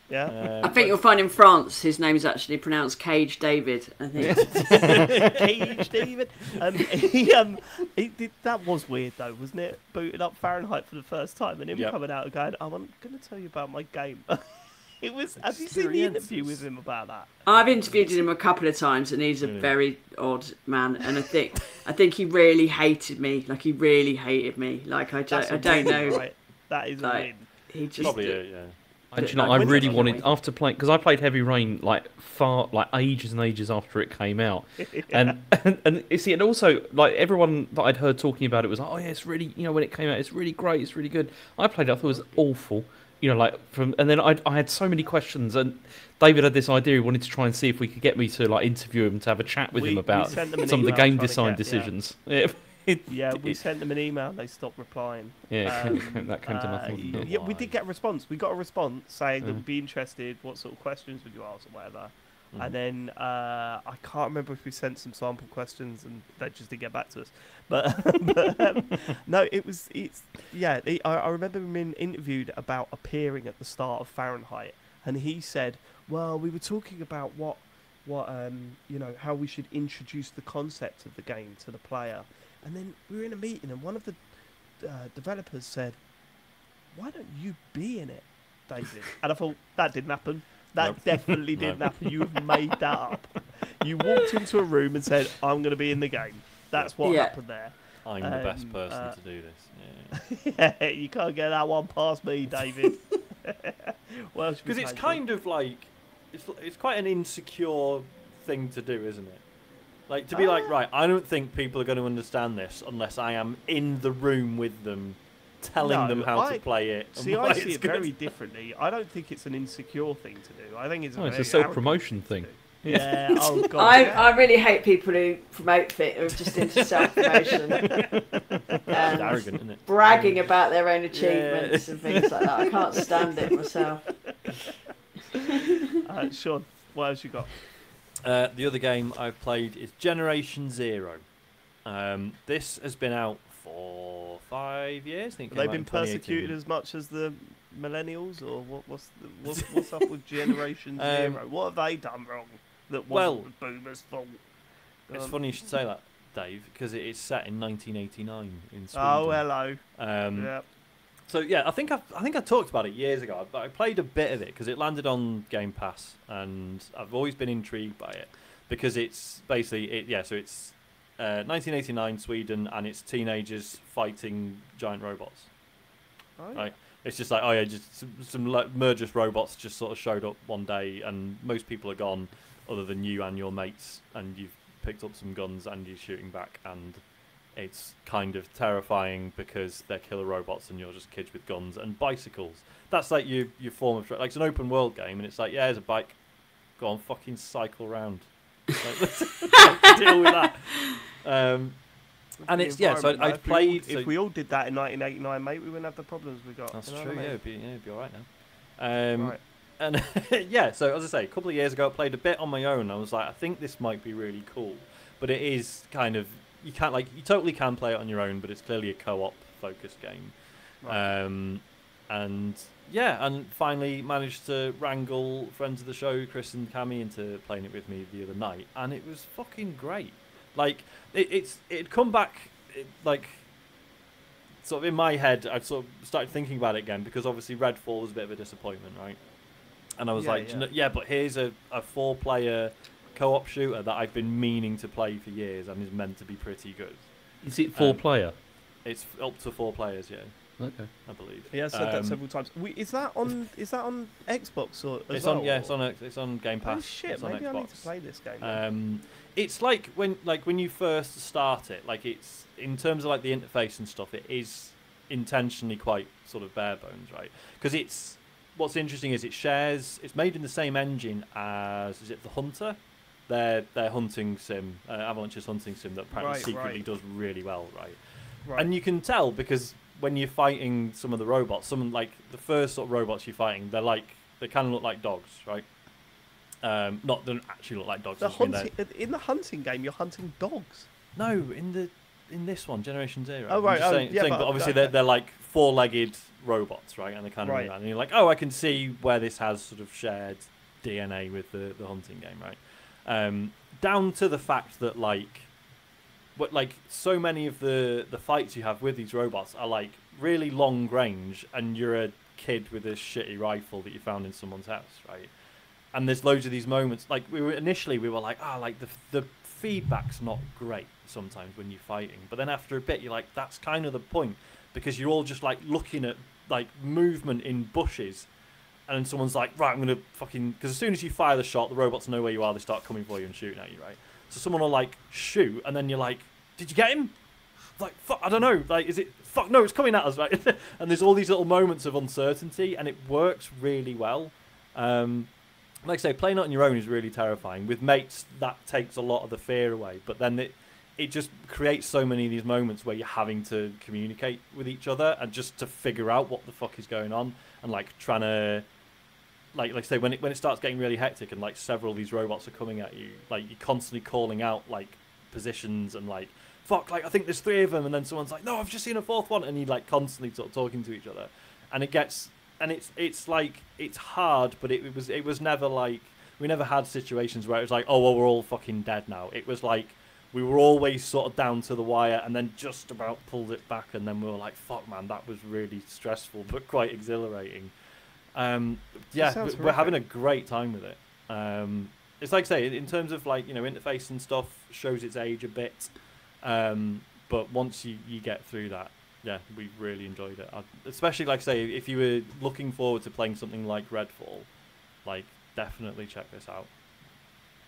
Yeah. I think you'll find in France his name is actually pronounced Cage David. I think Cage David. That was weird though, wasn't it? Booting up Fahrenheit for the first time and him coming out and going, "I'm going to tell you about my game." It was. Have you seen the interview with him about that? I've interviewed him a couple of times, and he's a very odd man. And I think he really hated me. Like he really hated me. Like I don't know. Right. That is like, he just probably yeah. And you know, I really wanted after playing because I played Heavy Rain like ages and ages after it came out, and you see, and also like everyone that I'd heard talking about it was like, oh yeah, it's really, you know, when it came out, it's really great, it's really good. I played it, I thought it was awful, you know, like from, and then I had so many questions, and David had this idea he wanted to try and see if we could get me to like interview him to have a chat with him about some of the game design decisions. Yeah. Yeah, we sent them an email. They stopped replying. Yeah, that came to nothing. Yeah, we did get a response. We got a response saying that we'd be interested. What sort of questions would you ask or whatever? Mm. And then I can't remember if we sent some sample questions and they just didn't get back to us. But no, I remember him being interviewed about appearing at the start of Fahrenheit, and he said, "Well, we were talking about what you know, how we should introduce the concept of the game to the player." And then we were in a meeting, and one of the developers said, "Why don't you be in it, David?" And I thought, that didn't happen. That definitely didn't happen. You have made that up. You walked into a room and said, "I'm going to be in the game." That's what happened there. I'm the best person to do this. Yeah. Yeah, you can't get that one past me, David. Well, because it's kind of like it's quite an insecure thing to do, isn't it? Like, to be like, right, I don't think people are going to understand this unless I am in the room with them, telling them how to play it. See, I see it very differently. I don't think it's an insecure thing to do. I think it's a self-promotion thing. Yeah, oh God. I really hate people who promote fit who are just into self-promotion. It's arrogant, isn't it? Bragging about their own achievements and things like that. I can't stand it myself. Sean, what else you got? The other game I've played is Generation Zero. This has been out for 5 years. I think they've been persecuted as much as the millennials, or what's up with Generation Zero? What have they done wrong that wasn't Boomer's fault? It's funny you should say that, Dave, because it is set in 1989 in Sweden. Oh, hello. Yep. So yeah, I think I talked about it years ago, but I played a bit of it because it landed on Game Pass, and I've always been intrigued by it because it's basically So it's 1989 Sweden, and it's teenagers fighting giant robots. Oh, yeah. Right? It's just like just some murderous robots just sort of showed up one day, and most people are gone, other than you and your mates, and you've picked up some guns and you're shooting back and. It's kind of terrifying because they're killer robots and you're just kids with guns and bicycles. That's like your form of... Like, it's an open-world game, and it's like, yeah, there's a bike. Go on, fucking cycle around. Like, deal with that. And it's... Yeah, so I've played... If we all did that in 1989, mate, we wouldn't have the problems we got. That's true, yeah. It'd be all right now. Right. And, yeah, so as I say, a couple of years ago, I played a bit on my own. I was like, I think this might be really cool. But it is kind of... You can't you totally can play it on your own, but it's clearly a co-op focused game, right. And finally managed to wrangle friends of the show, Chris and Cammy, into playing it with me the other night, and it was fucking great. Like it'd come back, like sort of in my head, I'd sort of started thinking about it again because obviously Redfall was a bit of a disappointment, right? And I was but here's a 4-player. Co-op shooter that I've been meaning to play for years and is meant to be pretty good. Is it 4-player? It's up to 4 players, yeah. Okay, I believe. Yeah, I've said that several times. Is that on Xbox or? It's on Game Pass. Oh shit, maybe I need to play this game. It's like when you first start it, like it's in terms of like the interface and stuff. It is intentionally quite sort of bare bones, right? Because it's what's interesting is it shares. It's made in the same engine as The Hunter. Their hunting sim, Avalanche's hunting sim that apparently secretly does really well, right? And you can tell because when you're fighting some of the robots, like the first sort of robots you're fighting, they kind of look like dogs, right? They don't actually look like dogs. In the hunting game, you're hunting dogs. No, in this one, Generation Zero. Oh right, but obviously they're like 4-legged robots, right? And they kind of and you're like, I can see where this has sort of shared DNA with the hunting game, right? Down to the fact that so many of the fights you have with these robots are like really long range, and you're a kid with a shitty rifle that you found in someone's house, right? And there's loads of these moments. Like we were like, ah, like the feedback's not great sometimes when you're fighting. But then after a bit, you're like, that's kind of the point, because you're all just like looking at like movement in bushes, and then someone's like, right, I'm gonna fucking, because as soon as you fire the shot, the robots know where you are. They start coming for you and shooting at you, right? So someone will like shoot, and then you're like, did you get him? Like, fuck, I don't know. Like, is it? Fuck, no, it's coming at us, right? And there's all these little moments of uncertainty, and it works really well. Like I say, playing it on your own is really terrifying. With mates, that takes a lot of the fear away. But then it just creates so many of these moments where you're having to communicate with each other and just to figure out what the fuck is going on, and like trying to, like I say, when it starts getting really hectic and like several of these robots are coming at you, like you're constantly calling out like positions and like, fuck, like I think there's three of them, and then someone's like, no, I've just seen a fourth one, and you're like constantly sort of talking to each other, and it gets. And it's like, it's hard, but it was never like, we never had situations where it was like, oh, well, we're all fucking dead now. It was like, we were always sort of down to the wire, and then just about pulled it back, and then we were like, fuck, man, that was really stressful, but quite exhilarating. Yeah, we're having a great time with it. It's like I say, in terms of like, you know, interface and stuff, shows its age a bit. But once you get through that, yeah, we really enjoyed it. Especially, like I say, if you were looking forward to playing something like Redfall, like, definitely check this out.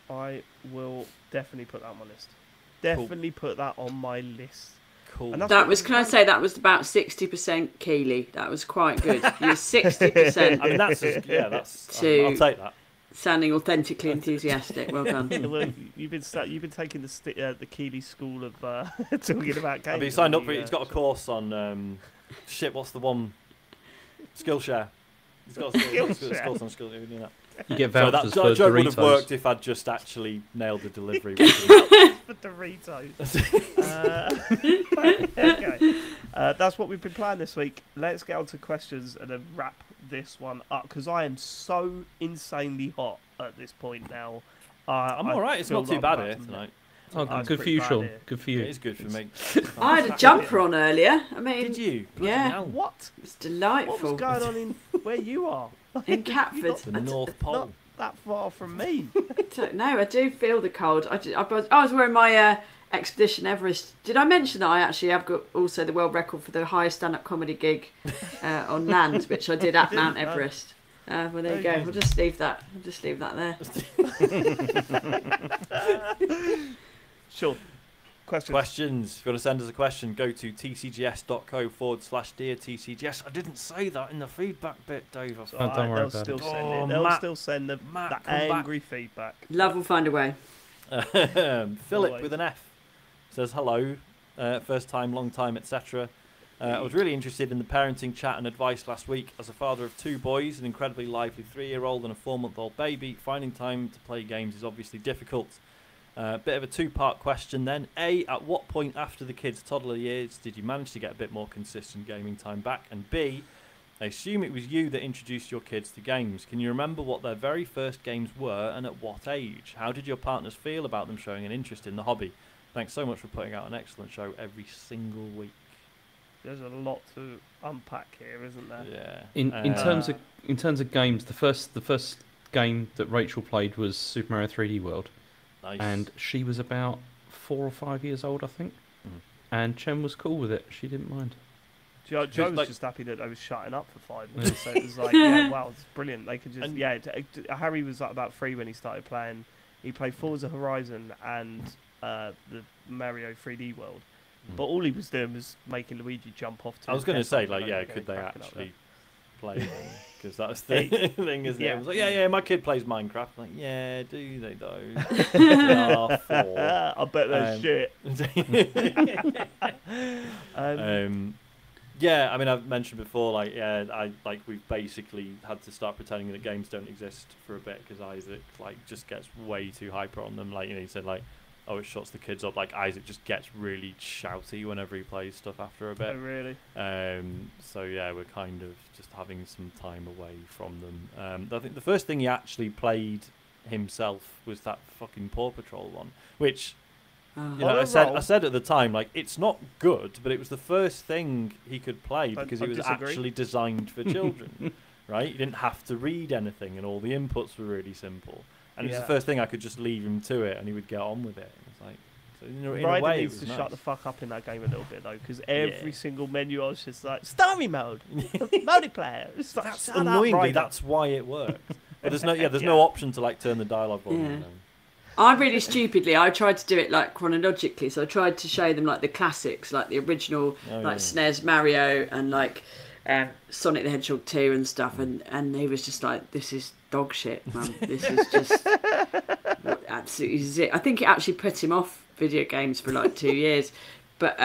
I will definitely put that on my list. Definitely cool. Put that on my list. Cool. That was, can I say, that was about 60% Keely. That was quite good. You're 60%. I mean, that's just, yeah, that's. I'll take that. Sounding authentically enthusiastic, well done. Yeah, well, you've been taking the Keeley School of talking about games. I mean, he signed up for it. He's got a course on shit. What's the one? Skillshare. He's got a course on Skillshare. You get vouchers for Doritos. Joke would have worked if I'd just actually nailed the delivery. For Doritos. Okay. That's what we've been playing this week. Let's get on to questions and then wrap this one up, because I am so insanely hot at this point now. I'm all right. It's not too bad here tonight. Oh, good for you, Sean. Good for you. It is good for me. I had a jumper on earlier. I mean, did you? Yeah. What? It's delightful. What was going on in where you are? In Catford, the North Pole. Not that far from me. I don't know. I do feel the cold. I was wearing my Expedition Everest. Did I mention that I actually have got also the world record for the highest stand-up comedy gig on land, which I did at Mount Everest. Well, there you go. We'll just leave that. I'll just leave that there. Sure. Questions. If you want to send us a question, go to tcgs.co/deartcgs. I didn't say that in the feedback bit, Dave. Oh, don't worry about it. Oh, they'll still send the angry feedback. Love will find a way. Philip with an F says, hello, first time, long time, etc. I was really interested in the parenting chat and advice last week. As a father of two boys, an incredibly lively 3-year-old and a 4-month-old baby, finding time to play games is obviously difficult. Bit of a two-part question then. A, at what point after the kids' toddler years did you manage to get a bit more consistent gaming time back? And B, I assume it was you that introduced your kids to games. Can you remember what their very first games were and at what age? How did your partners feel about them showing an interest in the hobby? Thanks so much for putting out an excellent show every single week. There's a lot to unpack here, isn't there? Yeah. In terms of games, the first game that Rachel played was Super Mario 3D World. Nice. And she was about 4 or 5 years old, I think. Mm-hmm. And Chen was cool with it. She didn't mind. Joe was like, just happy that I was shutting up for 5 minutes. So it was like, yeah, wow, it's brilliant. They could just, and, yeah. Harry was like about 3 when he started playing. He played Forza Horizon and the Mario 3D World. Mm-hmm. But all he was doing was making Luigi jump off. To I was going to say, like, yeah, could they actually play? Because that's the thing, isn't it? I was like, yeah, my kid plays Minecraft. I'm like, yeah, do they though? I bet they're shit. Yeah, I mean, I've mentioned before, like, yeah, we've basically had to start pretending that games don't exist for a bit because Isaac, like, just gets way too hyper on them. Like, you know, he said, like, oh, it shuts the kids up. Like, Isaac just gets really shouty whenever he plays stuff after a bit. Oh, really? So, yeah, we're kind of just having some time away from them. I think the first thing he actually played himself was that fucking Paw Patrol one, which You know, I said at the time, like, it's not good, but it was the first thing he could play because it was actually designed for children, right? You didn't have to read anything, and all the inputs were really simple. And it was the first thing I could just leave him to it, and he would get on with it. It was like, so in a way, needs to shut the fuck up in that game a little bit, though, because every single menu I was just like, story mode, multiplayer. It's like, that's annoyingly, that's why it worked. But there's no, no option to like turn the dialogue volume down. I really stupidly, I tried to do it like chronologically, so I tried to show them like the classics, like the original, SNES Mario and like Sonic the Hedgehog 2 and stuff, and he was just like, this is dog shit, man. This is just absolutely zit. I think it actually put him off video games for like 2 years. But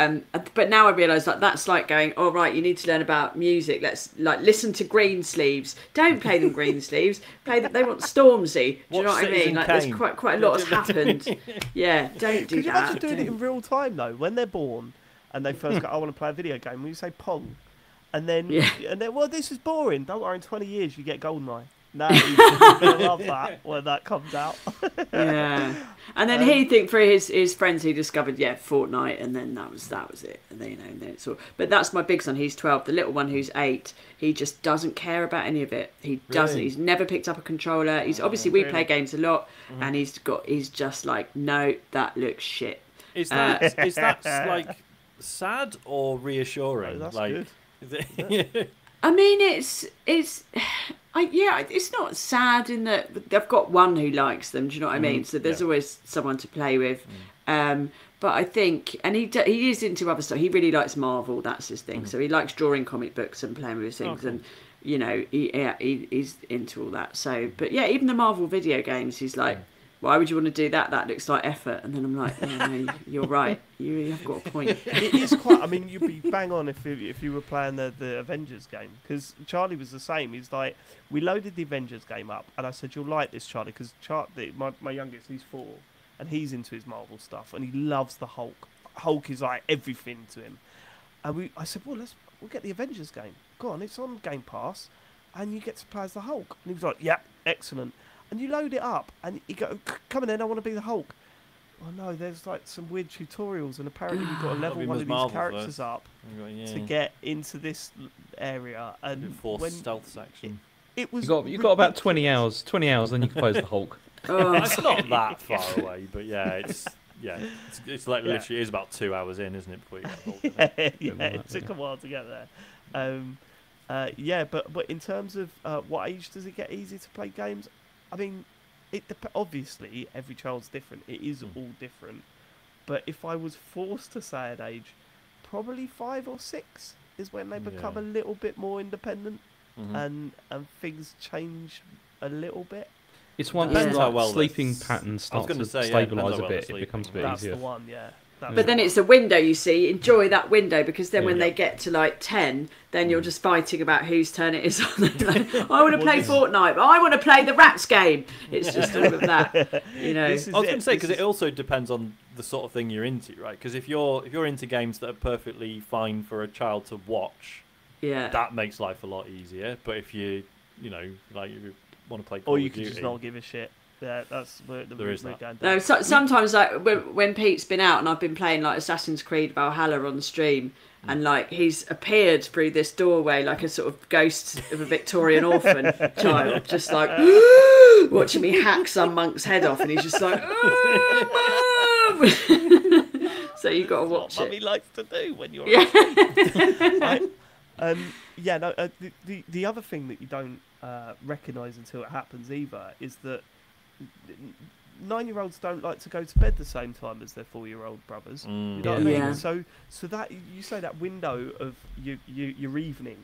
now I realise like that's like going, all right, you need to learn about music. Let's like listen to Greensleeves. Don't play them Greensleeves. Play them. They want Stormzy. Do you know what I mean? Like there's quite a lot has happened. Yeah, don't do that. Could you imagine doing it in real time though? When they're born and they first go, I want to play a video game. We say Pong, and then well, this is boring. Don't worry, in 20 years you get GoldenEye. No, you're going to love that when that comes out. Yeah. And then he think through his friends he discovered, Fortnite, and then that was it. And then, it's all. But that's my big son, he's 12. The little one who's 8, he just doesn't care about any of it. He doesn't. He's never picked up a controller. He's obviously we play games a lot, and he's just like, no, that looks shit. Is that like sad or reassuring? Oh, that's like good. I mean, it's not sad in that I've got one who likes them. Do you know what I mean? So there's always someone to play with. But I think, and he is into other stuff. He really likes Marvel. That's his thing. So he likes drawing comic books and playing with his things. And you know, he's into all that. So, but yeah, even the Marvel video games, he's like, why would you want to do that? That looks like effort. And then I'm like, oh, no, you're right. You have got a point. It is quite. I mean, you'd be bang on if you were playing the Avengers game, because Charlie was the same. He's like, we loaded the Avengers game up, and I said, you'll like this, Charlie, because my youngest, he's 4, and he's into his Marvel stuff, and he loves the Hulk. Hulk is like everything to him. And I said, well, we'll get the Avengers game. Go on, it's on Game Pass, and you get to play as the Hulk. And he was like, yeah, excellent. And you load it up, and you go, come in, I want to be the Hulk. Oh no, there's like some weird tutorials, and apparently you've got to level one of these characters up to get into this area. And stealth section. It was. You got about 20 hours, then you can play as the Hulk. It's not that far away, but it's like literally is about 2 hours in, isn't it? Before you get Hulk, it took a while to get there. But in terms of what age does it get easy to play games? I mean, obviously every child's different. It is all different. But if I was forced to say an age, probably 5 or 6 is when they become a little bit more independent and things change a little bit. It's one thing like sleeping pattern starts to stabilise a bit. It becomes a bit easier. That's the one, yeah. But then it's a window, you see. Enjoy that window, because then when they get to like 10, then you're just fighting about whose turn it is. Like, I want to play Fortnite, but I want to play the rats game. It's just all of that, you know. I was going to say, because it also depends on the sort of thing you're into, right? Because if you're into games that are perfectly fine for a child to watch, that makes life a lot easier. But if you want to play, or you can just not give a shit. Yeah, that's where there is that. Going down. No, sometimes like when Pete's been out and I've been playing like Assassin's Creed Valhalla on stream, and like he's appeared through this doorway like a sort of ghost of a Victorian orphan child, just like watching me hack some monk's head off, and he's just like, Mum! So you've got to watch what Mummy likes to do when you're right? The other thing that you don't recognise until it happens either is that 9-year-olds don't like to go to bed the same time as their 4-year-old brothers. You know what I mean? Yeah. So that you say that window of your evening,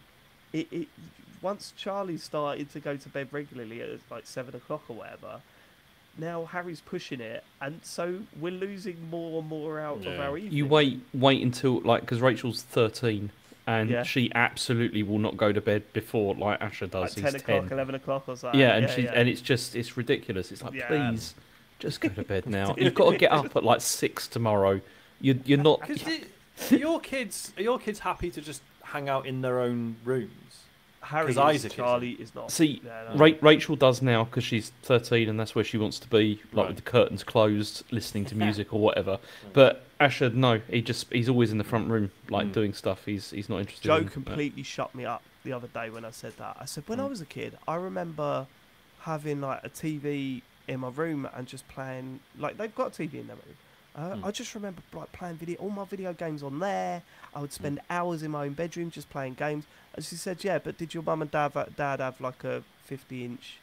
it once Charlie started to go to bed regularly at like 7 o'clock or whatever. Now Harry's pushing it, and so we're losing more and more out of our evening. You wait until like, because Rachel's 13. And she absolutely will not go to bed before like Asher does. Like 10 o'clock, 11 o'clock, or something. Yeah, and it's just ridiculous. It's like, please, just go to bed now. You've got to get up at like 6 tomorrow. You're not. Are your kids happy to just hang out in their own rooms? Harry is, Charlie is not. See, no, no. Rachel does now because she's 13 and that's where she wants to be, like with the curtains closed, listening to music or whatever. But Asher, no, he's always in the front room, like doing stuff. He's not interested. Joe completely shut me up the other day when I said that. I said when I was a kid, I remember having like a TV in my room and just playing. Like they've got a TV in their room. I just remember like playing all my video games on there. I would spend hours in my own bedroom just playing games. And she said, "Yeah, but did your mum and dad have like a 50-inch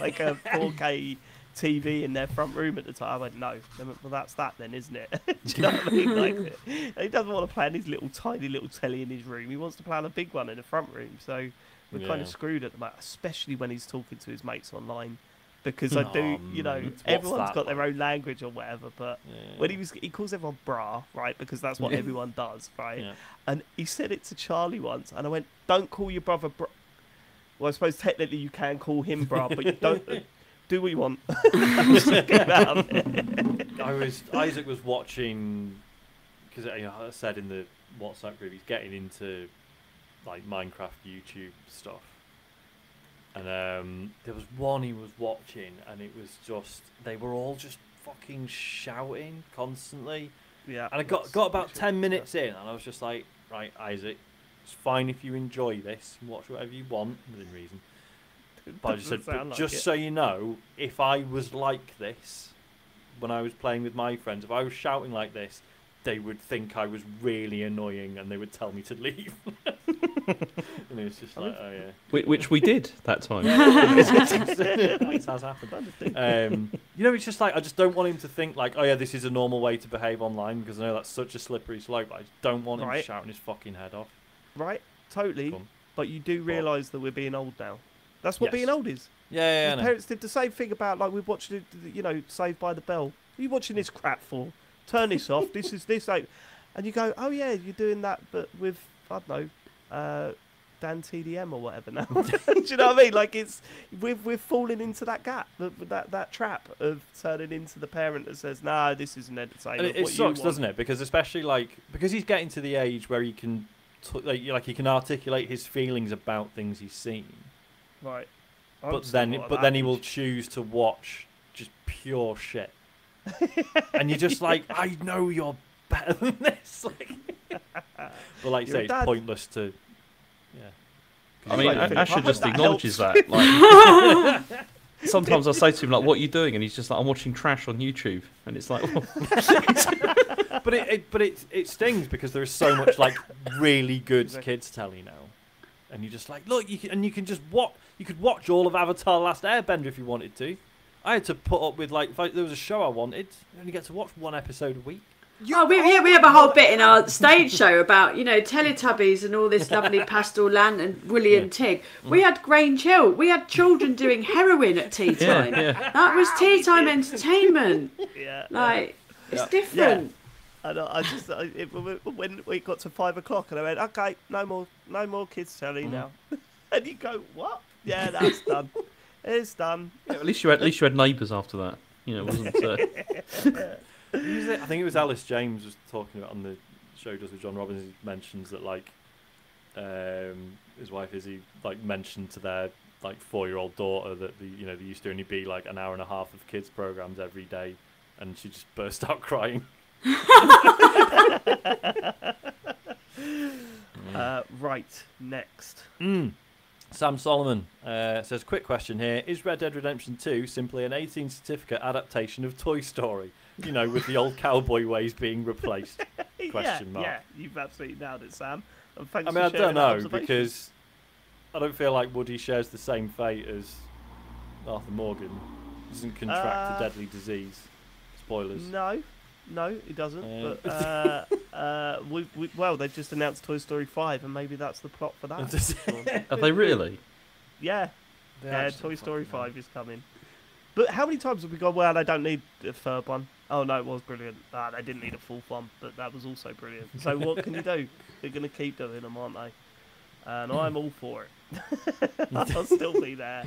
like a 4K TV in their front room at the time?" I went, "No." They went, "Well, that's that then, isn't it?" Do you know what I mean? Like, he doesn't want to play on his little tiny little telly in his room. He wants to play on a big one in the front room. So we're kind of screwed at the moment, especially when he's talking to his mates online. Because I do, you know, everyone's got their own language or whatever. But when he calls everyone "brah," right? Because that's what everyone does, right? Yeah. And he said it to Charlie once, and I went, "Don't call your brother brah." Well, I suppose technically you can call him brah, but you don't. Do what you want. Isaac was watching because I said in the WhatsApp group he's getting into like Minecraft YouTube stuff. And there was one he was watching, and it was just they were all just fucking shouting constantly. Yeah. And I got about 10 minutes in, and I was just like, "Right, Isaac, it's fine if you enjoy this, watch whatever you want within reason." But I just said, "But just so you know, if I was like this when I was playing with my friends, if I was shouting like this, they would think I was really annoying, and they would tell me to leave." And it was just like, oh yeah, which we did that time. It has happened. You know, it's just like I just don't want him to think like, oh yeah, this is a normal way to behave online, because I know that's such a slippery slope. I just don't want him shouting his fucking head off. Right, totally. But you do realise that we're being old now. That's what being old is. Yeah, yeah. My parents did the same thing about like we watched, you know, Saved by the Bell. What are you watching this crap for? Turn this off. This is this like, and you go, oh yeah, you're doing that, but with I don't know. Dan TDM or whatever now. Do you know what I mean? Like it's we're falling into that gap, that trap of turning into the parent that says, "Nah, this isn't entertainment." And it sucks, doesn't it? Because especially like because he's getting to the age where he can like he can articulate his feelings about things he's seen. Right. But then he will choose to watch just pure shit. And you're just like, I know you're better than this. Like, but like you say, it's pointless to. Yeah, I mean, like, Asher just acknowledges that. Like, sometimes I say to him, like, what are you doing? And he's just like, I'm watching trash on YouTube. And it's like, oh. But it stings because there is so much, like, really good kids telly now. And you're just like, look, you could watch all of Avatar Last Airbender if you wanted to. I had to put up with, like, there was a show I wanted, you only get to watch one episode a week. Oh, we have a whole bit in our stage show about, you know, Teletubbies and all this lovely Pastel Land and Willy and Tig. We had Grange Hill. We had children doing heroin at tea time. That was tea time entertainment. Yeah, like, it's different. Yeah. And I just, when we got to 5 o'clock and I went, okay, no more kids telly now. And you go, what? Yeah, that's done. It's done. Yeah, at least you had neighbours after that. You know, it wasn't... I think it was Alice James was talking about on the show just with John Robbins. He mentions that like his wife Izzy like mentioned to their like 4-year-old daughter that they used to only be like an hour and a half of kids programs every day, and she just burst out crying. Right, next. Sam Solomon says, quick question here: is Red Dead Redemption 2 simply an 18 certificate adaptation of Toy Story? You know, with the old cowboy ways being replaced? Question mark. Yeah, you've absolutely nailed it, Sam. And thanks I mean, for I don't know, because I don't feel like Woody shares the same fate as Arthur Morgan. He doesn't contract a deadly disease. Spoilers. No, he doesn't. Well, they've just announced Toy Story 5, and maybe that's the plot for that. Are they really? Yeah. Yeah, Toy Story 5 is coming. But how many times have we gone, well, I don't need a third one? Oh, no, it was brilliant. Ah, they didn't need a fourth one, but that was also brilliant. So what can you do? They're going to keep doing them, aren't they? And I'm all for it. I'll still be there,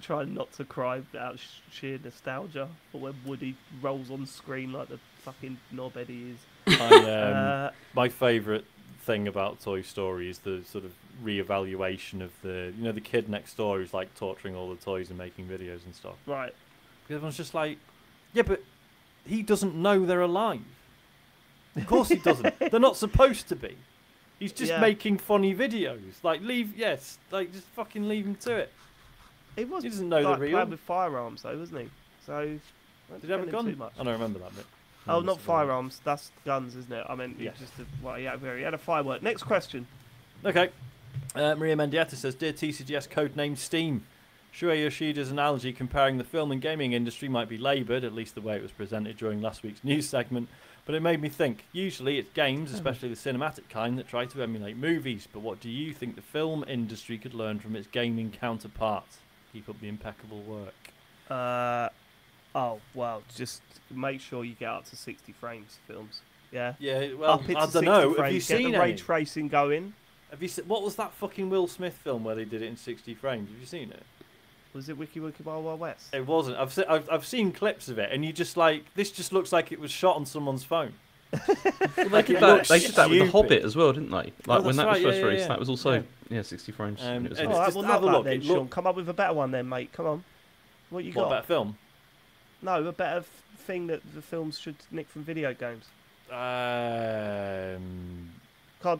trying not to cry out sheer nostalgia for when Woody rolls on screen like the fucking knobhead he is. My favourite thing about Toy Story is the sort of reevaluation of the, you know, the kid next door who's like torturing all the toys and making videos and stuff. Right. Because everyone's just like, yeah, but he doesn't know they're alive. Of course he doesn't. They're not supposed to be. He's just making funny videos. Like, leave, like just fucking leave him to it. He was. He doesn't know like, the real. Playing with firearms though, wasn't he? So did he have a gun? Too much. I don't remember that bit. Oh, not firearms. That's guns, isn't it? I mean, he had a firework. Next question. Okay. Maria Mendieta says, "Dear TCGS codename Steam, Shuei Yoshida's analogy comparing the film and gaming industry might be laboured, at least the way it was presented during last week's news segment, but it made me think. Usually it's games, especially the cinematic kind, that try to emulate movies, but what do you think the film industry could learn from its gaming counterpart? Keep up the impeccable work." Oh, well, just make sure you get up to 60 frames films. Yeah. Yeah, well, I don't know. Frames, have you seen the ray tracing going? Have you what was that fucking Will Smith film where they did it in 60 frames? Have you seen it? Was it Wiki Wiki Wild Wild West? It wasn't. I've seen clips of it, and you just like, this just looks like it was shot on someone's phone. Well, they did that with The Hobbit as well, didn't they? Like when that was first released, that was also 60 frames. Have a look then, Sean. Come up with a better one then, mate. Come on. What you got? What about a film? No, a better thing that the films should nick from video games. Can't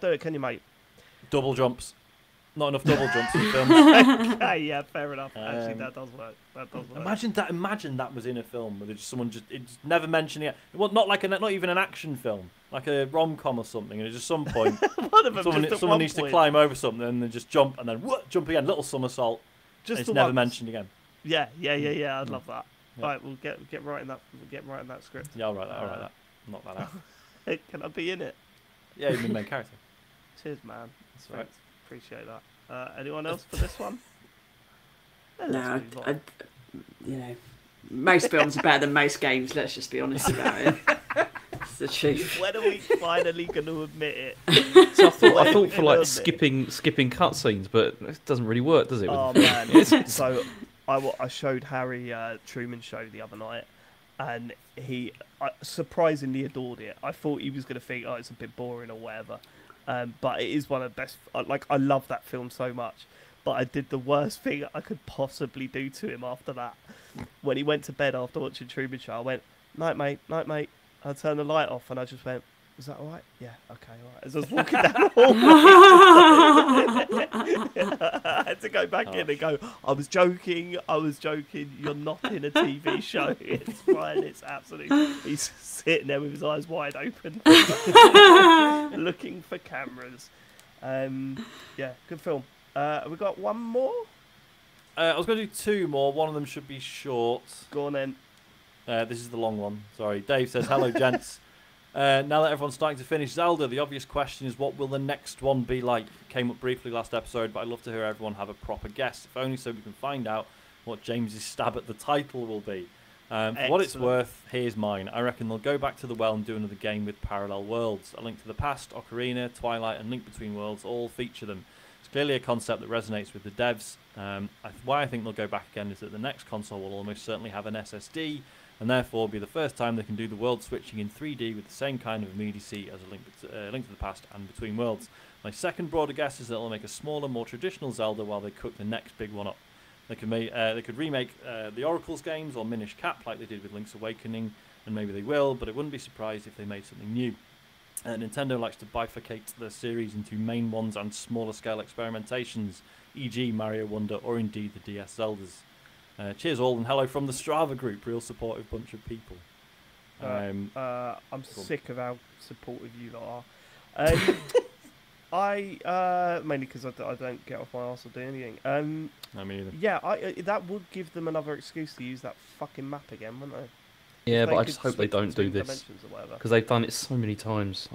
do it, can you, mate? Double jumps. Not enough double jumps in films. Okay, yeah, fair enough. Actually, that does work. That does work. Imagine that. Imagine that was in a film where someone just it's never mentioning it. Well, not like not even an action film, like a rom-com or something. And at just some point, someone needs to climb over something and then just jump and then what, jump again, little somersault. Just it's never mentioned again. Yeah. I'd love that. Yep. Right, we'll get right in that. We'll get right in that script. Yeah, I'll write that. Knock that out. Can I be in it? Yeah, you're the main character. Cheers, man. That's right. Appreciate that. Anyone else for this one? No, you know, most films are better than most games. Let's just be honest about it. It's the truth. When are we finally going to admit it? So I thought for like skipping cutscenes, but it doesn't really work, does it? Oh man! So I showed Harry Truman Show the other night, and he surprisingly adored it. I thought he was going to think, oh, it's a bit boring or whatever. But it is one of the best. Like, I love that film so much. But I did the worst thing I could possibly do to him after that. When he went to bed after watching Truman Show, I went, "Night, mate, night, mate." I turned the light off and I just went, "Was that all right? Yeah, okay, all right." As I was walking down the hallway, I had to go back in and go, I was joking. You're not in a TV show. It's fine. It's absolutely... He's sitting there with his eyes wide open, looking for cameras. Yeah, good film. Have we got one more? I was going to do two more. One of them should be short. Go on then. This is the long one. Sorry. Dave says, "Hello, gents. Now that everyone's starting to finish Zelda, the obvious question is what will the next one be like? It came up briefly last episode, but I'd love to hear everyone have a proper guess, if only so we can find out what James's stab at the title will be. For what it's worth, here's mine. I reckon they'll go back to the well and do another game with parallel worlds. A Link to the Past, Ocarina, Twilight, and Link Between Worlds all feature them. It's clearly a concept that resonates with the devs. Why I think they'll go back again is that the next console will almost certainly have an SSD, and therefore be the first time they can do the world switching in 3D with the same kind of immediacy as A Link to the Past and Between Worlds. My second broader guess is that they'll make a smaller, more traditional Zelda while they cook the next big one up. They could remake the Oracles games or Minish Cap like they did with Link's Awakening, and maybe they will, but it wouldn't be surprised if they made something new. Nintendo likes to bifurcate their series into main ones and smaller scale experimentations, e.g. Mario Wonder or indeed the DS Zeldas. Cheers all and hello from the Strava group. Real supportive bunch of people. I'm sick of how supportive you lot are. Mainly because I don't get off my arse or do anything. No, me either. Yeah, that would give them another excuse to use that fucking map again, wouldn't it? Yeah, but I just hope they don't do this, because they've done it so many times.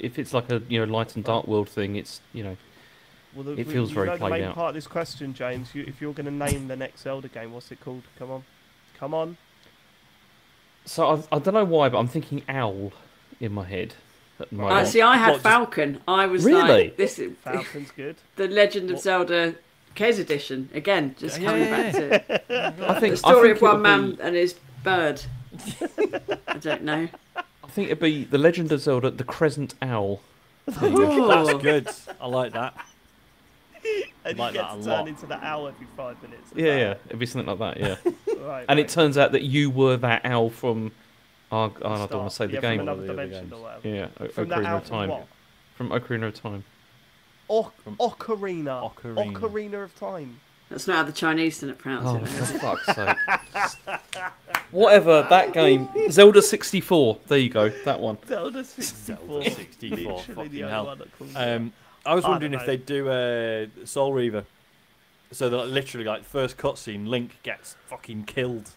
If it's like a light and dark world thing, it's Well, it feels very played out. The main part of this question, James, if you're going to name the next Zelda game, what's it called? Come on. So I don't know why, but I'm thinking Owl in my head. See, I had Falcon. I was really? Like, this is Falcon's good. The Legend of Zelda Kes Edition again, just coming back to it. The story of one man and his bird. I don't know. I think it'd be The Legend of Zelda: The Crescent Owl. That's good. I like that. And you get to turn into the owl every 5 minutes. Yeah, yeah, it'd be something like that, yeah. Right, and it turns out that you were that owl from... Oh, I don't want to say the game. From another dimension or whatever. Yeah, Ocarina of Time. From Ocarina of Time. Ocarina of Time. That's not how the Chinese didn't pronounce it. Oh, for fuck's sake. Whatever, that game. Zelda 64. There you go, that one. Zelda 64. Zelda 64. Fucking hell. I was wondering if they'd do Soul Reaver. So that literally, like, first cutscene, Link gets fucking killed.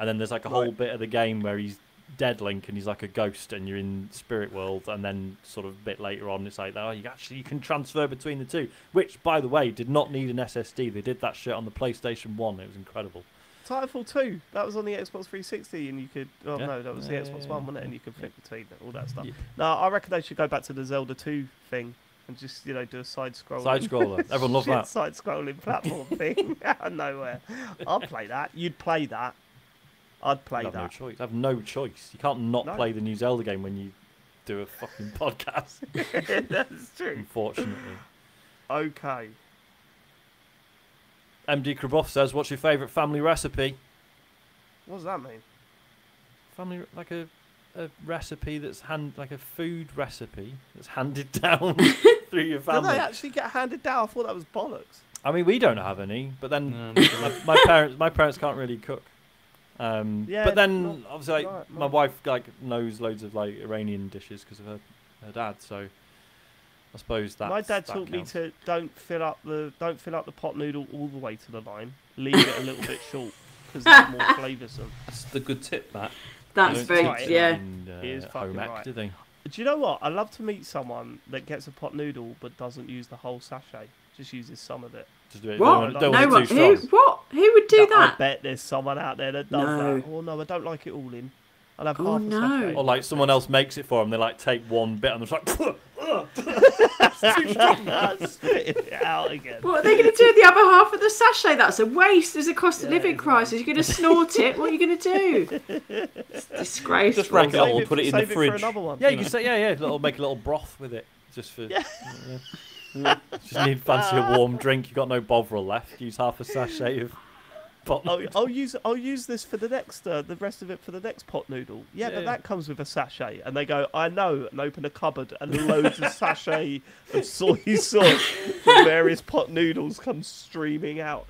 And then there's like a whole bit of the game where he's dead, Link, and he's like a ghost, and you're in Spirit World. And then sort of a bit later on, it's like, oh, you can transfer between the two. Which, by the way, did not need an SSD. They did that shit on the PlayStation 1. It was incredible. Titanfall 2, that was on the Xbox 360, and you could... Oh, yeah. No, that was the Xbox One, wasn't it? And you could flip between all that stuff. Yeah. No, I reckon they should go back to the Zelda 2 thing. And just, you know, do a side-scroller. Side-scroller. Everyone loves that. Side-scrolling platform thing out of nowhere. I'd play that. You'd play that. I'd play that. No choice. I have no choice. You can't play the new Zelda game when you do a fucking podcast. That's true. Unfortunately. Okay. MD Kraboff says, what's your favourite family recipe? What does that mean? Family... like a recipe that's like a food recipe that's handed down through your family. Did they actually get handed down? I thought that was bollocks. I mean, we don't have any, but then my parents can't really cook. Yeah, but then obviously, like, my wife knows loads of Iranian dishes because of her dad. So I suppose that my dad taught me to don't fill up the pot noodle all the way to the line. Leave it a little bit short because it's more flavoursome. That's the good tip. That's very, yeah. He is fucking right. Do you know what? I love to meet someone that gets a pot noodle but doesn't use the whole sachet. Just uses some of it. What? No one. Who would do that? I bet there's someone out there that does that. Oh no, I don't like it all in. I'll have half a sachet. Or like someone else makes it for them. They like take one bit and they're just like, it's too strong. Spit it out again. What are they going to do with the other half of the sachet? That's a waste. There's a cost of living crisis. You're going to snort it. What are you going to do? It's disgraceful. Just wrap it up and put it in the fridge. For another one, you can say, make a little broth with it. Just for... Just need fancy a warm drink. You've got no Bovril left. Use half a sachet of... I'll use this for the next the rest of it for the next pot noodle. Yeah, but that comes with a sachet. And they go, I know, and open a cupboard and loads of sachet of soy sauce from various pot noodles come streaming out.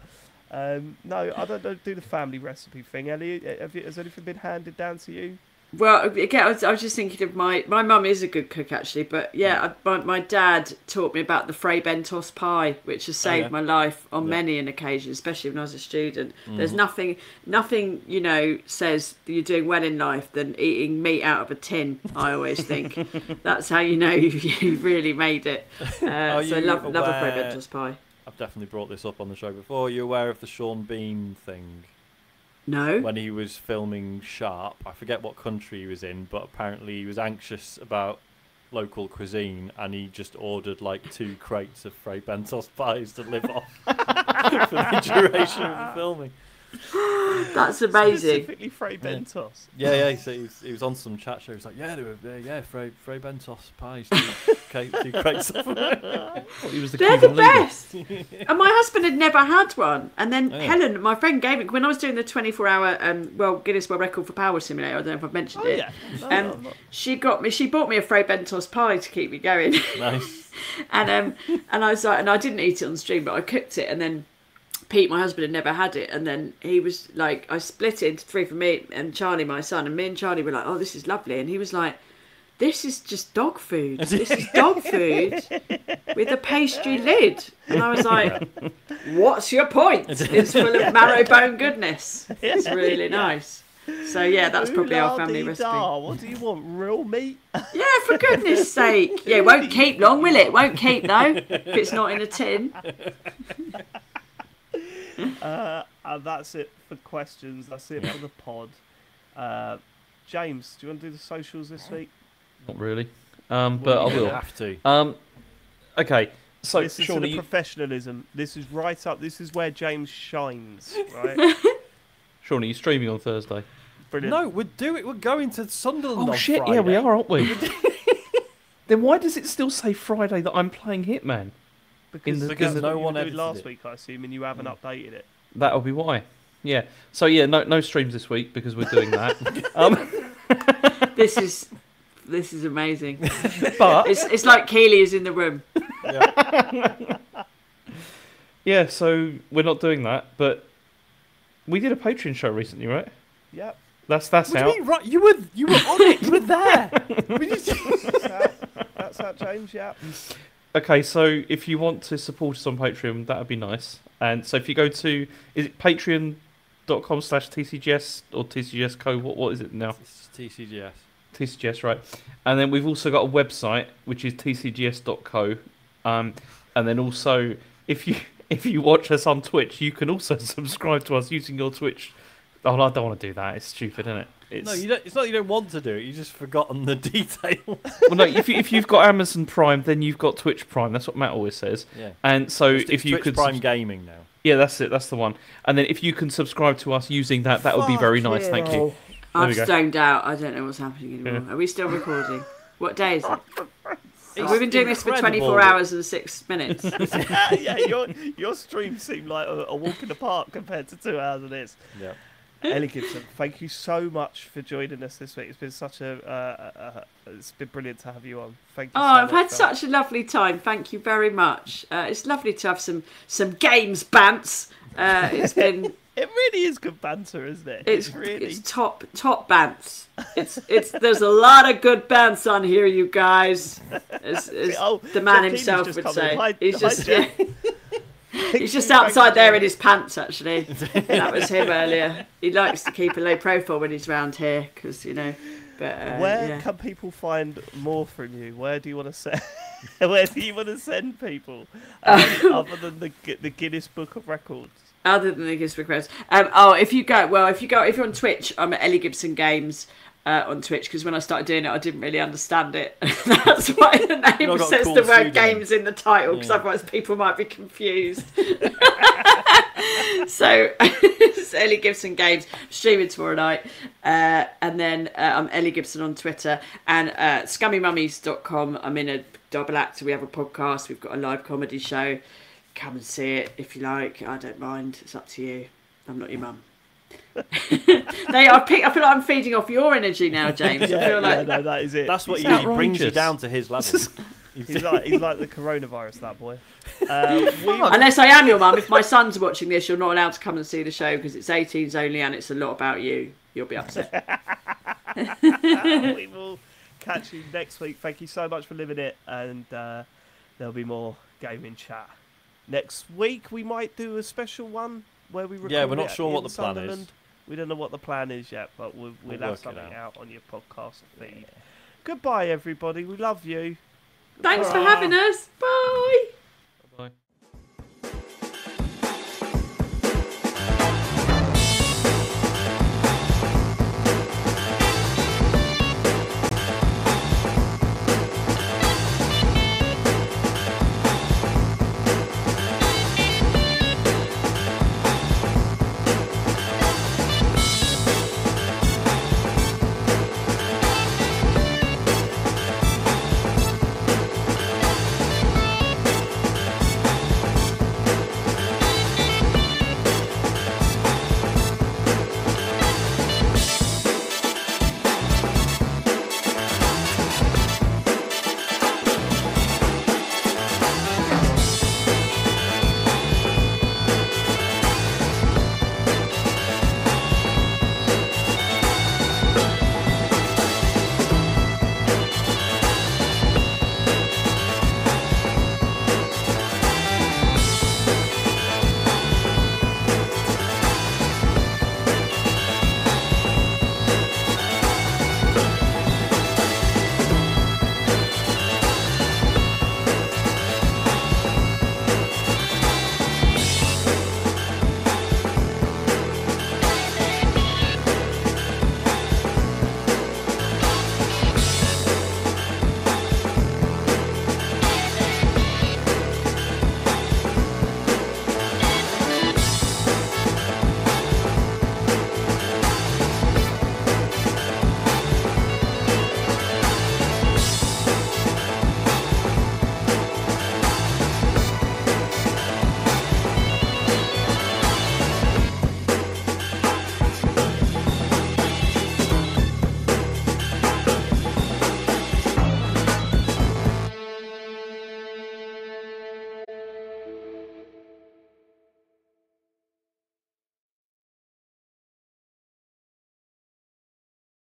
No, I don't do the family recipe thing. Ellie, has anything been handed down to you? Well, again, I was just thinking of my mum is a good cook actually, but my dad taught me about the Frey Bentos pie, which has saved my life on many an occasion, especially when I was a student. There's nothing says that you're doing well in life than eating meat out of a tin. I always think that's how you know you've really made it. So love a Frey Bentos pie. I've definitely brought this up on the show before. Are you aware of the Sean Bean thing? No. When he was filming Sharp, I forget what country he was in, but apparently he was anxious about local cuisine and he just ordered like 2 crates of Frei Bentos pies to live off for the duration of the filming. That's amazing. Specifically Frei Bentos. Yeah, yeah. So he was on some chat show. He was like, Frei Bentos pies, 2 crates of them. They're the best. And my husband had never had one. And then Helen, my friend, gave it when I was doing the 24-hour Guinness World Record for Power Simulator. I don't know if I've mentioned it. Yeah. No. She bought me a Frei Bentos pie to keep me going. Nice. And I was like, and I didn't eat it on stream, but I cooked it, and then Pete, my husband, had never had it, and then he was like, I split it into 3 for me and Charlie, my son, and me and Charlie were like, oh, this is lovely, and he was like, this is just dog food. This is dog food with a pastry lid. And I was like, what's your point? It's full of marrow bone goodness. It's really nice. So yeah, that's probably our family recipe. What do you want, real meat? Yeah, for goodness sake. Yeah, it won't keep long, will it? Won't keep, though, if it's not in a tin. And that's it for questions. That's it for the pod. James, do you want to do the socials this week? Not really, but I will have to. Okay. So this is the professionalism. This is right up. This is where James shines. Right. Sean, are you streaming on Thursday? Brilliant. No, we're going to Sunderland. Oh shit! Friday. Yeah, we are, aren't we? Then why does it still say Friday that I'm playing Hitman? Because no one edited last week, I assume, and you haven't updated it. That'll be why. Yeah. So yeah, no streams this week because we're doing that. This is amazing. But it's like Keely is in the room. Yeah. Yeah. So we're not doing that, but we did a Patreon show recently, right? Yep. That's how. Right, you were on it. You were there. That's how it changed. Yeah. Okay, so if you want to support us on Patreon, that would be nice. And so if you go to, is it patreon.com/TCGS or TCGS Co? What is it now? It's TCGS. TCGS, right. And then we've also got a website, which is tcgs.co. And then also, if you watch us on Twitch, you can also subscribe to us using your Twitch. Oh, I don't want to do that. It's stupid, isn't it? No, you don't, it's not you don't want to do it. You've just forgotten the detail. Well, no, if you've got Amazon Prime, then you've got Twitch Prime. That's what Matt always says. Yeah. And so if you Twitch could Prime Gaming now. Yeah, that's it. That's the one. And then if you can subscribe to us using that, that would be very nice. Thank you. I'm stoned out. I don't know what's happening anymore. Yeah. Are we still recording? What day is it? We've been doing this for 24 hours and 6 minutes. Yeah, your streams seem like a walk in the park compared to 2 hours of this. Yeah. Ellie Gibson, thank you so much for joining us this week. It's been such it's been brilliant to have you on. Thank you. Oh, so I've had such a lovely time. Thank you very much. It's lovely to have some games bants. It's been. It really is good banter, isn't it? It's top bants. There's a lot of good bants on here, you guys. As the man himself would say, He's just outside there in his pants, actually. That was him earlier. He likes to keep a low profile when he's round here, because, you know. But, where can people find more from you? Where do you want to send? Where do you want to send people? Other than the Guinness Book of Records. Other than the Guinness Book of Records. If you're on Twitch, I'm at Ellie Gibson Games. On Twitch, because when I started doing it, I didn't really understand it. That's why the name says the word games in the title, because otherwise people might be confused. So it's Ellie Gibson Games, streaming tomorrow night. And then I'm Ellie Gibson on Twitter, and scummymummies.com. I'm in a double act. We have a podcast. We've got a live comedy show. Come and see it if you like. I don't mind. It's up to you. I'm not your mum. I feel like I'm feeding off your energy now, James. I feel like that is it. That's what he brings you down to his level. he's like the coronavirus, that boy. Unless I am your mum. If my son's watching this, you're not allowed to come and see the show because it's 18s only and it's a lot about you. You'll be upset. We will catch you next week. Thank you so much for living it, and there'll be more gaming chat next week. We might do a special one. Where we record we're not sure what the plan is. We don't know what the plan is yet, but we'll have something out on your podcast feed. Goodbye, everybody. We love you. Thanks for having us. Bye.